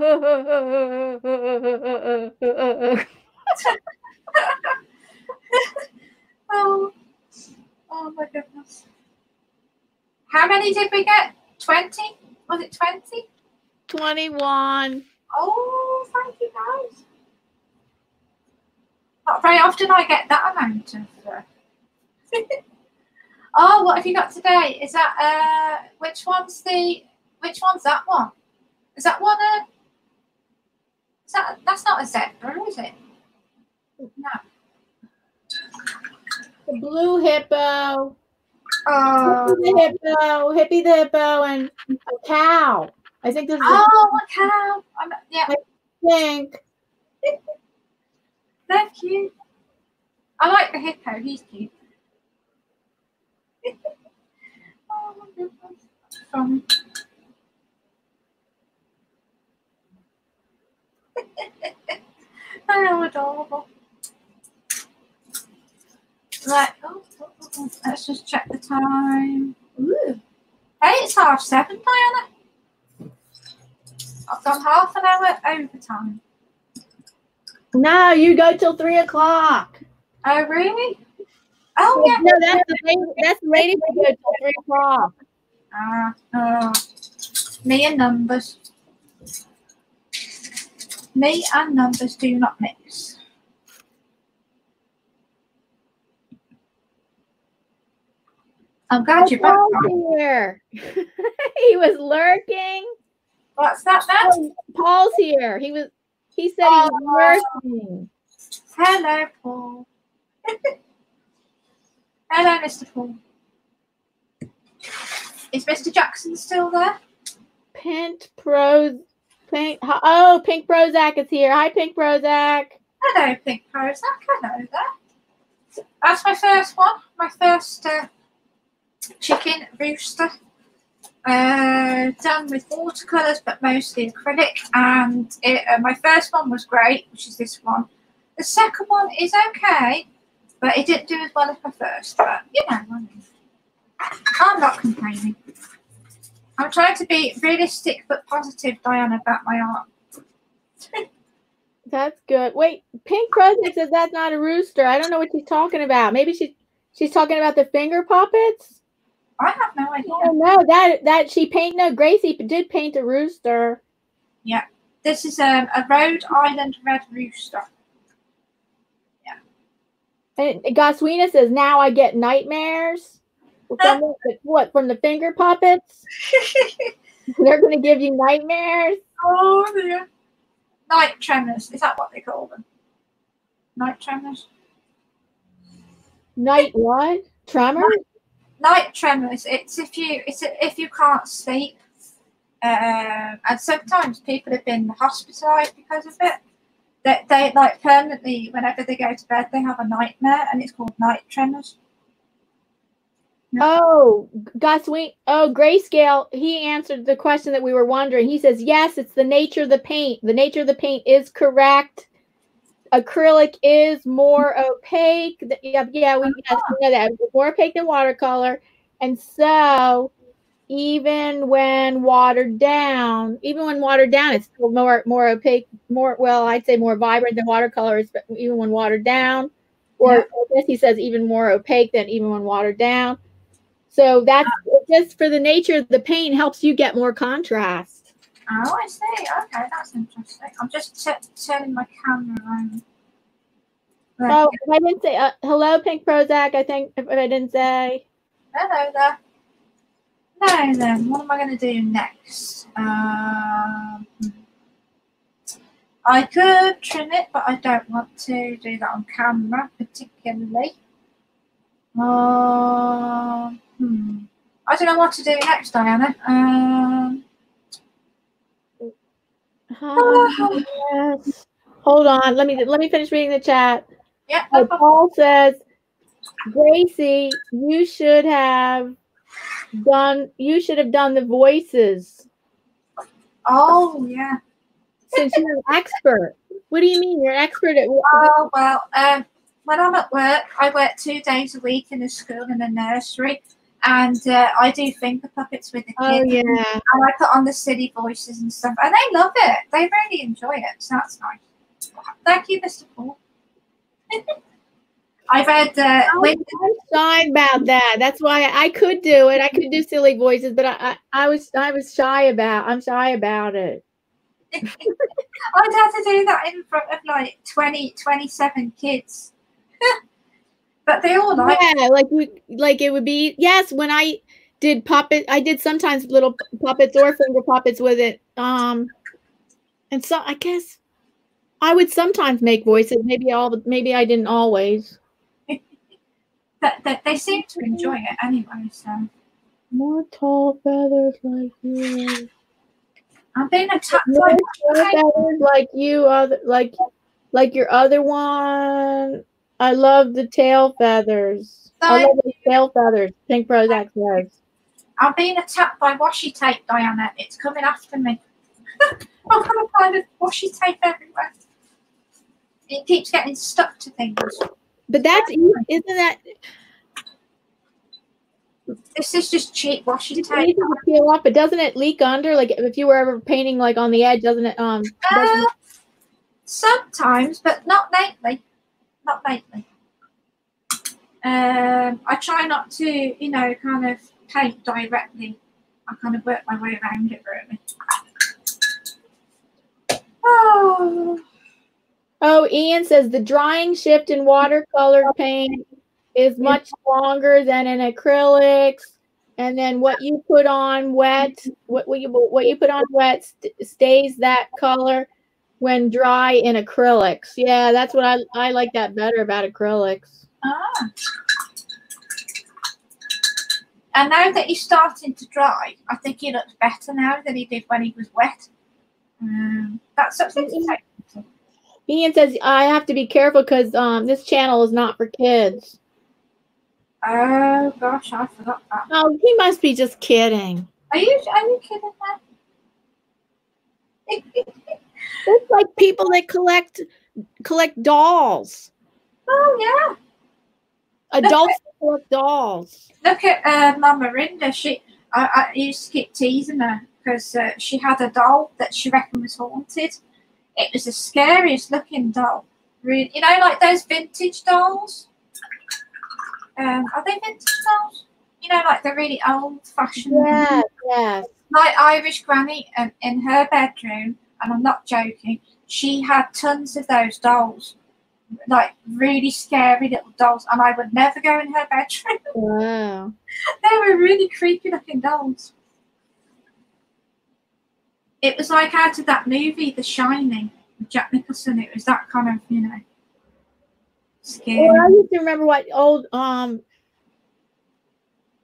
my goodness. How many did we get? 20? Was it 20? 21. Oh, thank you guys. Not very often I get that amount of... Oh, what have you got today? Is that which one's that one? Is that one a? Is that that's not a zebra, is it? No. The blue hippo. Oh, hippie the hippo, and a cow. I think this is. Oh, a cow! Yeah. I think. They're cute. I like the hippo. He's cute. Oh my goodness. How adorable. Right, oh, let's just check the time. Ooh. Hey, it's 7:30, Diana. I've done half an hour overtime. No, you go till 3 o'clock. Oh really? Oh yeah, no, that's the lady. That's the lady who goes till 3 o'clock. Me and numbers do not mix. I'm glad you're back. Here. He was lurking. What's that, man? Paul's here. He said he was lurking. Hello, Paul. Hello, Mr. Paul. Is Mr. Jackson still there? Pink Prozac is here. Hi, Pink Prozac. Hello, Pink Prozac. Hello there. That's my first one. My first chicken rooster. Done with watercolours, but mostly acrylic. And my first one was great, which is this one. The second one is okay, but it didn't do as well as my first. But, you know, I mean, I'm not complaining. I'm trying to be realistic but positive, Diana, about my art. That's good. Wait, Pink Prozac says that's not a rooster. I don't know what she's talking about. Maybe she's talking about the finger puppets? I have no idea. Oh, no, that she painted. No, Gracie did paint a rooster. Yeah. This is a Rhode Island Red rooster. Yeah. And Goswina says, now I get nightmares. From what, from the finger puppets? They're going to give you nightmares. Oh, dear. Night tremors. Is that what they call them? Night tremors? Night what? Tremor? Night tremors. It's if you can't sleep. And sometimes people have been hospitalized because of it. They like permanently, whenever they go to bed, they have a nightmare, and it's called night tremors. Oh, Goswin. Oh, Grayscale. He answered the question that we were wondering. He says, yes, it's the nature of the paint. The nature of the paint is correct. Acrylic is more opaque. Yeah, we know that. It's more opaque than watercolor. And so even when watered down, it's still more opaque, well, I'd say more vibrant than watercolor is, but even when watered down. Or yeah. He says even more opaque than even when watered down. So that's just for the nature of the paint helps you get more contrast. Oh, I see. Okay, that's interesting. I'm just turning my camera around. There. Oh, I didn't say hello, Pink Prozac. I think if I didn't say hello there. No, then what am I going to do next? I could trim it, but I don't want to do that on camera particularly. I don't know what to do next, Diana. Yes. Hold on. Let me finish reading the chat. Yeah. So Paul says, Gracie, you should have done the voices. Oh yeah. Since you're an expert. What do you mean you're an expert at what? Oh, well, when I'm at work, I work 2 days a week in a school in a nursery, and I do finger puppets with the kids. Oh, yeah. And I put on the silly voices and stuff, and they love it. They really enjoy it, so that's nice. Thank you, Mr. Paul. I read... I'm shy about that. That's why I could do it. I could do silly voices, but I was shy about it. I'm shy about it. I'd have to do that in front of like 27 kids. But they all like it. Yeah, like it would be, yes, when I did puppet, I did sometimes little puppets or finger puppets with it. And so I guess I would sometimes make voices, maybe I didn't always. But they seem to enjoy it anyway, so. More tall feathers like you. I'm being attacked by like your other one. I love the tail feathers. I love the tail feathers. Pink Prozac says. I'm being attacked by washi tape, Diana. It's coming after me. I'm gonna find a washi tape everywhere. It keeps getting stuck to things. But that's This is just cheap washi tape. Peel up, but doesn't it leak under? Like if you were ever painting like on the edge, doesn't it? Sometimes, but not lately. Not lately. I try not to, you know, kind of paint directly I kind of worked my way around it really. Oh. Oh, Ian says the drying shift in watercolor paint is much longer than in acrylics. And then what you put on wet, what you put on wet stays that color when dry in acrylics. Yeah, that's what I like that better about acrylics. Ah. And now that he's starting to dry, I think he looks better now than he did when he was wet. That's something to take. Ian says, I have to be careful because this channel is not for kids. Oh, gosh, I forgot that. Oh, he must be just kidding. Are you kidding me? It's like people that collect dolls. Oh, yeah. Adults collect dolls. Look at Mama Rinda. I used to keep teasing her because she had a doll that she reckoned was haunted. It was the scariest looking doll. Really, you know, like those vintage dolls? Are they vintage dolls? You know, like they're really old fashioned. Yeah, yeah. My Irish granny in her bedroom, and I'm not joking, she had tons of those dolls. Like really scary little dolls, and I would never go in her bedroom. Wow. They were really creepy looking dolls. It was like out of that movie, The Shining, with Jack Nicholson. It was that kind of, you know, scary. Well, I used to remember what old,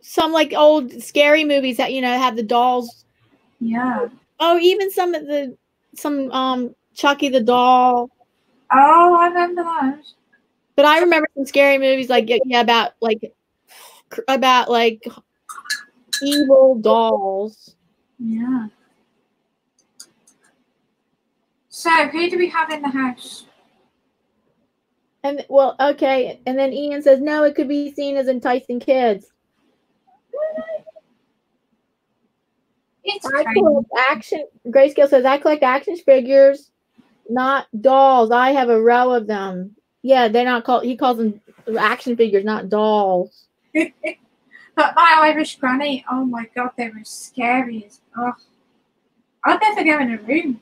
some like old scary movies that, you know, had the dolls. Yeah. Oh, even some of the, Chucky the doll. Oh, I remember those. But I remember some scary movies like, yeah, about like evil dolls. Yeah. So who do we have in the house? And well, okay. And then Ian says, no, it could be seen as enticing kids. It's action. Grayscale says, I collect action figures, not dolls. I have a row of them. Yeah, they're not called. He calls them action figures, not dolls. But my Irish granny, oh my God, they were scary as. Oh, I'd never go in a room.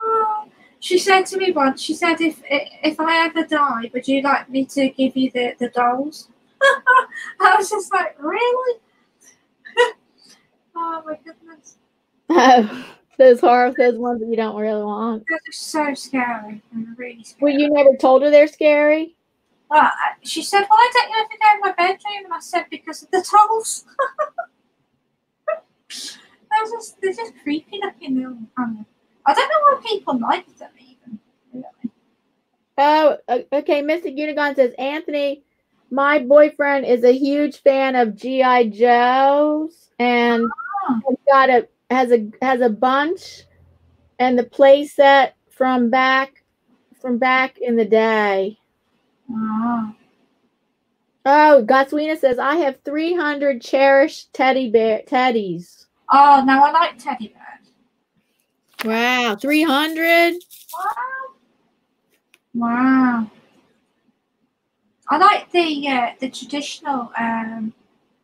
Oh, she said to me once, she said, if I ever die, would you like me to give you the dolls? I was just like, really? Oh my goodness. Oh, those ones that you don't really want. They're so scary. They're really scary. Well, you never told her they're scary? Well, she said, why don't you ever go in my bedroom? And I said, because of the dolls. They're just creepy looking little animals. I don't know why people like them even. Really. Oh, okay. Mr. Unigon says, Anthony, my boyfriend is a huge fan of G.I. Joes and has a bunch and the play set from back in the day. Oh. Oh, Gotswina says, I have 300 cherished teddies. Oh, now I like teddy bears. Wow, 300? Wow. I like the traditional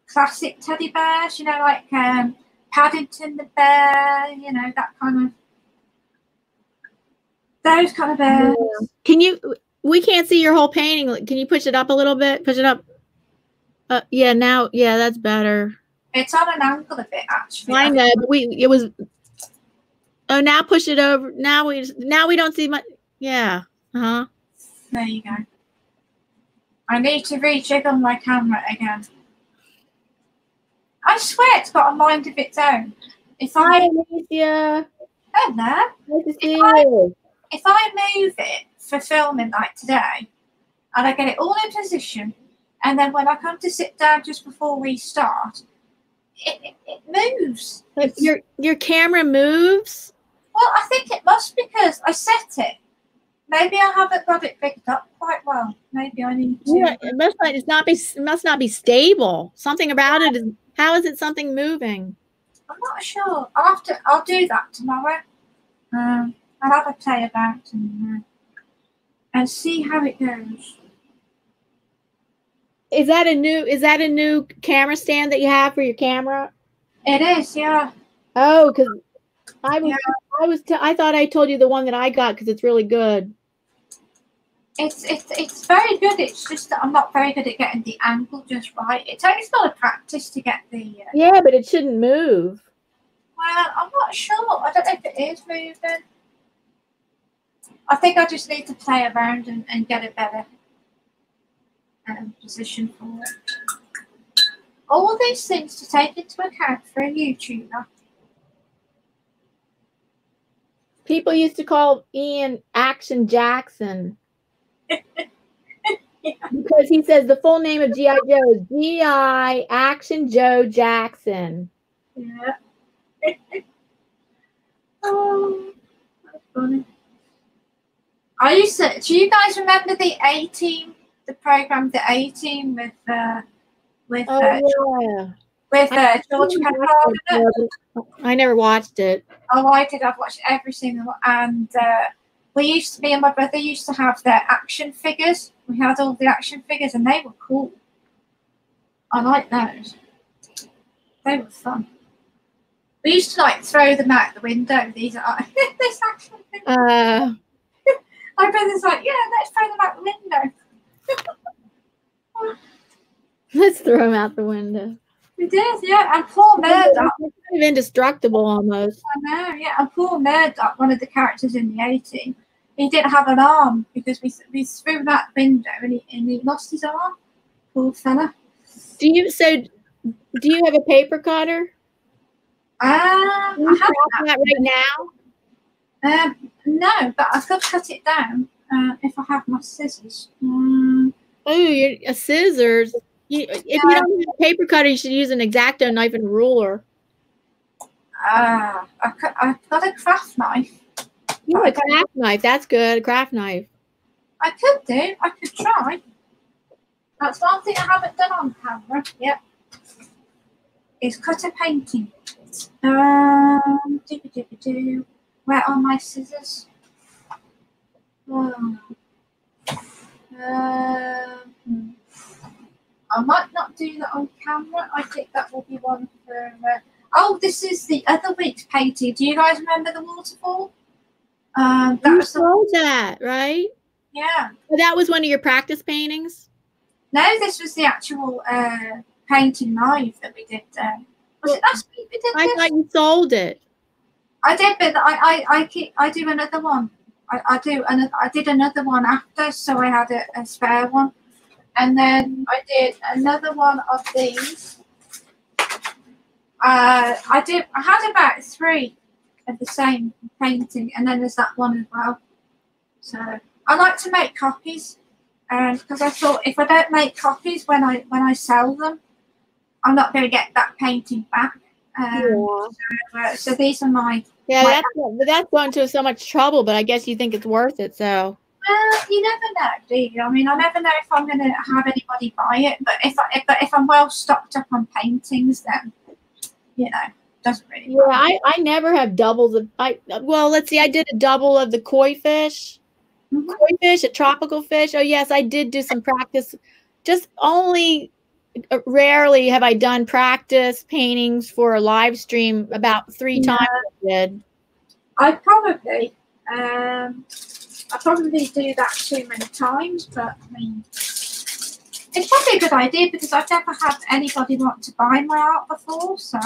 classic teddy bears, you know, like Paddington the bear, you know, that kind of, those kind of bears. Yeah. Can you, we can't see your whole painting. Can you push it up a little bit? Push it up. Yeah, now, yeah, that's better. It's on an angle a bit, actually. I know. But it was. Oh, now push it over. Now we don't see much. Yeah. Uh-huh. There you go. I need to rejiggle my camera again. I swear it's got a mind of its own. Hi, Alicia. Hello. Nice to see you. If I move it for filming like today, and I get it all in position, and then when I come to sit down just before we start. It moves. Like your camera moves? Well, I think it must because I set it. Maybe I haven't got it picked up quite well. Maybe I need to. Yeah, it must not be stable. Something about it is. How is it something moving? I'm not sure. I'll do that tomorrow. I'll have a play about and see how it goes. Is that a new camera stand that you have for your camera? It is, yeah. Oh, because I thought I told you the one that I got because it's really good. It's very good. It's just that I'm not very good at getting the angle just right. It takes a lot of practice to get the. Yeah, but it shouldn't move. Well, I'm not sure. I don't know if it is moving. I think I just need to play around and get a better position for it. All these things to take into account for a YouTuber. People used to call Ian Action Jackson. Yeah. Because he says the full name of G.I. Joe is G.I. Action Joe Jackson. Yeah. Oh, that's funny. I used to. Do you guys remember the A-Team? The program, the A-Team with George Pepper. I never watched it. Oh, I did. I've watched every single one. And we used to, me and my brother used to have their action figures. We had all the action figures, and they were cool. I like those. They were fun. We used to like throw them out the window. These are this action figures. My brother's like, yeah, let's throw them out the window. Let's throw them out the window. We did, yeah. And poor Murdoch. It's kind of indestructible almost. I know, yeah. And poor Murdoch, one of the characters in the A-Team, he didn't have an arm because we threw him out the window and he lost his arm. Poor fella. Do you have a paper cutter? I have that right now. No, but I could cut it down if I have my scissors. Oh, a scissors. If you don't use a paper cutter, you should use an X-Acto knife and ruler. I've got a craft knife. Yeah, a craft knife. That's good. A craft knife. I could do. I could try. That's one thing I haven't done on camera yet. Is cut a painting. Where are my scissors? Oh. I might not do that on camera. I think that will be one for... oh, this is the other week's painting. Do you guys remember the waterfall? You saw that, right? Yeah. Well, that was one of your practice paintings? No, this was the actual painting live that we did. Was it last week we did this? I thought you sold it. I did, but I do another one. I did another one after, so I had a spare one. And then I did another one of these. I had about 3 of the same painting, and then there's that one as well. So I like to make copies, because I thought if I don't make copies when I sell them, I'm not going to get that painting back. So these are my that's going to so much trouble, but I guess you think it's worth it, so. Well, you never know, do you? I mean, I never know if I'm going to have anybody buy it, but if I'm well stocked up on paintings, then, you know, doesn't really matter. Yeah, I never have doubles of, well, let's see, I did a double of the koi fish, koi fish, a tropical fish. Oh, yes, I did do some practice. Just only rarely have I done practice paintings for a live stream, about 3 times I did. I probably do that too many times, but I mean, it's probably a good idea because I've never had anybody want to buy my art before. So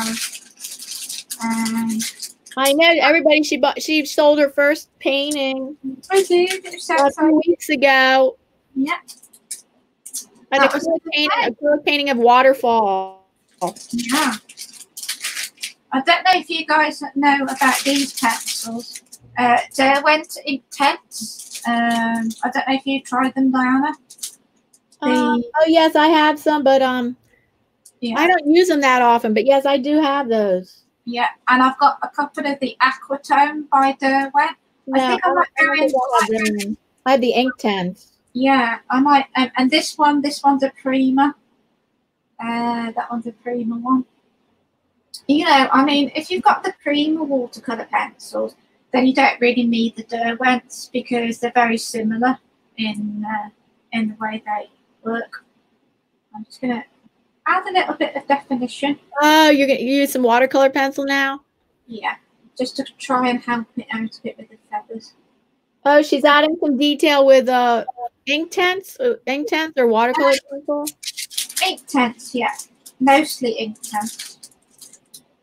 I know everybody. She sold her first painting. I did. It was a few weeks ago. Yeah. And a painting of waterfall. Yeah. I don't know if you guys know about these pencils. Derwent Inktense. I don't know if you tried them, Diana. Oh yes, I have some, but I don't use them that often. But yes, I do have those. Yeah, and I've got a couple of the Aquatone by Derwent. No, I think I might go into. I have the Inktense. Yeah, I might. And this one's a Prima. That one's a Prima one. You know, I mean, if you've got the Prima watercolor pencils, then you don't really need the Derwents because they're very similar in the way they work. I'm just going to add a little bit of definition. Oh, you're going to use some watercolor pencil now? Yeah, just to try and help it out a bit with the feathers. Oh, she's adding some detail with Inktense or watercolor pencil? Inktense, yeah. Mostly Inktense.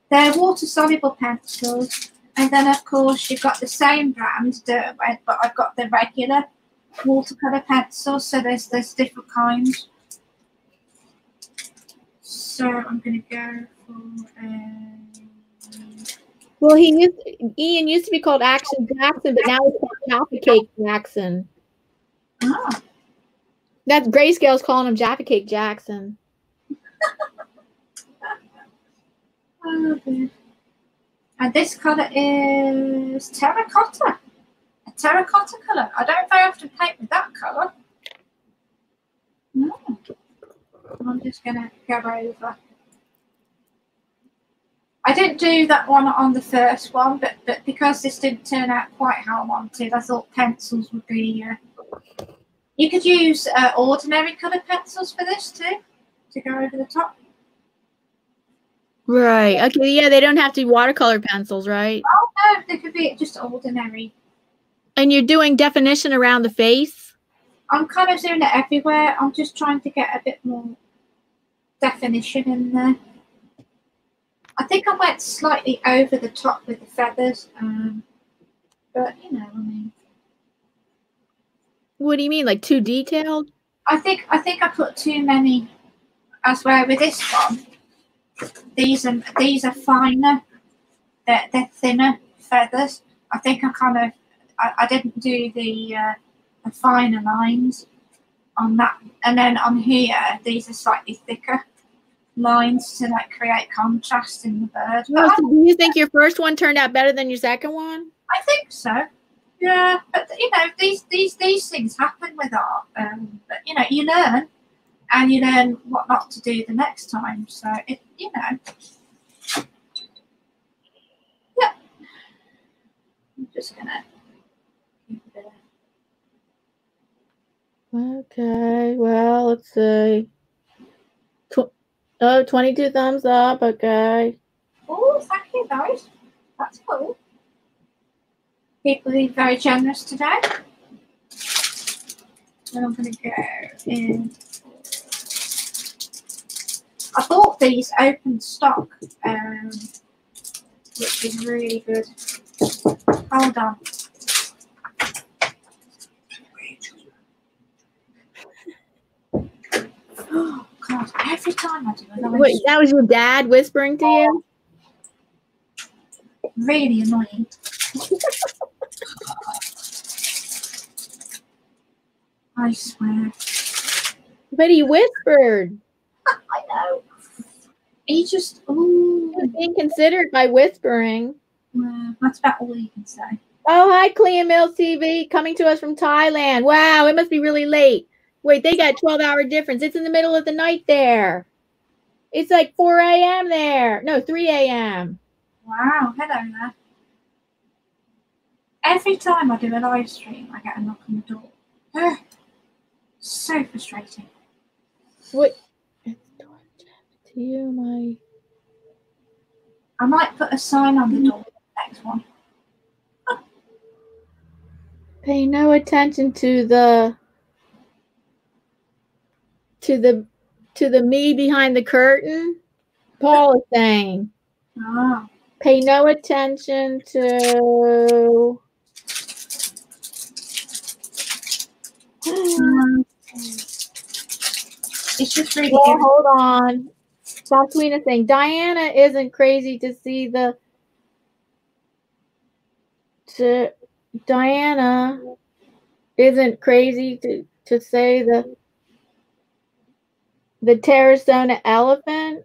They're water-soluble pencils. And then, of course, you've got the same brand, Derwent, but I've got the regular watercolor pencils. So there's different kinds. So I'm going to go for... Well, Ian used to be called Action Jackson, but now it's called Jaffa Cake Jackson. Oh. That's Grayscale's calling him Jaffa Cake Jackson. Oh, dear. And this color is terracotta, a terracotta color. I don't very often paint with that color. No. I'm just going to go over. I didn't do that one on the first one, but because this didn't turn out quite how I wanted, I thought pencils would be... you could use ordinary coloured pencils for this too, to go over the top. Right, okay, yeah, they don't have to be watercolour pencils, right? Oh, no, they could be just ordinary. And you're doing definition around the face? I'm kind of doing it everywhere. I'm just trying to get a bit more definition in there. I think I went slightly over the top with the feathers, but you know, I mean. What do you mean, like too detailed? I think I put too many. As well with this one, these are finer. They're thinner feathers. I think I kind of I didn't do the finer lines on that, and then on here these are slightly thicker lines to like create contrast in the bird. Well, so do you think your first one turned out better than your second one? I think so. Yeah, but you know these things happen with art. But you know you learn, and you learn what not to do the next time. So it you know. Yeah, I'm just gonna. Okay. Well, let's see. Oh, 22 thumbs up, okay. Oh, thank you guys. That's cool. People are very generous today. And I'm going to go in. I bought these open stock, which is really good. Hold on. Oh. God, every time I do another. Wait, that was your dad whispering to you? Really annoying. I swear. But he whispered. I know. He just was being considered by whispering. That's about all you can say. Oh, hi, Clean Mill TV, coming to us from Thailand. Wow, it must be really late. Wait, they got 12-hour difference. It's in the middle of the night there. It's like 4 a.m. there. No, 3 a.m. Wow, hello there. Every time I do a live stream, I get a knock on the door. Ugh. So frustrating. What? To you, my. I might put a sign on the door for the next one. Pay no attention to the. To the me behind the curtain, Paul is saying. Oh. Pay no attention to. It's just really. Well, hold on. Saswina saying Diana isn't crazy to see the. To Diana, isn't crazy to say the. The Terrasona elephant.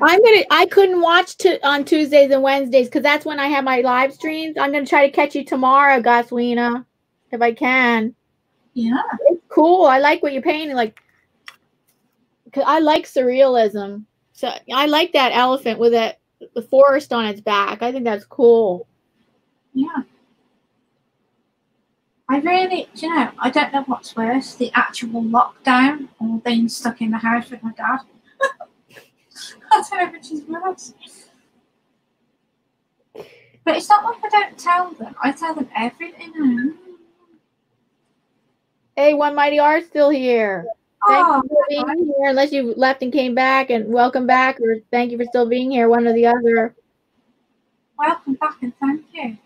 I couldn't watch on Tuesdays and Wednesdays because that's when I have my live streams. I'm gonna try to catch you tomorrow, Goswina, if I can. Yeah, it's cool. I like what you're painting, like because I like surrealism. So I like that elephant with the forest on its back. I think that's cool. Yeah. I don't know what's worse, the actual lockdown or being stuck in the house with my dad. I don't know which is worse. But it's not like I don't tell them. I tell them everything. Hey, One Mighty R's still here. Thank you for being here, unless you left and came back, and welcome back, or thank you for still being here, one or the other. Welcome back and thank you.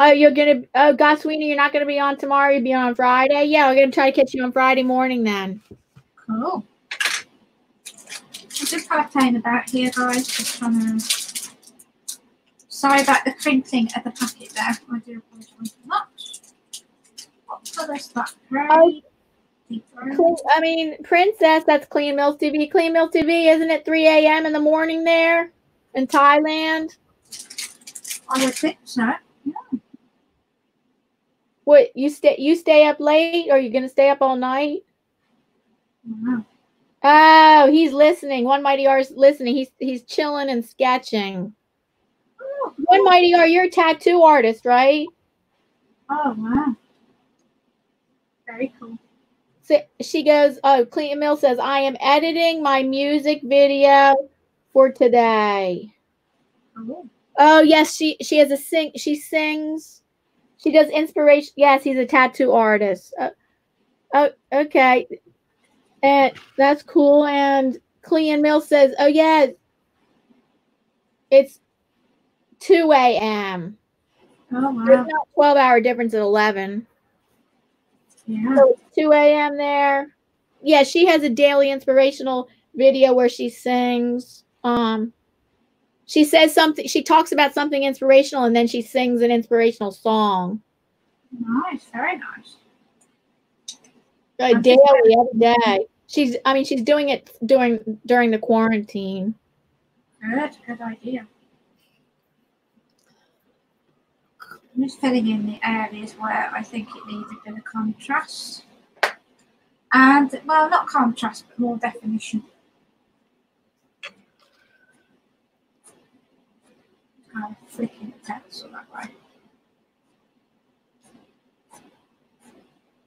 Oh, you're going to, oh, God Sweeney, you're not going to be on tomorrow, you'll be on Friday? Yeah, we're going to try to catch you on Friday morning then. Cool. I'm just half-time about here, guys. Just trying to... Sorry about the crinkling at the packet there. I do apologize for that. What colour is that? I mean, Princess, that's Clean Mills TV. Clean Mills TV, isn't it 3 a.m. in the morning there in Thailand? I would think so. Yeah. What, you stay up late, or are you gonna stay up all night? Wow. Oh, he's listening. One Mighty R's listening. He's chilling and sketching. Oh, cool. One Mighty R, you're a tattoo artist, right? Oh wow. Very cool. So she goes, oh, Clinton Mill says, I am editing my music video for today. Oh, oh yes, she has a sing, she sings. She does inspiration. Yes, he's a tattoo artist. Oh, okay. And that's cool. And Clean Mill says, oh yeah, it's 2 a.m. Oh wow. There's not a 12-hour difference at 11. Yeah. So it's 2 a.m. there. Yeah, she has a daily inspirational video where she sings. She says something, she talks about something inspirational, and then she sings an inspirational song. Nice, very nice. Daily, every day. She's doing it during the quarantine. Good idea. I'm just filling in the areas where I think it needs a bit of contrast. And, well, not contrast, but more definition. I'm flicking the pencil that way.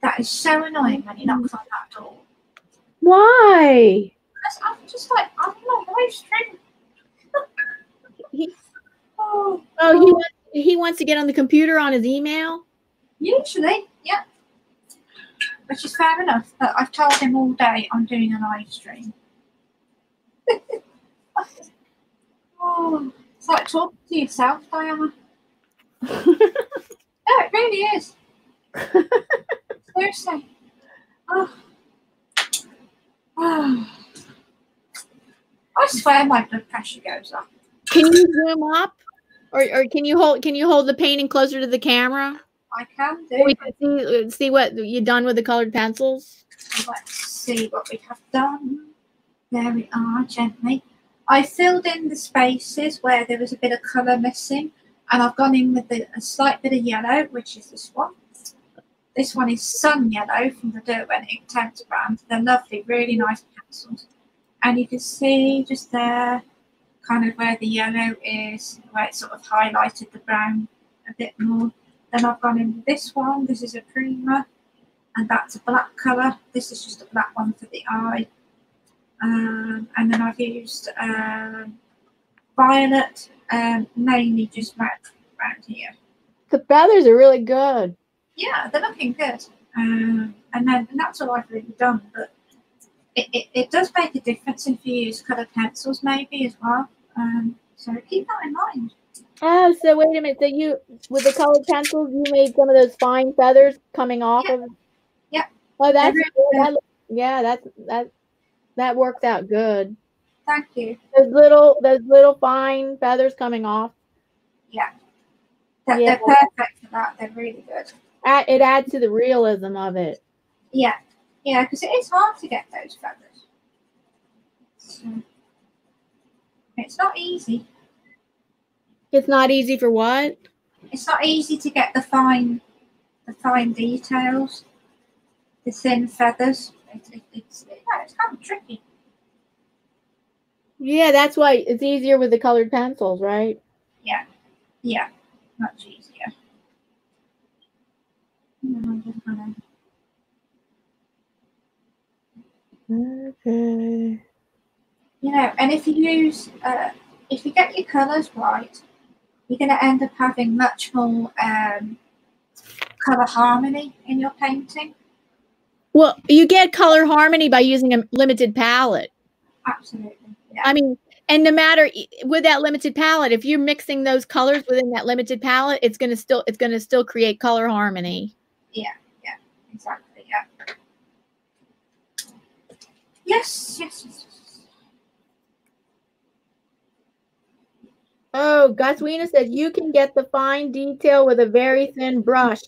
That is so annoying when you knock on that door. Why? Because I'm just like, I'm not livestreaming. He wants to get on the computer on his email? Usually, yeah. Which is fair enough, but I've told him all day I'm doing a live stream. Oh, it's like talking to yourself, Diana. No, it really is. Seriously. Oh. I swear my blood pressure goes up. Can you zoom up? Or can you hold the painting closer to the camera? I can do. We can see what you've done with the colored pencils. Let's see what we have done. There we are, gently. I filled in the spaces where there was a bit of color missing, and I've gone in with a slight bit of yellow, which is this one. This one is Sun Yellow from the Derwent Inktense brand. They're lovely, really nice pencils. And you can see just there, kind of where the yellow is, where it sort of highlighted the brown a bit more. Then I've gone in with this one. This is a Prima, and that's a black colour. This is just a black one for the eye. And then I've used violet, mainly just around here. The feathers are really good. Yeah, they're looking good. And that's all I've really done. But it does make a difference if you use colour pencils, maybe, as well. So keep that in mind. Oh, so wait a minute. So you, with the coloured pencils, you made some of those fine feathers coming off of. Yeah. Oh, that's really good. Yeah. That worked out good. Thank you. Those little fine feathers coming off. Yeah. They're perfect for that. They're really good. It adds to the realism of it. Yeah. Yeah, because it is hard to get those feathers. So, it's not easy. It's not easy for what? It's not easy to get the fine details, the thin feathers. It's kind of tricky. Yeah, that's why it's easier with the colored pencils, right? Yeah, much easier. Okay. You know, and if you use, if you get your colours right, you're going to end up having much more colour harmony in your painting. Well, you get colour harmony by using a limited palette. Absolutely. Yeah. I mean, and no matter with that limited palette, if you're mixing those colors within that limited palette, it's going to still create color harmony. Yeah. Yeah. Exactly. Yeah. Yes. Yes. Yes. Oh, Goswina says you can get the fine detail with a very thin brush.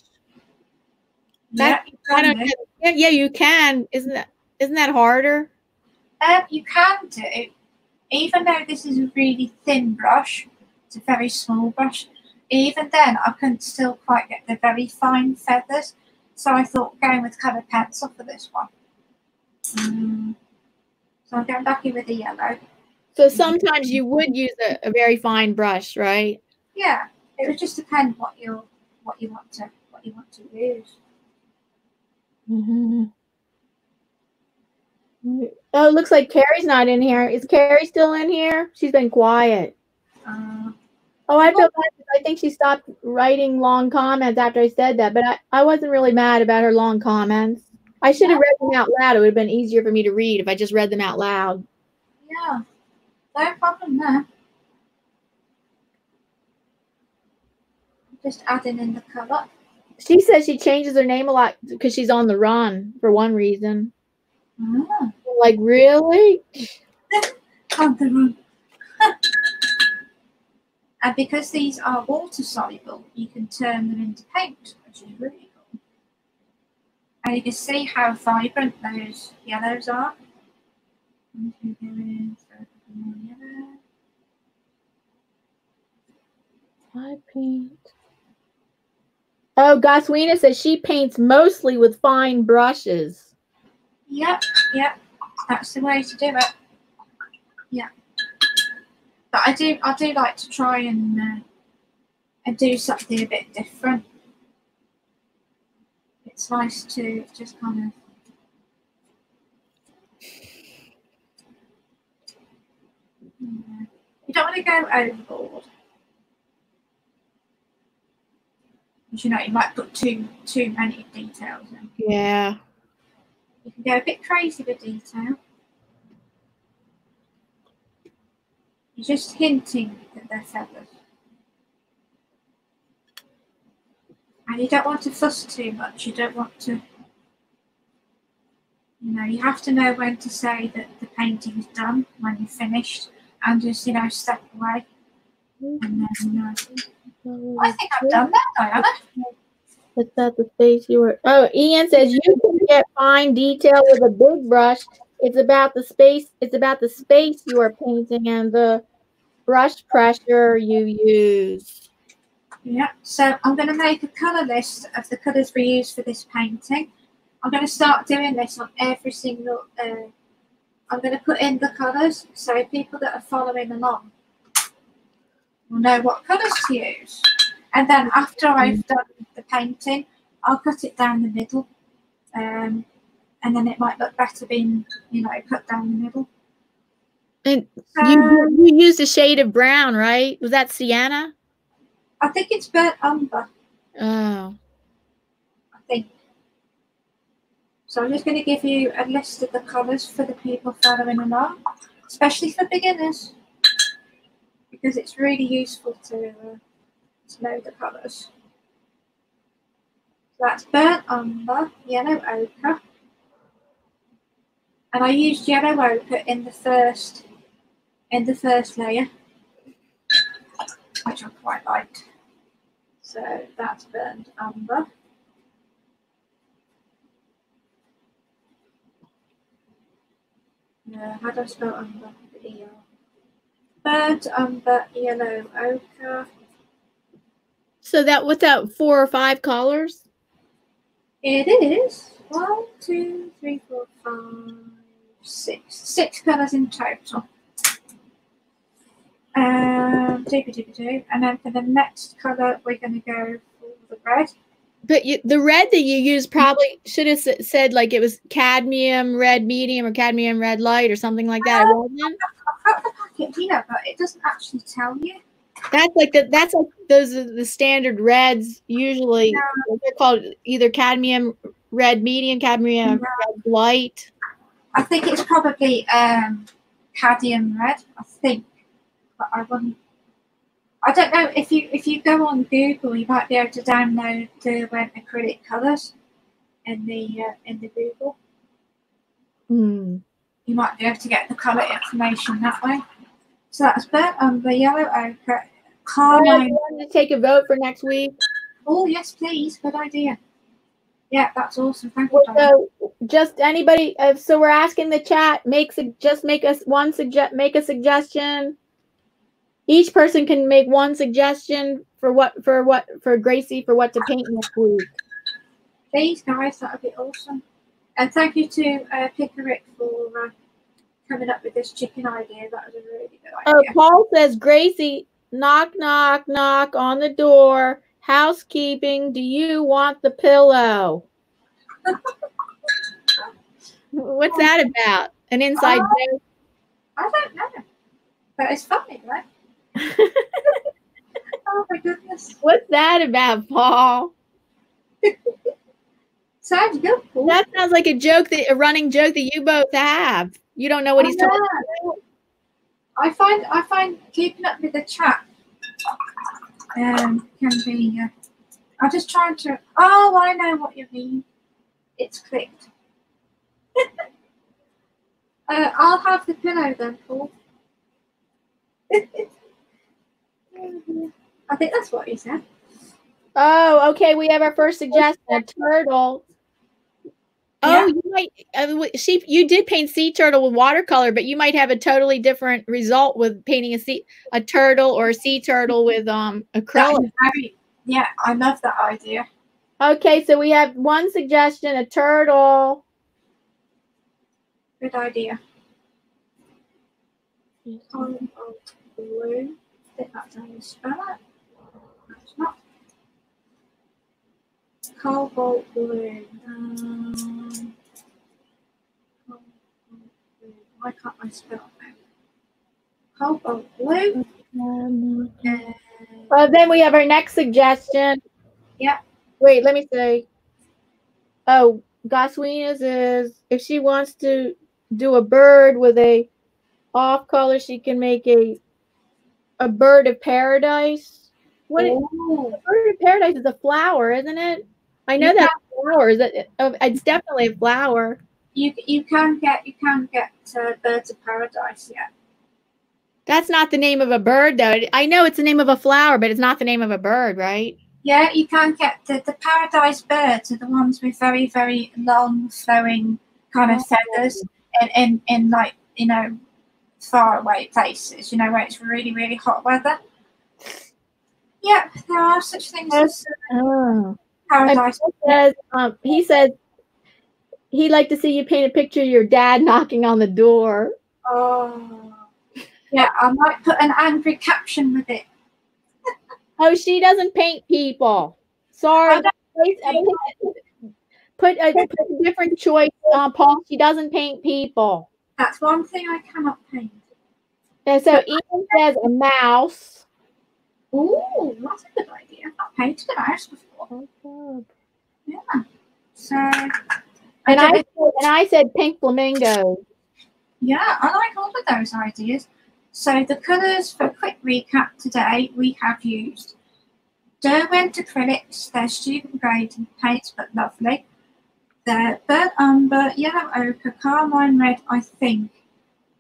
That, yeah, yeah, you can. Isn't that harder? You can do, even though this is a really thin brush, it's a very small brush, even then I couldn't still quite get the very fine feathers, so I thought going with coloured pencil for this one. So I'm going lucky with the yellow. So sometimes you would use a very fine brush, right? Yeah, it would just depend what you want to use. Mm-hmm. Oh, it looks like Carrie's not in here. Is Carrie still in here? She's been quiet. Oh, I feel bad because I think she stopped writing long comments after I said that, but I wasn't really mad about her long comments. I should have read them out loud. It would have been easier for me to read if I just read them out loud. Yeah, no problem there. Just adding in the cover. She says she changes her name a lot because she's on the run for one reason. Oh. Like, really? And because these are water soluble, you can turn them into paint, which is really cool. And you can see how vibrant those yellows are. I paint. Oh, Goswina says she paints mostly with fine brushes. Yep, yep. That's the way to do it. Yeah, but I do like to try and do something a bit different. It's nice to just kind of. You don't want to go overboard. Because, you know, you might put too many details in. Yeah. You can go a bit crazy with detail. You're just hinting that they're feathers. And you don't want to fuss too much. You don't want to, you know, you have to know when to say that the painting is done, when you're finished, and just, you know, step away. And then, I think I've done that, Diana. Is that the space you were? Oh, Ian says you can get fine detail with a big brush. It's about the space. It's about the space you are painting and the brush pressure you use. Yeah. So I'm going to make a color list of the colors we use for this painting. I'm going to start doing this on every single. I'm going to put in the colors so people that are following along will know what colors to use. And then after I've done the painting, I'll cut it down the middle, and then it might look better being, you know, cut down the middle. And you used a shade of brown, right? Was that sienna? I think it's burnt umber. Oh, I think. So I'm just going to give you a list of the colours for the people following along, especially for beginners, because it's really useful to know the colours. That's burnt umber, yellow ochre, and I used yellow ochre in the first layer, which I quite liked. So that's burnt umber. Yeah, how do I spell umber? Burnt umber, yellow ochre. So that, what's that, 4 or 5 colours? It is 1, 2, 3, 4, 5, 6. 6 colours in total. And then for the next colour, we're going to go for the red, But you, the red that you used probably should have said like it was cadmium red medium or cadmium red light or something like that. I've got the packet here, but it doesn't actually tell you. That's like the, that's like those are the standard reds usually. No. They're called either cadmium red medium, cadmium red light. I think it's probably cadmium red. I think, but I wouldn't. I don't know if you go on Google, you might be able to download the acrylic colours in the Google. Mm. You might be able to get the colour information that way. So that's burnt on the yellow ochre. Carmine. You want to take a vote for next week? Oh yes, please. Good idea. Yeah, that's awesome. Thank you. So, just anybody. So we're asking the chat. Make a suggestion. Each person can make one suggestion for Gracie for what to paint next week. Please, guys, that would be awesome. And thank you to Pickwick for coming up with this chicken idea. That was a really good idea. Oh, Paul says, Gracie, knock, knock, knock on the door. Housekeeping, do you want the pillow? What's that about? An inside joke? I don't know, but it's funny, right? Oh my goodness. What's that about, Paul? Sounds good. Paul. That sounds like a joke, a running joke that you both have. You don't know what he's talking about. I find keeping up with the chat can be I'm just trying to I know what you mean. It's clicked. I'll have the pillow then, Paul. I think that's what you said. Oh, okay. We have our first suggestion: a turtle. Oh, yeah. You might. You did paint sea turtle with watercolor, but you might have a totally different result with painting a turtle or a sea turtle with acrylic. Yeah, I love that idea. Okay, so we have one suggestion: a turtle. Good idea. Blue. I think that's how you spell it. That's not. Cobalt blue. Why can't I spell it? Cobalt blue. Well, then we have our next suggestion. Yeah. Wait, let me say. Oh, Goswina's is if she wants to do a bird with a off color, she can make a bird of paradise. What is, a bird of paradise is a flower, isn't it? I know that flower is it's definitely a flower. You can get birds of paradise, yeah. That's not the name of a bird though. I know it's the name of a flower, but it's not the name of a bird, right? Yeah, you can get the paradise birds are the ones with very, very long flowing kind of feathers and like, you know, far away places, you know, where it's really, really hot weather. Yeah, there are such things as paradise. He says he'd like to see you paint a picture of your dad knocking on the door. Oh, yeah, I might put an angry caption with it. Oh, she doesn't paint people. Sorry. Put a different choice on Paul. She doesn't paint people. That's one thing I cannot paint. And so Ian says a mouse. Oh, that's a good idea. I've painted a mouse before. Oh, yeah. So I said pink flamingo. Yeah, I like all of those ideas. So the colours for a quick recap today, we have used Derwent acrylics, they're student grade paints but lovely. There, burnt umber, yellow ochre, carmine red, I think,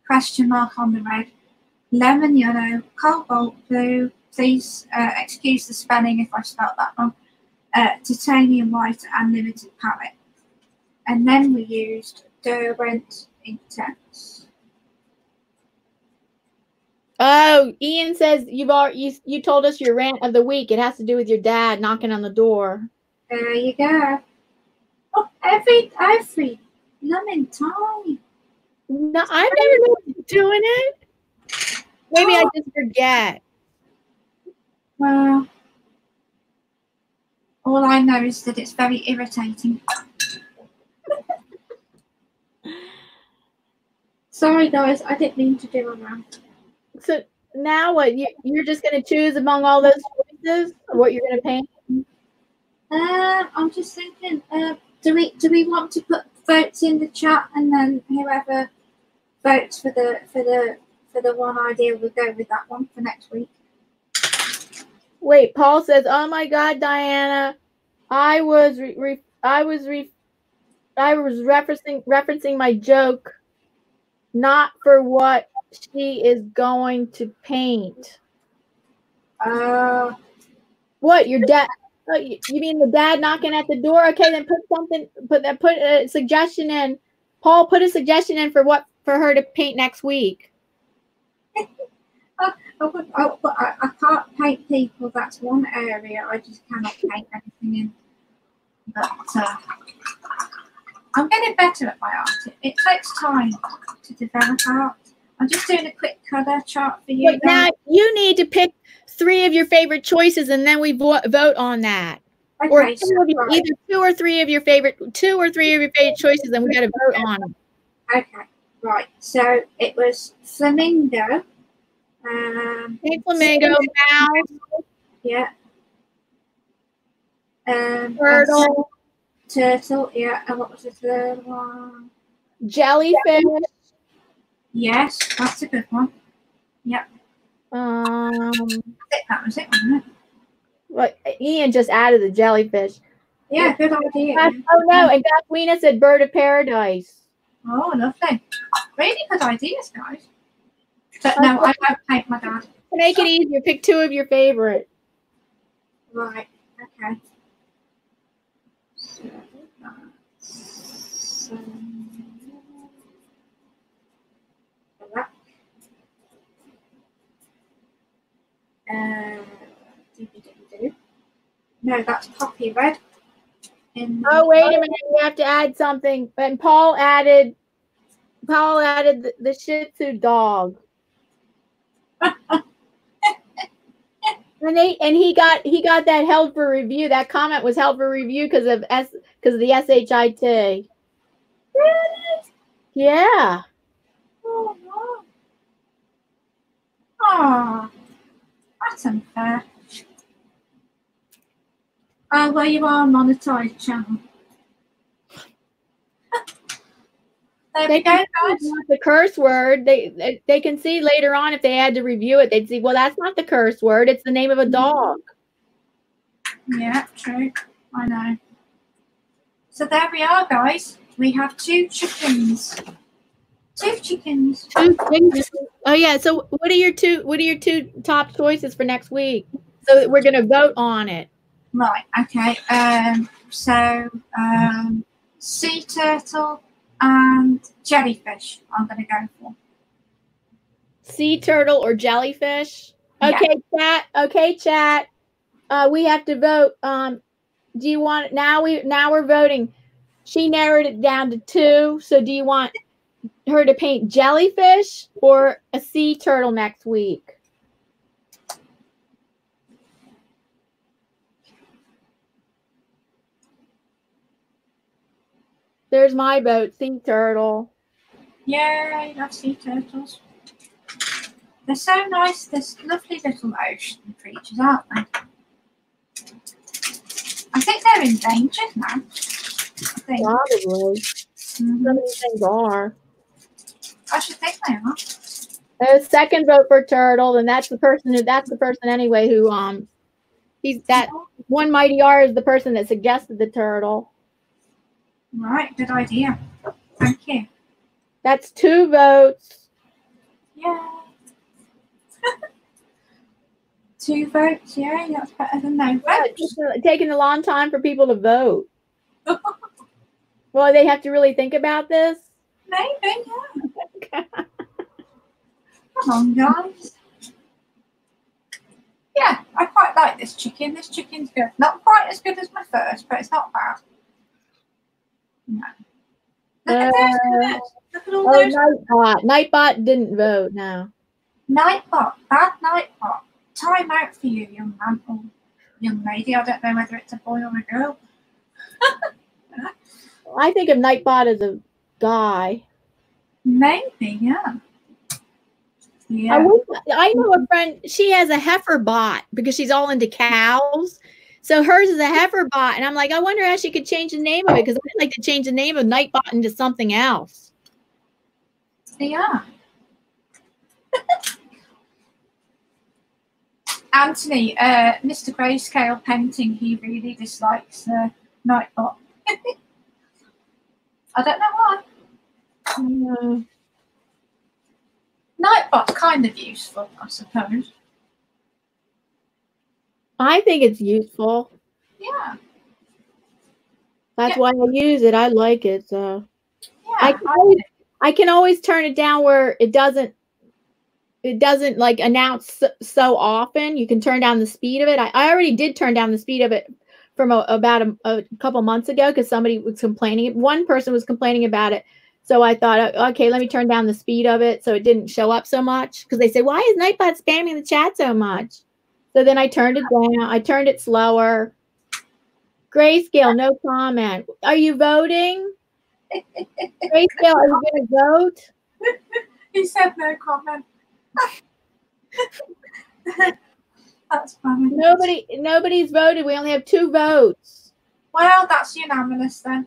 question mark on the red, lemon yellow, cobalt blue, please excuse the spelling if I spelt that wrong, titanium white and limited palette. And then we used Derwent Inktense. Oh, Ian says you told us your rant of the week. It has to do with your dad knocking on the door. There you go. Oh, every loving time. No, I've never doing it. Maybe I just forget. Well, All I know is that it's very irritating. Sorry guys, I didn't mean to do a rant. So now what, you're just going to choose among all those choices what you're going to paint? I'm just thinking, do we want to put votes in the chat, and then whoever votes for the one idea, we'll go with that one for next week. Wait, Paul says, "Oh my God, Diana, I was referencing my joke, not for what she is going to paint." What your dad? Oh, you mean the dad knocking at the door? Okay, then put something. Put a suggestion in. Paul, put a suggestion in for what for her to paint next week. I can't paint people. That's one area I just cannot paint anything in. But I'm getting better at my art. It takes time to develop art. I'm just doing a quick colour chart for you. But now you need to pick 3 of your favorite choices, and then we vote on that. Okay, or either 2 or 3 of your favorite, 2 or 3 of your favorite choices, and we got to vote on them. Okay, right. So it was flamingo. Flamingo, mouse. Yeah. Turtle. Turtle, yeah. And what was the third one? Jellyfish. Yes, that's a good one. Yep. That was it, wasn't it? Well, Ian just added the jellyfish. Yeah, good idea. Oh no, and Gathwina said bird of paradise. Oh, lovely. Really good ideas, guys. But no, I don't paint my dad. Make it easier. Pick 2 of your favorite. Right. Okay. So that's black. No, that's poppy red. Oh wait a minute, we have to add something. And Paul added the Shih Tzu dog. and he got that held for review. That comment was held for review because of the SHIT. Really? Yeah. Oh no. Oh, that's unfair. Oh, well, you are a monetized channel. They can see not the curse word. They can see later on if they had to review it, they'd see, well, that's not the curse word. It's the name of a dog. Yeah, true. I know. So there we are, guys. We have 2 chickens. 2 chickens. 2 chickens. Oh yeah. So what are your two top choices for next week? So that we're gonna vote on it. Right. Okay. So sea turtle. And jellyfish, I'm going to go for. Sea turtle or jellyfish? Okay, yeah. Chat. Okay, chat. We have to vote. Do you want now we're voting? She narrowed it down to 2. So do you want her to paint jellyfish or a sea turtle next week? There's my boat, sea turtle. Yeah, I love sea turtles. They're so nice. They're lovely little ocean creatures, aren't they? I think they're endangered now. Probably. Mm-hmm. Some of these things are. I should think they are. The second vote for turtle, and that's the person anyway who he's that one mighty R is the person that suggested the turtle. Right, good idea. Thank you. That's 2 votes. Yeah. 2 votes, yeah, that's better than no votes. It's taking a long time for people to vote. Well, they have to really think about this? Maybe, yeah. Come on, guys. Yeah, I quite like this chicken. This chicken's good. Not quite as good as my first, but it's not bad. No. Look at those. Look at all those. Nightbot didn't vote, no. Nightbot. Bad Nightbot. Time out for you, young man. young lady. I don't know whether it's a boy or a girl. I think of Nightbot as a guy. Maybe, yeah. Yeah. I know a friend, she has a heifer bot because she's all into cows. So hers is a heifer bot. And I'm like, I wonder how she could change the name of it, because I'd like to change the name of Nightbot into something else. Yeah. Anthony, Mr. Grayscale painting, he really dislikes Nightbot. I don't know why. Nightbot's kind of useful, I suppose. I think it's useful. Yeah. That's why I use it. I like it. So yeah, I can always turn it down where it doesn't like announce so often. You can turn down the speed of it. I already did turn down the speed of it from about a couple months ago because somebody was complaining. One person was complaining about it. So I thought, okay, let me turn down the speed of it so it didn't show up so much. Because they said, why is Nightbot spamming the chat so much? So then I turned it down. I turned it slower. Grayscale, no comment. Are you voting? Grayscale, are you going to vote? He said no comment. That's funny. Nobody's voted. We only have 2 votes. Well, that's unanimous then.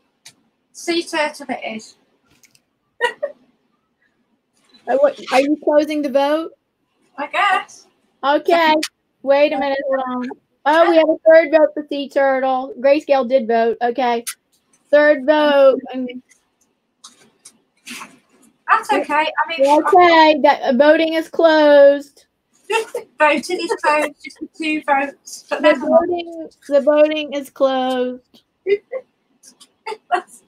Sea turtle it is. Are you closing the vote? I guess. Okay. Wait a minute. Hold on. Oh, we have a 3rd vote for Sea Turtle. Grayscale did vote. Okay. 3rd vote. That's okay. I mean, okay. That, voting is closed. Voting is closed. Just 2 votes. The voting is closed. It's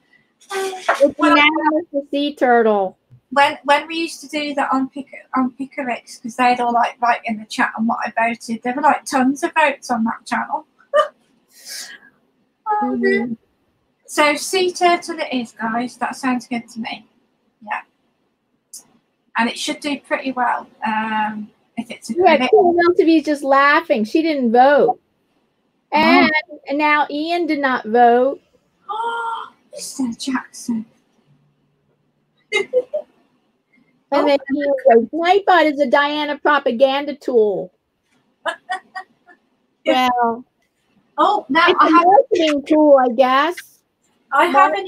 unanimous for Sea Turtle. When we used to do that on Pickwick, because they'd all like write in the chat on what I voted, there were like tons of votes on that channel. So Sea Turtle it is, guys. That sounds good to me. Yeah. And it should do pretty well. If it's a most of you just laughing. She didn't vote. And now Ian did not vote. Oh, Mr. Jackson. And then he goes, Nightbot is a Diana propaganda tool. Well, oh, now it's a marketing tool, I guess. I have a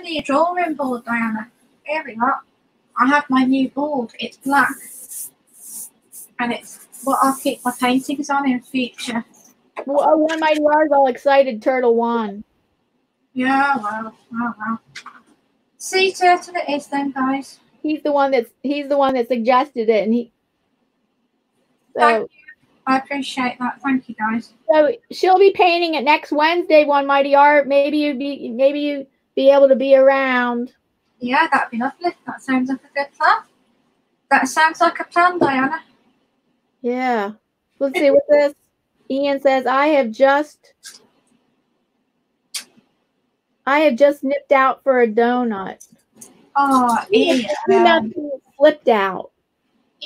new drawing board, Diana. Here we are. I have my new board. It's black, and it's what I'll keep my paintings on in future. Well, oh, one of my large, all excited turtle one. Yeah, well. Sea Turtle it is then, guys. He's the one that suggested it, and he. So, thank you. I appreciate that. Thank you, guys. So she'll be painting it next Wednesday. One Mighty Art. Maybe you'd be able to be around. Yeah, that'd be lovely. That sounds like a good plan. That sounds like a plan, Diana. Yeah. Let's see what this. Ian says, I have just nipped out for a donut. Oh, Ian. Slipped out.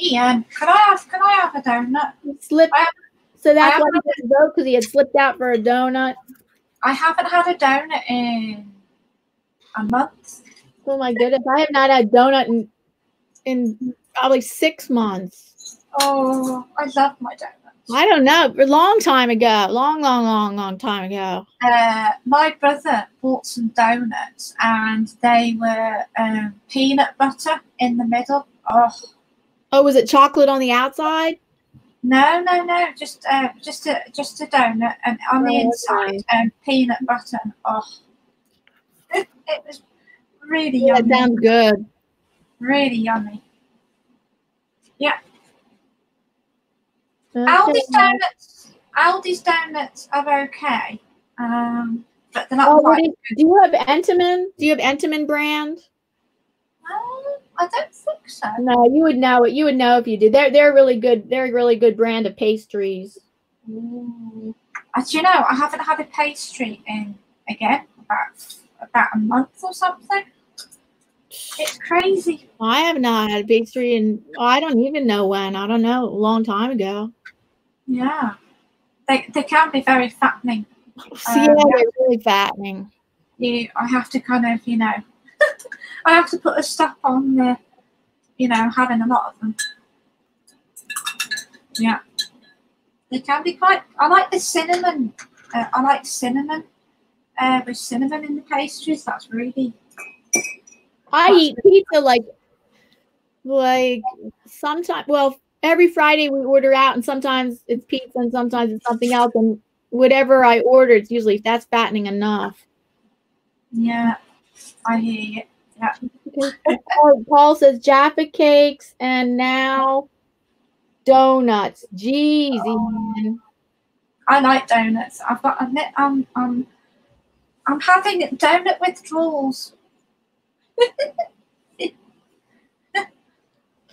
Ian, can I have a donut? He slipped. So that's why he didn't vote, because he had slipped out for a donut. I haven't had a donut in a month. Oh my goodness, I have not had a donut in probably 6 months. Oh, I love my donut. I don't know. A long time ago. Long time ago. My brother bought some donuts, and they were peanut butter in the middle. Oh, was it chocolate on the outside? No. Just a donut, and on the inside, peanut butter. It was really yummy. That sounds good. Really yummy. Yeah. Okay. Aldi's donuts are okay, but they're not quite. Do you have Entenmann? Do you have Entenmann brand? I don't think so. No, you would know it. You would know if you did. They're really good. They're a really good brand of pastries. Ooh. As you know, I haven't had a pastry in again about a month or something. It's crazy. I have not had a pastry in I don't even know when. I don't know. A long time ago. Yeah. They can be very fattening. So yeah, they're really fattening. I have to kind of, you know, I have to put a stop on the, you know, having a lot of them. Yeah, they can be quite. I like the cinnamon. I like cinnamon. With cinnamon in the pastries, that's really. I eat pizza like sometimes. Well, every Friday we order out, and sometimes it's pizza, and sometimes it's something else, and whatever I order, it's usually that's fattening enough. Yeah, I hear you. Yeah. Okay. Paul says Jaffa cakes and now donuts. Jeez, Ian. I like donuts. I've got to admit, I'm having donut withdrawals.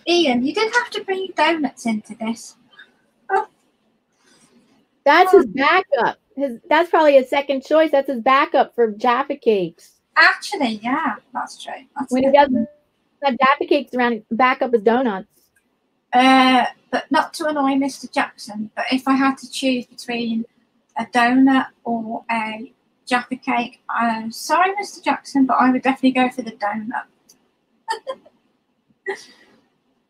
Ian, you did have to bring donuts into this. Oh. That's his backup. That's probably his second choice. That's his backup for Jaffa cakes. Actually, yeah, that's true. That's when he doesn't have Jaffa cakes around, backup is donuts. But not to annoy Mr. Jackson, but if I had to choose between a donut or a Jaffa cake, I'm sorry, Mr. Jackson, but I would definitely go for the donut.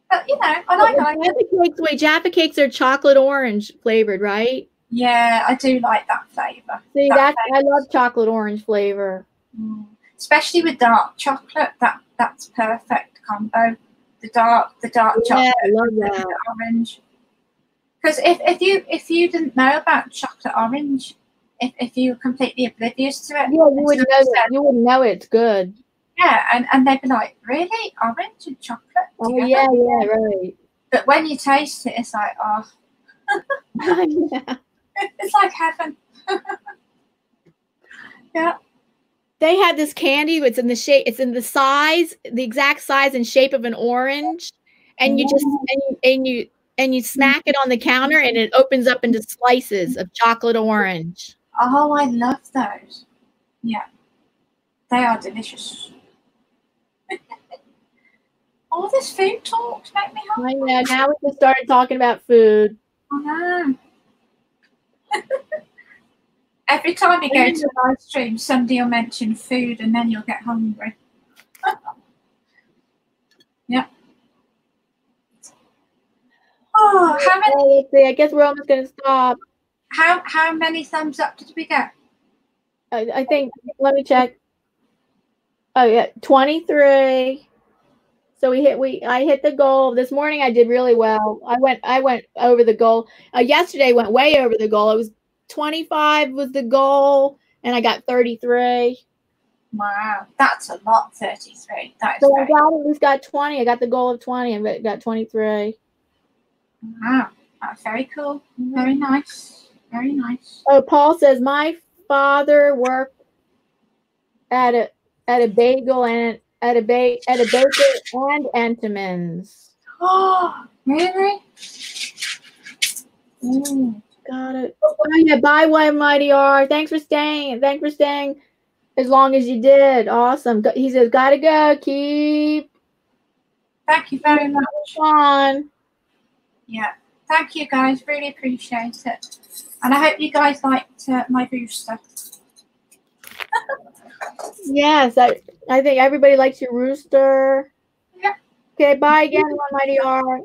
But, you know, I like Jaffa cakes. Wait, Jaffa cakes are chocolate orange flavored, right? Yeah, I do like that flavor. See, I love chocolate orange flavor. Mm. Especially with dark chocolate, that's perfect combo. The dark chocolate, I love that. Orange. Because if you didn't know about chocolate orange, if you were completely oblivious to it, yeah, you wouldn't know that. You wouldn't know it's good. Yeah, and they'd be like, really, orange and chocolate? Oh yeah, yeah, right. But when you taste it, it's like, oh, yeah. It's like heaven. Yeah. They had this candy. It's in the shape. It's in the size, the exact size and shape of an orange, and you just and you smack it on the counter, and it opens up into slices of chocolate orange. Oh, I love those. Yeah, they are delicious. All this food talk make me hungry. I know. Now we just started talking about food. I know. Every time you go to a live stream, somebody will mention food and then you'll get hungry. Yeah. Oh, how many? Let's see. I guess we're almost going to stop. How many thumbs up did we get? I think, let me check. Oh, yeah, 23. So I hit the goal this morning. I did really well. I went over the goal. Yesterday went way over the goal. It was 25 was the goal, and I got 33. Wow, that's a lot. 33. So I got at least got 20. I got the goal of 20, and got 23. Wow, that's very cool. Very nice. Very nice. Oh, Paul says my father worked at a baker and Entenmann's. Oh, really? Mm. Got it. Oh, yeah, bye, White Mighty R. Thanks for staying. Thanks for staying as long as you did. Awesome. He says, gotta go. Keep. Thank you very much. On. Yeah. Thank you, guys. Really appreciate it. And I hope you guys liked my rooster. Yes. I think everybody likes your rooster. Yeah. Okay. Bye again, White Mighty R.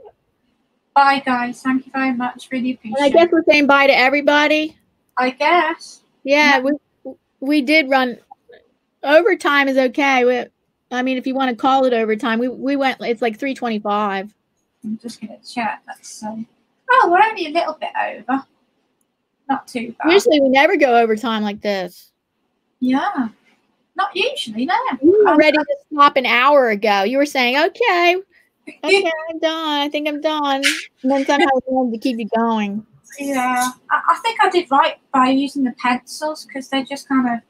Bye, guys. Thank you very much. Really appreciate it. I guess we're saying bye to everybody. I guess. Yeah, we did run. Overtime is okay. I mean, if you want to call it overtime, we went. It's like 3:25. I'm just gonna check. That's oh, we're only a little bit over. Not too bad. Usually, we never go overtime like this. Yeah, not usually. No. You were ready to stop an hour ago. You were saying, okay. Okay, I'm done. I think I'm done. And then somehow I wanted to keep you going. Yeah, I think I did right by using the pencils because they just kind of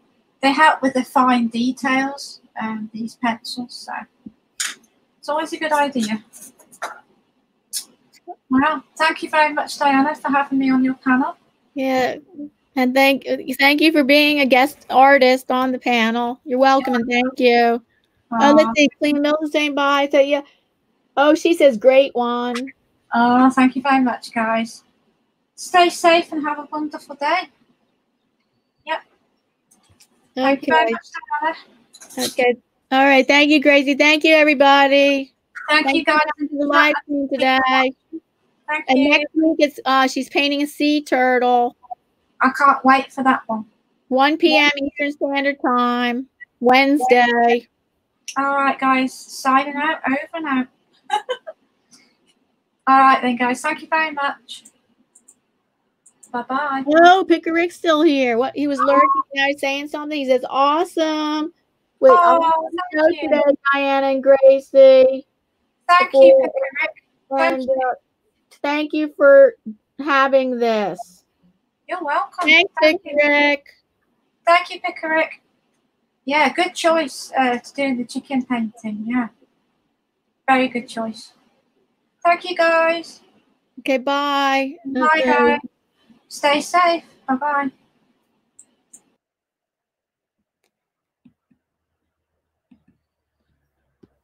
they help with the fine details. These pencils, so it's always a good idea. Well, thank you very much, Diana, for having me on your panel. Yeah, and thank you for being a guest artist on the panel. You're welcome, and thank you. Oh, let's see, Clean Mills saying bye. So yeah. Oh, she says great one. Oh, thank you very much, guys. Stay safe and have a wonderful day. Yep. Okay. Thank you very much, Diana. Okay. All right. Thank you, Gracie. Thank you, everybody. Thank you guys for the live stream today. Thank you. And next week, it's she's painting a sea turtle. I can't wait for that one. 1 p.m. Eastern Standard Time, Wednesday. All right, guys. Signing out. Over and out. All right, then, guys. Thank you very much. Bye-bye. Oh, Pickerick's still here. What he was lurking now, saying something. He says, awesome. Wait, oh, thank you today, Diana and Gracie. Thank you, Pickerick. Thank you. Thank you for having this. You're welcome. Thanks, Pickerick. Thank you, Pickerick. Yeah, good choice to do the chicken painting. Yeah, very good choice. Thank you, guys. Okay, bye. Bye, guys. Stay safe. Bye-bye.